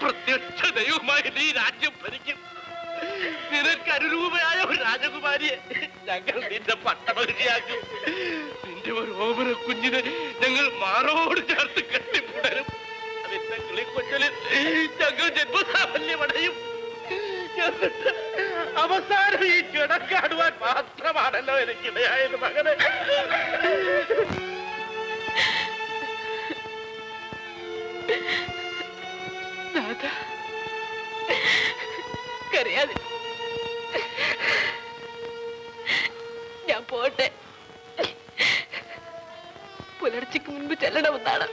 പ്രത്യക്ഷ ദൈവമായി നീ രാജ്യം ഭരിക്കും. നിനക്ക് അനുരൂപയായ ഒരു രാജകുമാരിയെ ഞങ്ങൾ നിന്റെ പട്ടമകൃതിയാക്കും. നിന്റെ ഒരു ഓമന കുഞ്ഞിനെ ഞങ്ങൾ മാറോട് ചേർത്ത് കെട്ടിപ്പുടരും. നിന്റെ കിളിക്കൊച്ചലിൽ ഞങ്ങൾ ജന്മസാഫല്യമടയും. എന്നിട്ട് അവസാനം ഈ കിടക്കാടുവാൻ മാത്രമാണല്ലോ എനിക്കിടയായത് മകനെ. കരയാതെ ഞാൻ പോട്ടെ. പുലർച്ചയ്ക്ക് മുൻപ് ചെല്ലണമെന്നാണ്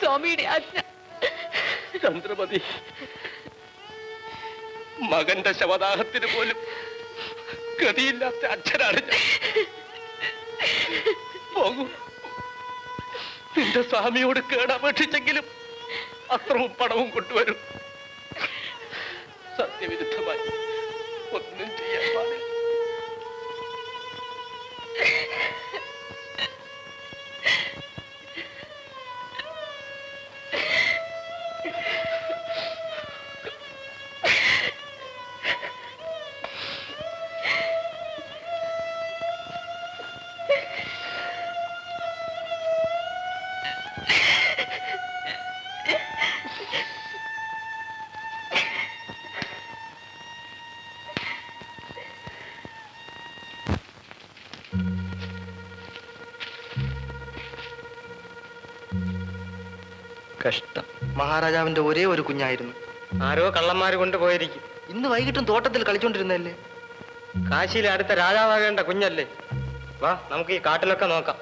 സ്വാമിയുടെ ആജ്ഞ. ചന്ദ്രമതി, മകന്റെ ശവദാഹത്തിന് പോലും ഗതിയില്ലാത്ത അച്ഛനാണ് ഞാൻ. പോകൂ. നിന്റെ സ്വാമിയോട് കേടപേക്ഷിച്ചെങ്കിലും അത്രവും പണവും കൊണ്ടുവരും. സത്യവിരുദ്ധമായി ഒന്നും ചെയ്യാൻ പാടില്ല. മഹാരാജാവിന്റെ ഒരേ ഒരു കുഞ്ഞായിരുന്നു. ആരോ കള്ളന്മാര് കൊണ്ടുപോയിരിക്കും. ഇന്ന് വൈകിട്ടും തോട്ടത്തിൽ കളിച്ചോണ്ടിരുന്നല്ലേ? കാശിയിലെ അടുത്ത രാജാവാകേണ്ട കുഞ്ഞല്ലേ. വാ, നമുക്ക് ഈ കാട്ടിലൊക്കെ നോക്കാം.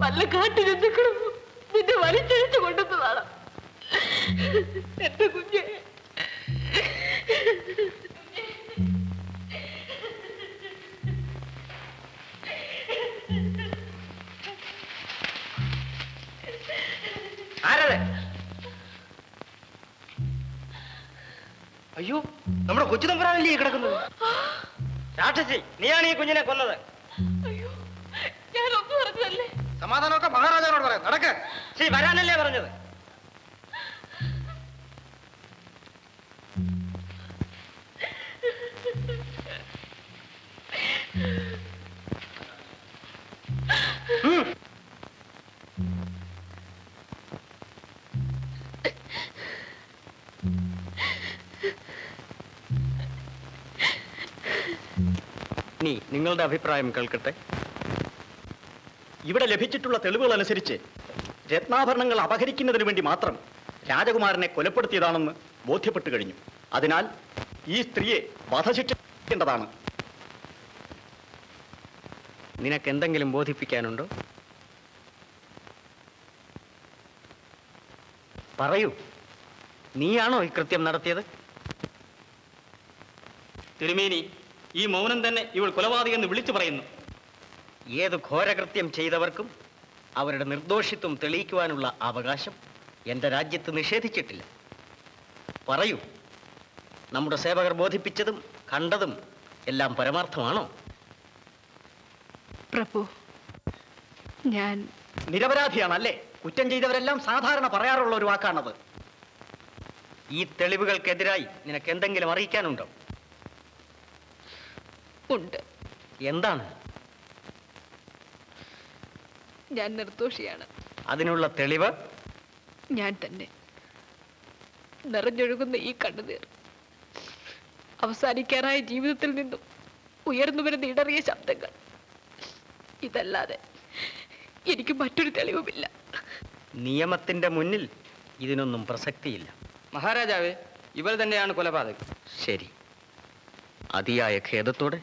വല്ല കാട്ടു ജന്തുക്കളും നിന്റെ വലിച്ചഴിച്ചു കൊണ്ടുവന്നതാണ് എന്റെ കുഞ്ഞെ. ആരത്? അയ്യോ, നമ്മുടെ കൊച്ചു തമ്പുരാനല്ലേ ഈ കിടക്കുന്നത്? രാക്ഷസി, നീയാണ് ഈ കുഞ്ഞിനെ കൊന്നത്. അയ്യോ, ഞാനൊന്നും പറഞ്ഞതല്ലേ. സമാധാനമൊക്കെ മഹാരാജാവിനോട് പറയാം. നടക്ക്. ശരി, വരാനല്ലേ പറഞ്ഞത്. നീ നിങ്ങളുടെ അഭിപ്രായം കേൾക്കട്ടെ. ഇവിടെ ലഭിച്ചിട്ടുള്ള തെളിവുകൾ അനുസരിച്ച് രത്നാഭരണങ്ങൾ അപഹരിക്കുന്നതിന് വേണ്ടി മാത്രം രാജകുമാരനെ കൊലപ്പെടുത്തിയതാണെന്ന് ബോധ്യപ്പെട്ടു കഴിഞ്ഞു. അതിനാൽ ഈ സ്ത്രീയെ വധശിക്ഷിക്കേണ്ടതാണ്. നിനക്കെന്തെങ്കിലും ബോധിപ്പിക്കാനുണ്ടോ? പറയൂ, നീയാണോ ഈ കൃത്യം നടത്തിയത്? തിരുമേനി, ഈ മൗനം തന്നെ ഇവൾ കൊലപാതകി എന്ന് വിളിച്ചു പറയുന്നു. ഏത് ഘോരകൃത്യം ചെയ്തവർക്കും അവരുടെ നിർദോഷിത്വം തെളിയിക്കുവാനുള്ള അവകാശം എൻ്റെ രാജ്യത്ത് നിഷേധിച്ചിട്ടില്ല. പറയൂ, നമ്മുടെ സേവകർ ബോധിപ്പിച്ചതും കണ്ടതും എല്ലാം പരമാർത്ഥമാണോ? പ്രഭു, ഞാൻ നിരപരാധിയാണല്ലേ? കുറ്റം ചെയ്തവരെല്ലാം സാധാരണ പറയാറുള്ള ഒരു വാക്കാണത്. ഈ തെളിവുകൾക്കെതിരായി നിനക്ക് എന്തെങ്കിലും അറിയിക്കാനുണ്ടോ? ഉണ്ട്. എന്താണ്? ഞാൻ നിർദോഷിയാണ്. അതിനുള്ള തെളിവ് ഞാൻ തന്നെ. നിറഞ്ഞൊഴുകുന്ന ഈ കണ്ണുനീർ, അവസാനിക്കാറായ ജീവിതത്തിൽ നിന്നും ഉയർന്നു വരുന്ന ഇടറിയ ശബ്ദങ്ങൾ, ഇതല്ലാതെ എനിക്ക് മറ്റൊരു തെളിവുമില്ല. നിയമത്തിന്റെ മുന്നിൽ ഇതിനൊന്നും പ്രസക്തിയില്ല. മഹാരാജാവേ, ഇവർ തന്നെയാണ് കൊലപാതകം. ശരി, അതിയായ ഖേദത്തോടെ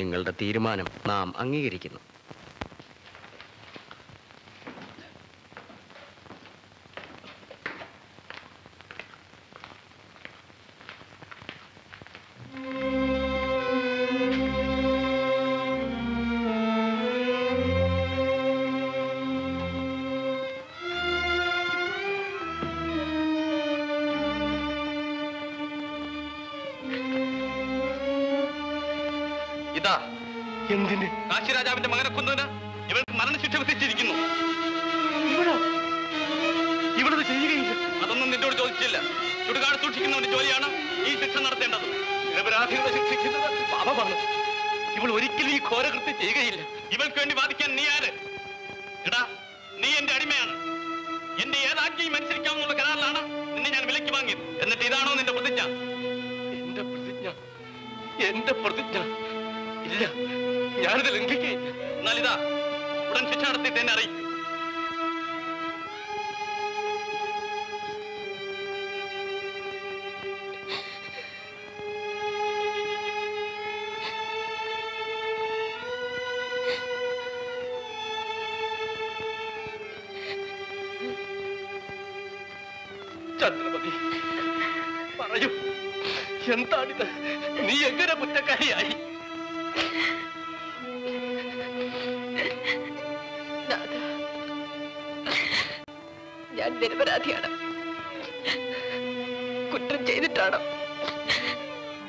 നിങ്ങളുടെ തീരുമാനം നാം അംഗീകരിക്കുന്നു. കാശിരാജാവിന്റെ മകനെ കൊന്നതിന് ഇവർക്ക് മരണശിക്ഷ വിധിച്ചിരിക്കുന്നു. അതൊന്നും നിന്നോട് ചോദിച്ചില്ല. ചുടുകാട് സൂക്ഷിക്കുന്നവന്റെ ജോലിയാണ് ഈ ശിക്ഷ നടത്തേണ്ടത്. നിരപരാധികളെ ശിക്ഷിക്കുന്നത് പാപ പറഞ്ഞു. ഇവൾ ഒരിക്കലും ഈ ഘോരകൃത്യം ചെയ്യുകയില്ല. ഇവൾക്ക് വേണ്ടി വാദിക്കാൻ നീ ആര്? എടാ, നീ എന്റെ അടിമയാണ്. എന്റെ ഏതാജ്ഞയും അനുസരിക്കാമെന്നുള്ള കരാറിലാണ് നിന്നെ ഞാൻ വിലക്ക് വാങ്ങിയത്. എന്നിട്ട് ഇതാണോ നിന്റെ പ്രതിജ്ഞ? എന്റെ പ്രതിജ്ഞ എന്റെ പ്രതിജ്ഞ ഇല്ല, ഞാനിത് ലംഘിക്കുകയില്ല. എന്നാലിതാ, ഉടൻ ശിക്ഷ നടത്തിയിട്ട് എന്നെ അറിയിക്കും. ചന്ദ്രമതി, പറയൂ, എന്താണിത്? നീ എങ്ങനെ കുറ്റക്കാരിയായി? ഞാൻ നിരപരാധിയാണ്. കുറ്റം ചെയ്തിട്ടാണ്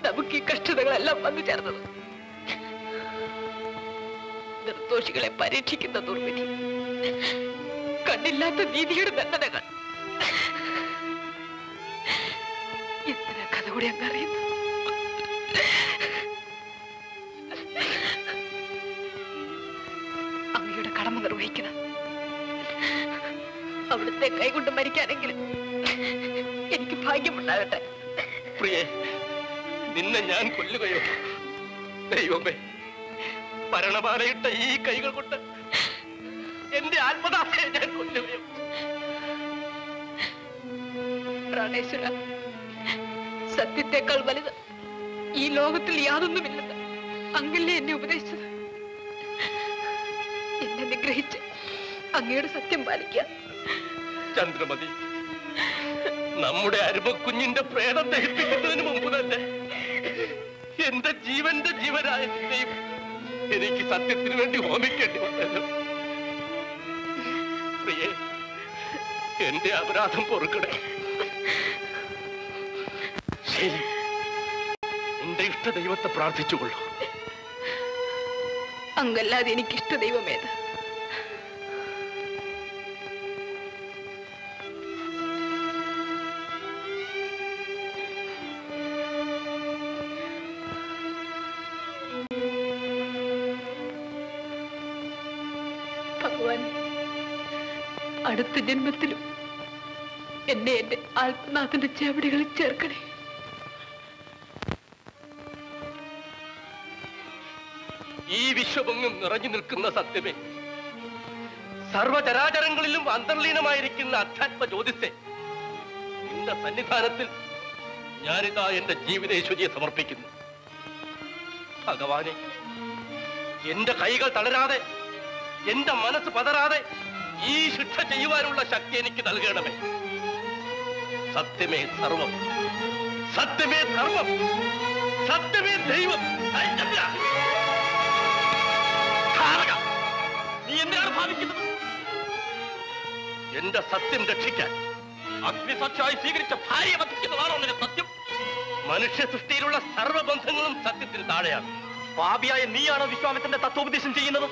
നമുക്ക് ഈ കഷ്ടതകളെല്ലാം വന്നു ചേർന്നത്. നിർദോഷികളെ പരീക്ഷിക്കുന്ന ദുർവിധി, കണ്ടില്ലാത്ത നീതിയുടെ ദണ്ഡനകൾ, എത്ര കഥ കൂടി അങ്ങറിയുന്നു. അങ്ങയുടെ കടമ നിർവഹിക്കണം. അവിടുത്തെ കൈകൊണ്ട് മരിക്കാനെങ്കിലും എനിക്ക് ഭാഗ്യമുണ്ടാകട്ടെ. പ്രിയേ, നിന്നെ ഞാൻ കൊല്ലുകയോ? ദൈവമേ, മരണപാനയിട്ട ഈ കൈകൾ കൊണ്ട് എന്റെ ആത്മദാസയെ ഞാൻ കൊല്ലുകയോ? പ്രാണേശ്വര, സത്യത്തെക്കാൾ വലുത് ഈ ലോകത്തിൽ യാതൊന്നുമില്ലെന്ന് അങ്ങല്ലേ എന്നെ ഉപദേശിച്ചത്. എന്നെ നിഗ്രഹിച്ച് അങ്ങയുടെ സത്യം പാലിക്കുക. ചന്ദ്രമതി, നമ്മുടെ അരുമക്കുഞ്ഞിന്റെ പ്രേതം ദഹിപ്പിക്കുന്നതിന് മുമ്പ് തന്നെ എന്റെ ജീവന്റെ ജീവനായ നിന്നെയും എനിക്ക് സത്യത്തിന് വേണ്ടി ഹോമിക്കേണ്ടി വന്നല്ലോ. പ്രിയേ, എന്റെ അപരാധം പൊറുക്കടേ. ശരി, എന്റെ ഇഷ്ട ദൈവത്തെ പ്രാർത്ഥിച്ചുകൊള്ളൂ. അങ്ങല്ലാതെ എനിക്ക് ഇഷ്ട ദൈവമേത്? അടുത്ത ജന്മത്തിലും എന്നെ എന്റെ ആത്മനാഥന്റെ ചെവിടികളിൽ ചേർക്കണേ. ഈ വിശ്വമെങ്ങും നിറഞ്ഞു നിൽക്കുന്ന സത്യമേ, സർവചരാചരങ്ങളിലും അന്തർലീനമായിരിക്കുന്ന അധ്യാത്മ ജ്യോതിസേ, നിന്റെ സന്നിധാനത്തിൽ ഞാനിതാ എന്റെ ജീവിതേശ്വരിയെ സമർപ്പിക്കുന്നു. ഭഗവാനെ, എന്റെ കൈകൾ തളരാതെ, എന്റെ മനസ്സ് പതരാതെ ഈ ശിക്ഷ ചെയ്യുവാനുള്ള ശക്തി എനിക്ക് നൽകണമേ. സത്യമേ സർവം, സത്യമേ സർവം, சத்தமே தெய்வம் நீ എന്താണ് ഭാവിക്കുന്നത്? എന്റെ സത്യം രക്ഷിക്കാൻ അഗ്നിസാക്ഷിയായി സ്വീകരിച്ച ഭാര്യയെ വധിക്കുന്നതാണ് നിന്റെ സത്യം. മനുഷ്യ സൃഷ്ടിയിലുള്ള സർവബന്ധങ്ങളും സത്യത്തിന് താഴെയാണ്. പാപിയായ നീയാണ് വിശ്വാമിത്രന്റെ തത്വോപദേശം ചെയ്യുന്നത്.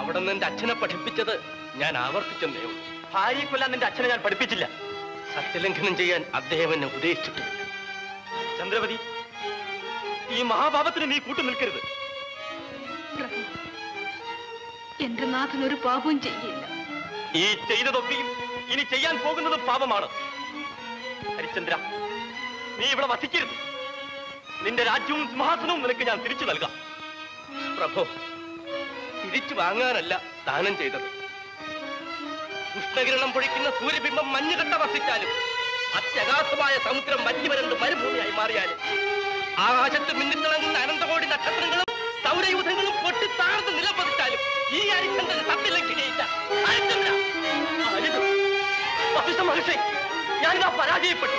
അവിടെ നിന്റെ അച്ഛനെ പഠിപ്പിച്ചത് ഞാൻ ആവർത്തിച്ചെന്നേ ഉള്ളൂ. ഭാര്യയെ കൊല്ലാൻ നിന്റെ അച്ഛനെ ഞാൻ പഠിപ്പിച്ചില്ല. സത്യലംഘനം ചെയ്യാൻ അദ്ദേഹം എന്നെ ഉപദേശിച്ചിട്ടില്ല. ചന്ദ്രവതി, ഈ മഹാഭാവത്തിന് നീ കൂട്ടു നിൽക്കരുത്. എന്റെ നാഥൻ ഒരു പാപവും ചെയ്യില്ല. ഈ ചെയ്തതൊക്കെയും ഇനി ചെയ്യാൻ പോകുന്നത് പാപമാണ്. ഹരിചന്ദ്ര, നീ ഇവിടെ വസിക്കരുത്. നിന്റെ രാജ്യവും സിംഹാസനവും നിനക്ക് ഞാൻ തിരിച്ചു നൽകാം. പ്രഭോ, തിരിച്ചു വാങ്ങാനല്ല ദാനം ചെയ്തത്. ഉഷ്ണകിരണം പൊഴിക്കുന്ന സൂര്യബിംബം മഞ്ഞുകട്ട വർഷിച്ചാലും അത്യഗാധമായ സമുദ്രം മഞ്ഞുവരണ്ട് മരുഭൂമിയായി മാറിയാലും ആകാശത്ത് മിന്നിത്തിളങ്ങുന്ന അനന്തകോടി നക്ഷത്രങ്ങളും സൗരയൂഥങ്ങളും പൊട്ടി താഴ്ന്ന് നിലപതിച്ചാലും ഈ ഹരിചന്ദ്രൻ സത്യലംഘനയില്ല. മഹർഷി, ഞാനിതാ പരാജയപ്പെട്ടു.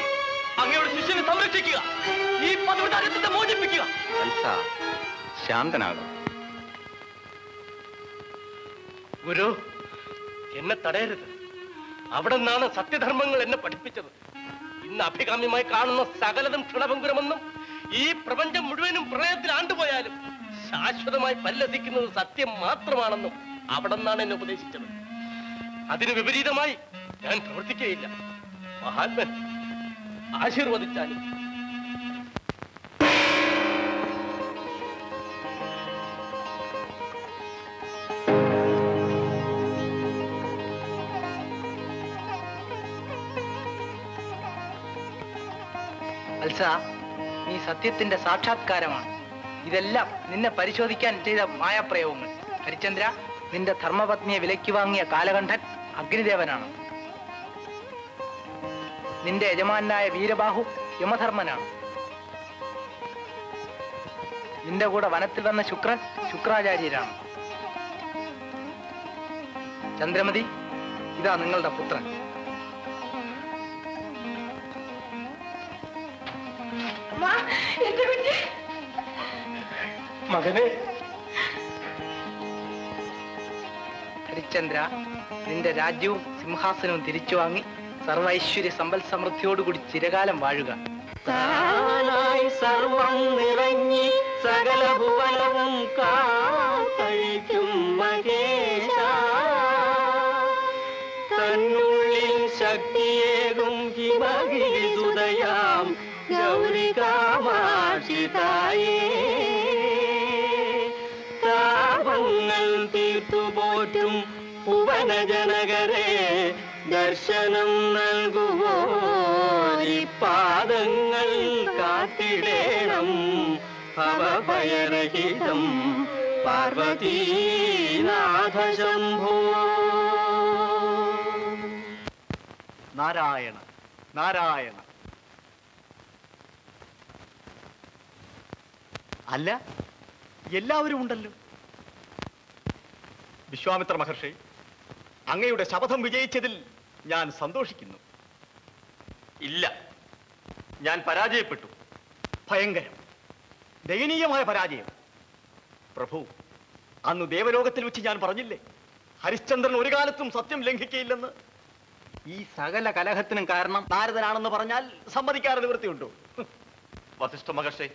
അങ്ങയുടെ ശിഷ്യനെ സംരക്ഷിക്കുക, ഈ പതിവിതാരത്തെ മോചിപ്പിക്കുക. ശാന്തനാകും ഗുരു, എന്നെ തടയരുത്. അവിടെ നിന്നാണ് സത്യധർമ്മങ്ങൾ എന്നെ പഠിപ്പിച്ചത്. ഇന്ന് അഭികാമ്യമായി കാണുന്ന സകലതും ക്ഷണഭംഗുരമെന്നും ഈ പ്രപഞ്ചം മുഴുവനും പ്രളയത്തിൽ ആണ്ടുപോയാലും ശാശ്വതമായി പരിലസിക്കുന്നത് സത്യം മാത്രമാണെന്നും അവിടെ നിന്നാണ് എന്നെ ഉപദേശിച്ചത്. അതിന് വിപരീതമായി ഞാൻ പ്രവർത്തിക്കുകയില്ല. മഹാത്മൻ, ആശീർവദിച്ചാലും അൽസ, നീ സത്യത്തിന്റെ സാക്ഷാത്കാരമാണ്. ഇതെല്ലാം നിന്നെ പരിശോധിക്കാൻ ചെയ്ത മായാപ്രയോഗങ്ങൾ. ഹരിചന്ദ്ര, നിന്റെ ധർമ്മപത്നിയെ വിലയ്ക്ക് വാങ്ങിയ കാലകണ്ഠൻ അഗ്നിദേവനാണ്. നിന്റെ യജമാനായ വീരബാഹു യമധർമ്മനാണ്. നിന്റെ കൂടെ വനത്തിൽ വന്ന ശുക്രൻ ശുക്രാചാര്യരാണ്. ചന്ദ്രമതി, ഇതാ നിങ്ങളുടെ പുത്രൻ. മകനെ ഹരിചന്ദ്ര, നിന്റെ രാജ്യവും സിംഹാസനവും തിരിച്ചു വാങ്ങി സർവൈശ്വര്യ സമ്പൽ സമൃദ്ധിയോടുകൂടി ചിരകാലം വാഴുക. താനായി സർവം നിറഞ്ഞി സകല ഭുവനവും കാത്തഴിക്കും മകേശ. തന്നുള്ളിൽ ശക്തിയേകും ഹിമഗിരി സുതയാം ഗൗരി കാമാക്ഷിതായേ. താപങ്ങൾ തീർത്തുപോറ്റും ഭുവനജനകരേ, ദർശനം നൽകുവോരി പാദങ്ങൾ കാത്തിടേണം. ഭവഭയരഹിതം പാർവതീനാഥ ശംഭോ. നാരായണ നാരായണ. അല്ല, എല്ലാവരും ഉണ്ടല്ലോ. വിശ്വാമിത്ര മഹർഷി, അങ്ങയുടെ ശപഥം വിജയിച്ചതിൽ ഞാൻ സന്തോഷിക്കുന്നു. ഇല്ല, ഞാൻ പരാജയപ്പെട്ടു. ഭയങ്കരം, ദയനീയമായ പരാജയം. പ്രഭു, അന്ന് ദേവലോകത്തിൽ വെച്ച് ഞാൻ പറഞ്ഞില്ലേ, ഹരിശ്ചന്ദ്രൻ ഒരു കാലത്തും സത്യം ലംഘിക്കയില്ലെന്ന്. ഈ സകല കലഹത്തിനും കാരണം നാരദനാണെന്ന് പറഞ്ഞാൽ സമ്മതിക്കാതെ നിവൃത്തിയുണ്ടോ? വസിഷ്ഠ മഹർഷേ,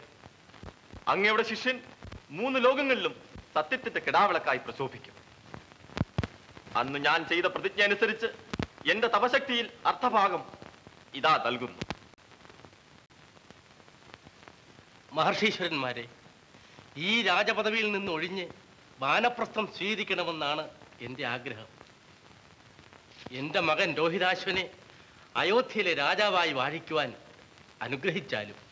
അങ്ങയുടെ ശിഷ്യൻ മൂന്ന് ലോകങ്ങളിലും സത്യത്തിന്റെ കിടാവിളക്കായി പ്രശോഭിക്കും. അന്ന് ഞാൻ ചെയ്ത പ്രതിജ്ഞ അനുസരിച്ച് എന്റെ തപശക്തിയിൽ അർത്ഥഭാഗം ഇതാ നൽകുന്നു. മഹർഷീശ്വരന്മാരെ, ഈ രാജപദവിയിൽ നിന്ന് ഒഴിഞ്ഞ് വാനപ്രസ്ഥം സ്വീകരിക്കണമെന്നാണ് എൻ്റെ ആഗ്രഹം. എൻ്റെ മകൻ രോഹിതാശ്വനെ അയോധ്യയിലെ രാജാവായി വാഴിക്കുവാൻ അനുഗ്രഹിച്ചാലും